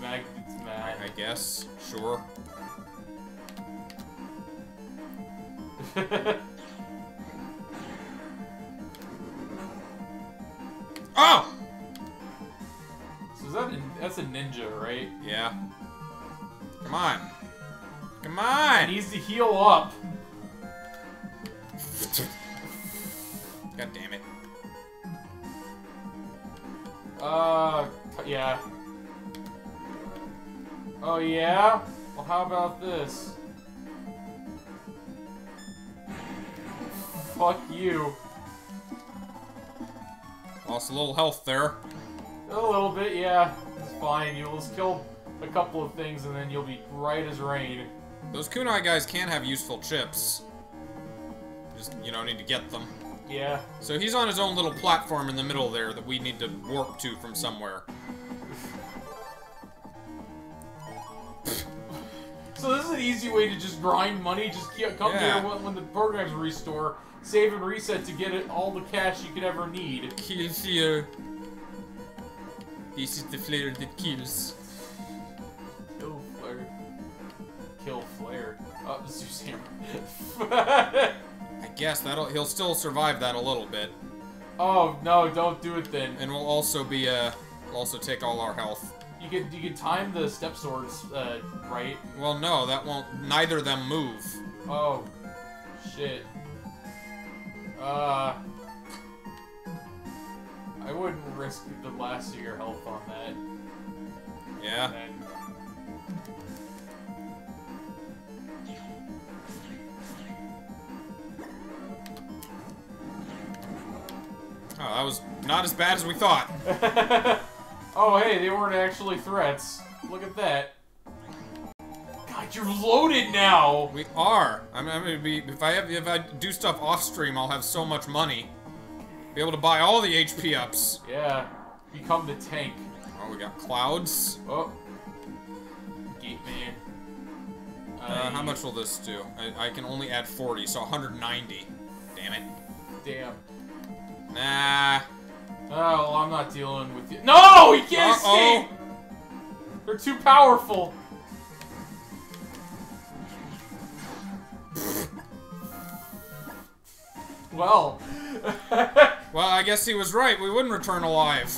Mag it's mad. I, I guess. Sure. Oh! So is that a, that's a ninja, right? Yeah. Come on. Come on! He needs to heal up. God damn it. Uh, yeah. Oh, yeah? Well, how about this? Fuck you. Lost a little health there. A little bit, yeah. It's fine. You'll just kill a couple of things and then you'll be right as rain. Those kunai guys can have useful chips. Just, you know, need to get them. Yeah. So he's on his own little platform in the middle there that we need to warp to from somewhere. So this is an easy way to just grind money. Just come yeah. here when, when the programs restore. Save and reset to get it all the cash you could ever need. Kills here. This is the flare that kills. Kill flare. Kill flare. Oh, Zeus hammer. I guess that'll he'll still survive that a little bit. Oh no! Don't do it then. And we'll also be uh, we'll also take all our health. You could you could time the step swords uh, right. Well, no, that won't. Neither of them move. Oh, shit. Uh, I wouldn't risk the last of your health on that. Yeah. And oh, that was not as bad as we thought. Oh, hey, they weren't actually threats. Look at that. God, you're loaded now. We are. I'm, I'm gonna be. If I have, if I do stuff off stream, I'll have so much money. Be able to buy all the H P ups. Yeah. Become the tank. Oh, we got clouds. Oh. Gateman. Uh, how much will this do? I, I can only add forty, so one hundred ninety. Damn it. Damn. Nah. Oh, well, I'm not dealing with you. No! He can't uh-oh. escape! They're too powerful. Well. Well, I guess he was right. We wouldn't return alive.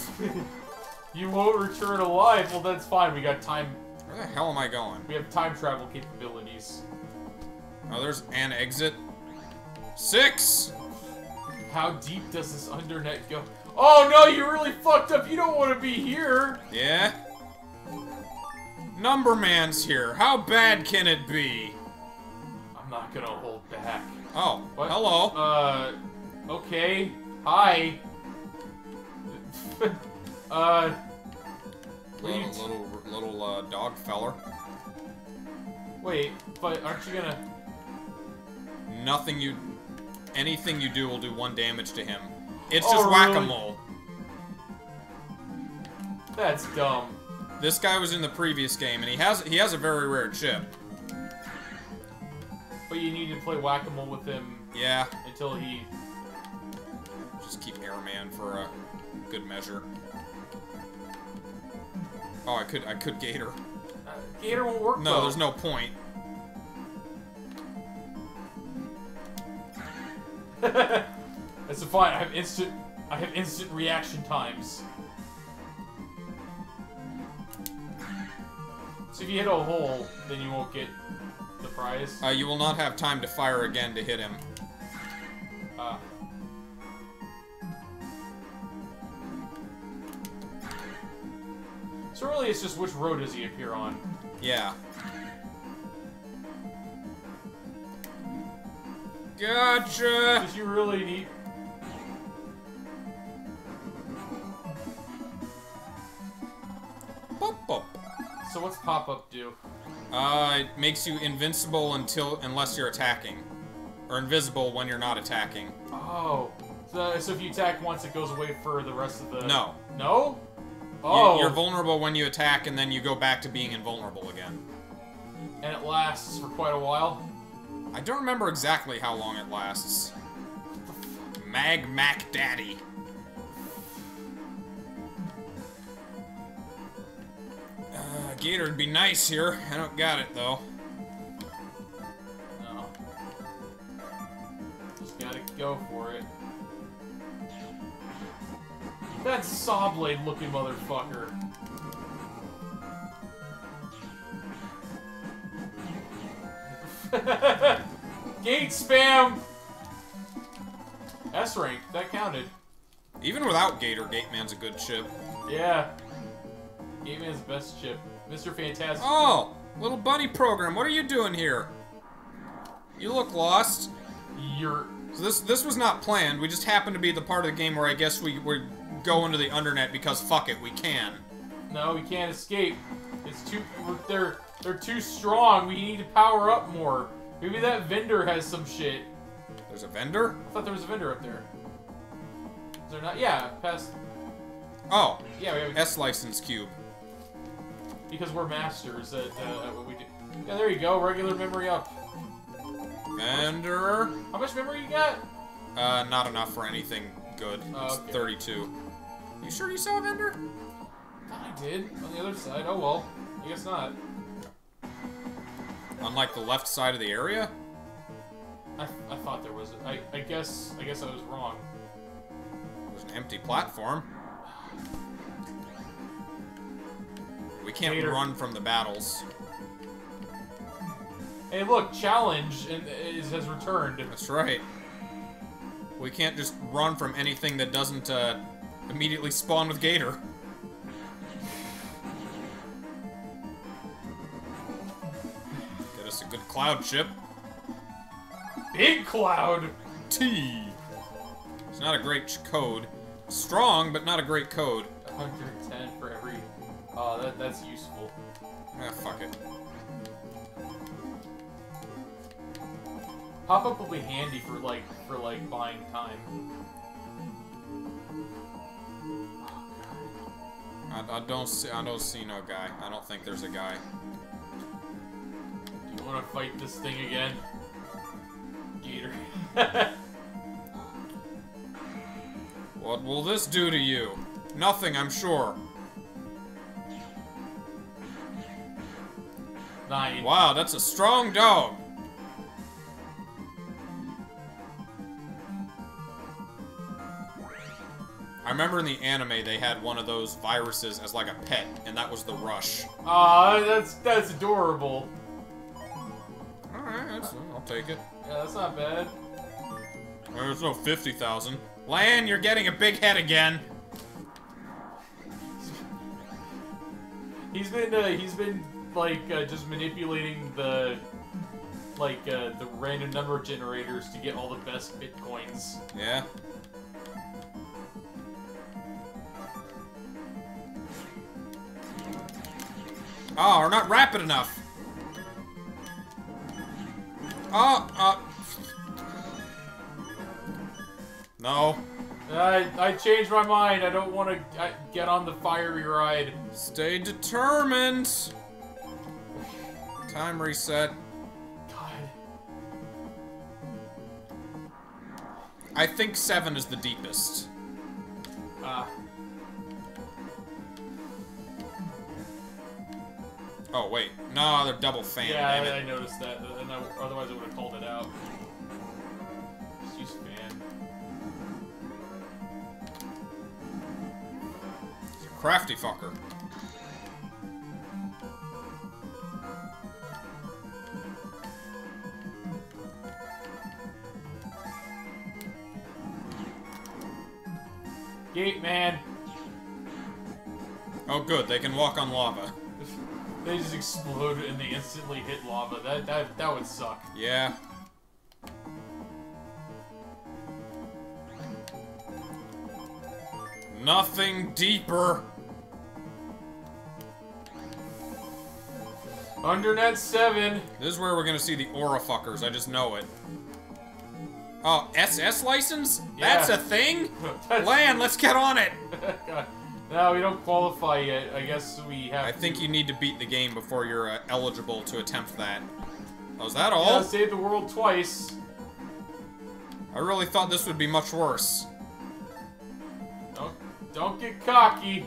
You won't return alive? Well, that's fine. We got time. Where the hell am I going? We have time travel capabilities. Oh, there's an exit. Six! How deep does this Undernet go? Oh, no, you really fucked up. You don't want to be here. Yeah? Number Man's here. How bad can it be? I'm not gonna hold back. Oh, what? Hello. Uh, okay. Hi. uh, little little, little uh, dog feller. Wait, but aren't you gonna? Nothing you, anything you do will do one damage to him. It's oh, just whack-a-mole. Really? That's dumb. This guy was in the previous game, and he has he has a very rare chip. But you need to play whack-a-mole with him. Yeah. Until he just keep Airman for a good measure. Oh, I could I could Gator. Uh, Gator won't work. No, though. There's no point. That's fine. I have instant I have instant reaction times. So if you hit a hole, then you won't get the prize. Uh, you will not have time to fire again to hit him. Ah. Uh. So really, it's just which road does he appear on? Yeah. Gotcha! Because you really need... Bop, bop. So what's pop-up do? Uh, it makes you invincible until unless you're attacking, or invisible when you're not attacking. Oh, so, so if you attack once, it goes away for the rest of the. No. No. Oh. You're vulnerable when you attack, and then you go back to being invulnerable again. And it lasts for quite a while. I don't remember exactly how long it lasts. Mag Mac Daddy. Uh, Gator would be nice here. I don't got it, though. No. Just gotta go for it. That saw blade looking motherfucker. Gate spam! S rank, that counted. Even without Gator, Gateman's a good chip. Yeah. Gateman's best chip. Mister Fantastic. Oh! Little bunny program, what are you doing here? You look lost. You're... So this this was not planned, we just happened to be the part of the game where I guess we were go into the Undernet because fuck it, we can. No, we can't escape. It's too... They're, they're too strong, we need to power up more. Maybe that vendor has some shit. There's a vendor? I thought there was a vendor up there. Is there not? Yeah, past... Oh. Yeah, we have a... S-License Cube. Because we're masters at, uh, at what we do. Yeah, there you go. Regular memory up. Vendor. How much memory you got? Uh, not enough for anything good. Oh, okay. It's thirty-two. You sure you saw a vendor? I did. On the other side. Oh, well. I guess not. On, like, the left side of the area? I, th I thought there was... A, I, I guess... I guess I was wrong. There's an empty platform. We can't Gator. Run from the battles. Hey, look, challenge is, has returned. That's right. We can't just run from anything that doesn't uh, immediately spawn with Gator. Get us a good cloud chip. Big cloud! T. It's not a great code. Strong, but not a great code. one hundred ten for every... Oh, that, that's useful. Ah, fuck it. Pop-up will be handy for, like, for, like, buying time. I, I don't see. I don't see no guy. I don't think there's a guy. You want to fight this thing again, Gator? What will this do to you? Nothing, I'm sure. Nine. Wow, that's a strong dog. I remember in the anime they had one of those viruses as like a pet, and that was the Rush. Aw, that's that's adorable. Alright, that's, I'll take it. Yeah, that's not bad. There's no fifty thousand. Lan, you're getting a big head again. He's been, uh, he's been, like, uh, just manipulating the, like, uh, the random number generators to get all the best bitcoins. Yeah. Oh, we're not rapid enough. Oh, uh. No. I, I changed my mind. I don't want to I, get on the fiery ride. Stay determined. Time reset. God. I think seven is the deepest. Ah. Oh, wait. No, they're double fan. Yeah, damn I, it. I noticed that. And I, otherwise, I would have called it out. Just use fan. He's a crafty fucker. Gateman. Oh, good. They can walk on lava. They just explode and they instantly hit lava. That that that would suck. Yeah. Nothing deeper. Undernet seven. This is where we're gonna see the aura fuckers. I just know it. Oh, S S license? Yeah. That's a thing? That's Lan, let's get on it. God. No, we don't qualify yet. I guess we have I to... think you need to beat the game before you're uh, eligible to attempt that. Oh, is that all? Yeah, save the world twice. I really thought this would be much worse. Don't, don't get cocky.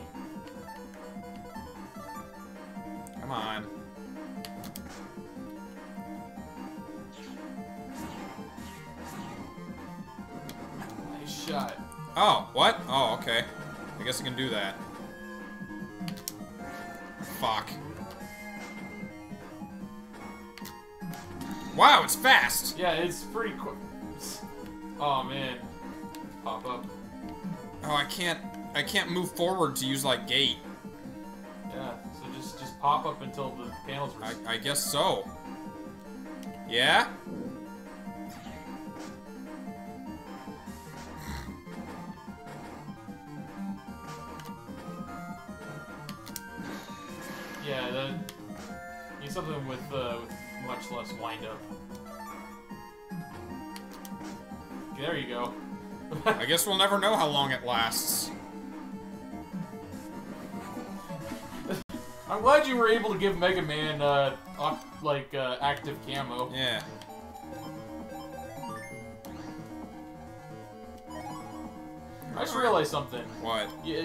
Come on. Nice shot. Oh, what? Oh, okay. I guess I can do that. Fuck. Wow, it's fast! Yeah, it's pretty quick. Oh, man. Pop up. Oh, I can't... I can't move forward to use, like, gate. Yeah, so just, just pop up until the panels were... I, I guess so. Yeah? Yeah, then need something with, uh, with much less wind-up. There you go. I guess we'll never know how long it lasts. I'm glad you were able to give Mega Man, uh, off, like, uh, active camo. Yeah. I just realized something. What? Yeah.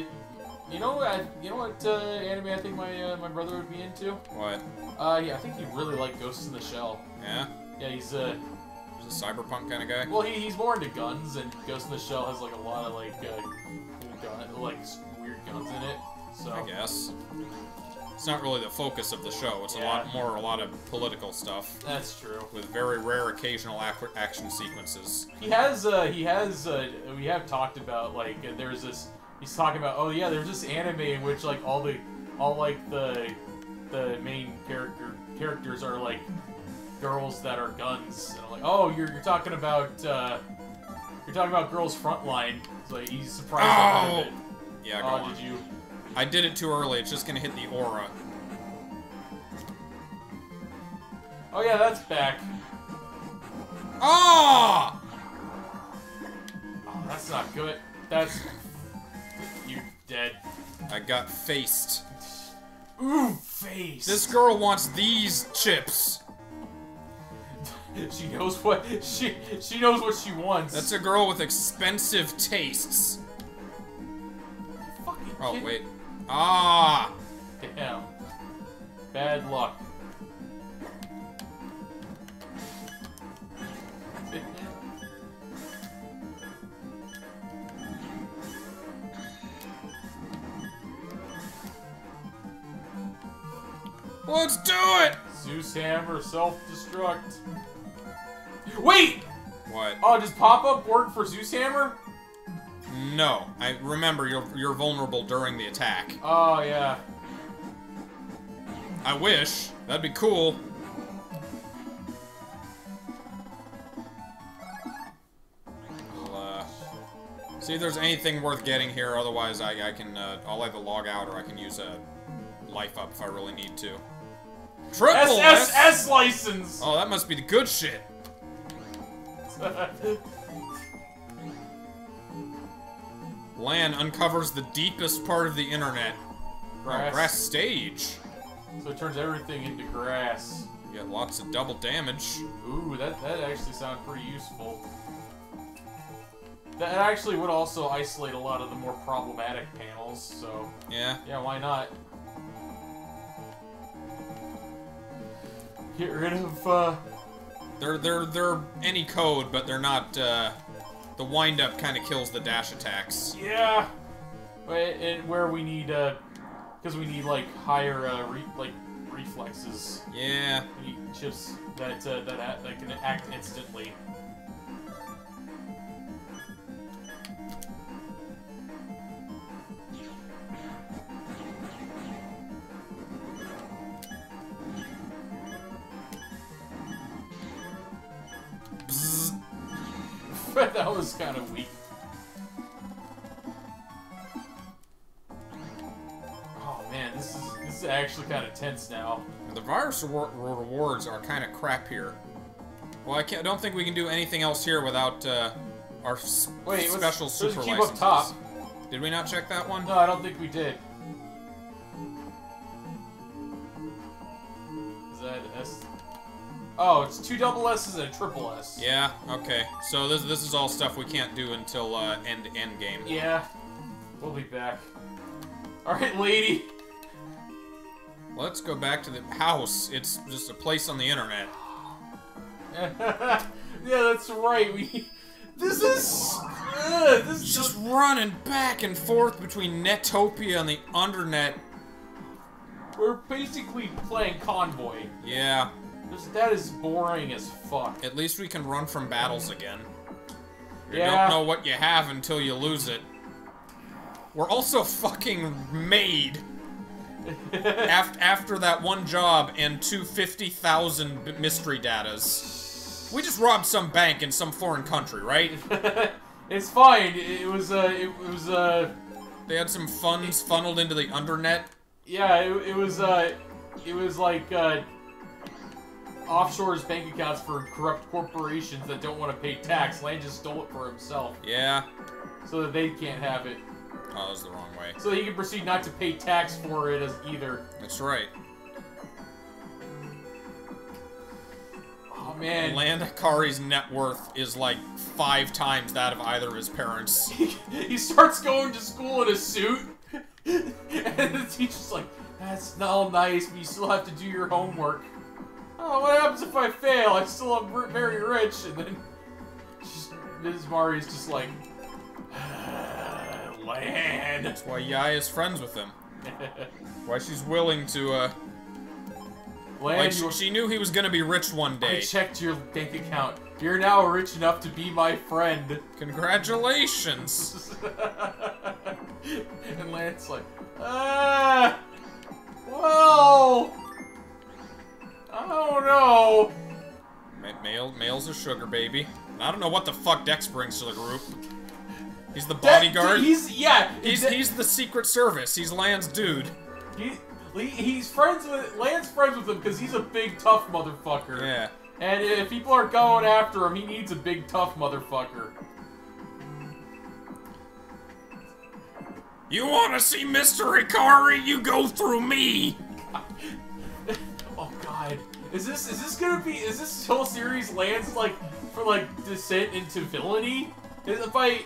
You know what? You know what uh, anime I think my uh, my brother would be into? What? Uh, yeah, I think he really liked Ghosts in the Shell. Yeah. Yeah, he's uh, he's a cyberpunk kind of guy. Well, he he's more into guns, and Ghosts in the Shell has like a lot of like uh, cool gun, like weird guns in it. So. I guess. It's not really the focus of the show. It's yeah. a lot more a lot of political stuff. That's true. With very rare occasional ac action sequences. He has uh, he has uh, we have talked about like uh, there's this. He's talking about, oh yeah, there's this anime in which like all the, all like the, the main character characters are like girls that are guns. And I'm like, oh, you're you're talking about, uh, you're talking about Girls Frontline. So like, he's surprised. Oh! I heard of it. Yeah, go uh, on. Did you? I did it too early. It's just gonna hit the aura. Oh yeah, that's back. Oh! Oh, that's not good. That's. Dead. I got faced. Ooh, face! This girl wants these chips. She knows what she she knows what she wants. That's a girl with expensive tastes. Fucking oh kidding? Wait. Ah. Damn. Bad luck. Let's do it! Zeus hammer self-destruct. Wait! What? Oh, does pop-up work for Zeus hammer? No. I remember you're you're vulnerable during the attack. Oh yeah. I wish. That'd be cool. I'll, uh, see if there's anything worth getting here. Otherwise, I I can uh, I'll either log out or I can use a life up if I really need to. Triple S S S S license! Oh, that must be the good shit. Lan uncovers the deepest part of the internet. Grass. Oh, grass stage. So it turns everything into grass. You got lots of double damage. Ooh, that, that actually sounds pretty useful. That actually would also isolate a lot of the more problematic panels, so... Yeah? Yeah, why not? Get rid of, uh... They're, they're, they're any code, but they're not, uh... The wind-up kind of kills the dash attacks. Yeah! And where we need, uh... Because we need, like, higher, uh, re like, reflexes. Yeah. We need chips that, uh, that, act, that can act instantly. That was kind of weak. Oh man, this is this is actually kind of tense now. The virus rewards are kind of crap here. Well, I can't. I don't think we can do anything else here without uh, our sp Wait, special super licenses. There's a cube up top. Did we not check that one? No, I don't think we did. Is that S? Oh, it's two double S's and a triple S. Yeah, okay. So this this is all stuff we can't do until uh, end end game. Yeah, we'll be back. All right, lady. Let's go back to the house. It's just a place on the internet. Yeah, that's right. We. This is. Uh, this is just running back and forth between Netopia and the Undernet. We're basically playing Convoy. Yeah. That is boring as fuck. At least we can run from battles again. You yeah. don't know what you have until you lose it. We're also fucking made. after, after that one job and two fifty thousand mystery datas. We just robbed some bank in some foreign country, right? It's fine. It was, uh, it was, uh... They had some funds funneled into the Undernet. Yeah, it, it was, uh... It was like, uh... offshore's bank accounts for corrupt corporations that don't want to pay tax. Lan just stole it for himself. Yeah. So that they can't have it. Oh, that was the wrong way. So that he can proceed not to pay tax for it as either. That's right. Oh, man. Lan Hikari's net worth is like five times that of either of his parents. He starts going to school in a suit. And the teacher's like, that's not all nice, but you still have to do your homework. Oh, what happens if I fail? I still am very rich, and then just, Miz Mari's just like, ah, Lan. That's why Yai is friends with him. Why she's willing to, uh... Lan, like, she, she knew he was gonna be rich one day. I checked your bank account. You're now rich enough to be my friend. Congratulations. And Lan's like, ah, whoa. Oh no! Male, male's a sugar baby. And I don't know what the fuck Dex brings to the group. He's the bodyguard. That, he's yeah. He's that, he's the Secret Service. He's Lan's dude. He, he's friends with Lan's friends with him because he's a big tough motherfucker. Yeah. And if people are going after him, he needs a big tough motherfucker. You wanna see Mister Hikari? You go through me! Oh god. Is this- is this gonna be- is this whole series lands, like, for, like, descent into villainy? Is it by-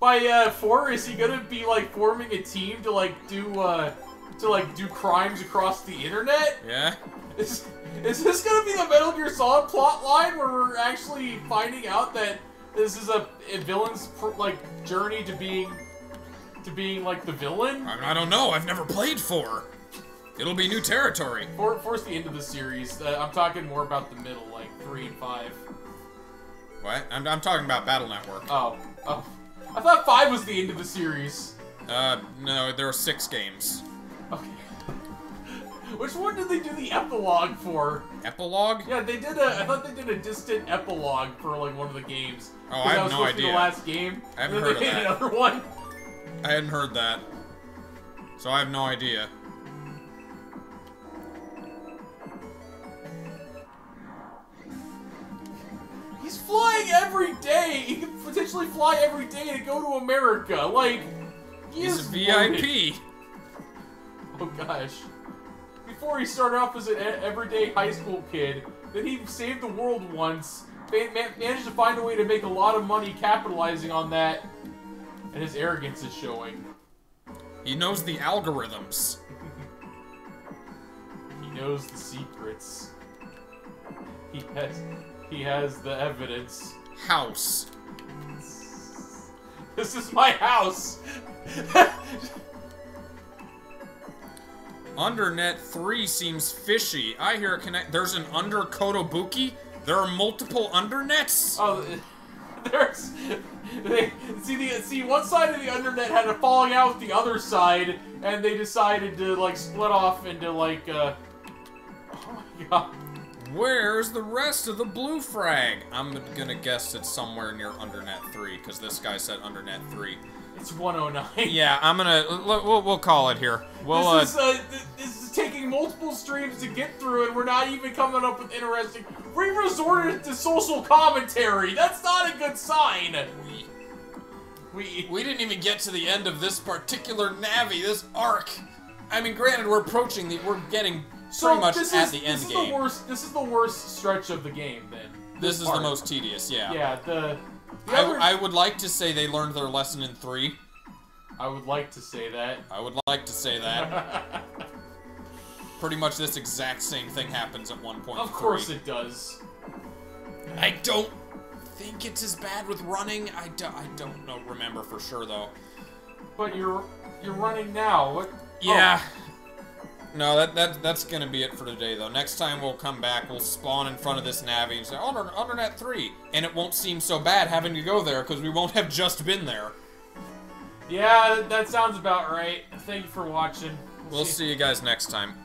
by, uh, four, is he gonna be, like, forming a team to, like, do, uh, to, like, do crimes across the internet? Yeah. Is- is this gonna be the Metal Gear Solid plotline where we're actually finding out that this is a, a villain's, like, journey to being- to being, like, the villain? I, I don't know, I've never played four. It'll be new territory. For, force the end of the series. Uh, I'm talking more about the middle, like three and five. What? I'm, I'm talking about Battle Network. Oh, oh, I thought five was the end of the series. Uh, no, there are six games. Okay. Which one did they do the epilogue for? Epilogue? Yeah, they did a. I thought they did a distant epilogue for like one of the games. Oh, I have no idea. That was supposed to be the last game. I haven't heard of that. And then they made another one. I hadn't heard that, so I have no idea. He's flying every day! He can potentially fly every day to go to America, like... He He's is a V I P! Loaded. Oh gosh. Before he started off as an everyday high school kid, then he saved the world once, man managed to find a way to make a lot of money capitalizing on that, and his arrogance is showing. He knows the algorithms. He knows the secrets. He has... He has the evidence. House. This is my house! Undernet three seems fishy. I hear a connect- There's an under Kotobuki? There are multiple undernets? Oh, there's- they, see, the, see, one side of the undernet had a falling out with the other side, and they decided to, like, split off into, like, uh... oh my god. Where's the rest of the blue frag? I'm gonna guess it's somewhere near Undernet three, because this guy said Undernet three. It's one oh nine. Yeah, I'm gonna... We'll, we'll call it here. We'll, this, uh, is, uh, this is taking multiple streams to get through, and we're not even coming up with interesting... We resorted to social commentary! That's not a good sign! We... We, we didn't even get to the end of this particular Navi, this arc. I mean, granted, we're approaching the... We're getting... So pretty much this at is, the end this game. Is the worst, this is the worst stretch of the game, then. This, this is part. The most tedious, yeah. Yeah, the... the I, other... I would like to say they learned their lesson in three. I would like to say that. I would like to say that. Pretty much this exact same thing happens at one point. Of course it does. I don't think it's as bad with running. I, do, I don't know, remember for sure, though. But you're, you're running now. What? Yeah. Oh. No, that, that that's gonna be it for today, though. Next time we'll come back, we'll spawn in front of this Navi and say, oh, Undernet three! And it won't seem so bad having to go there, because we won't have just been there. Yeah, that sounds about right. Thank you for watching. We'll, we'll see. see you guys next time.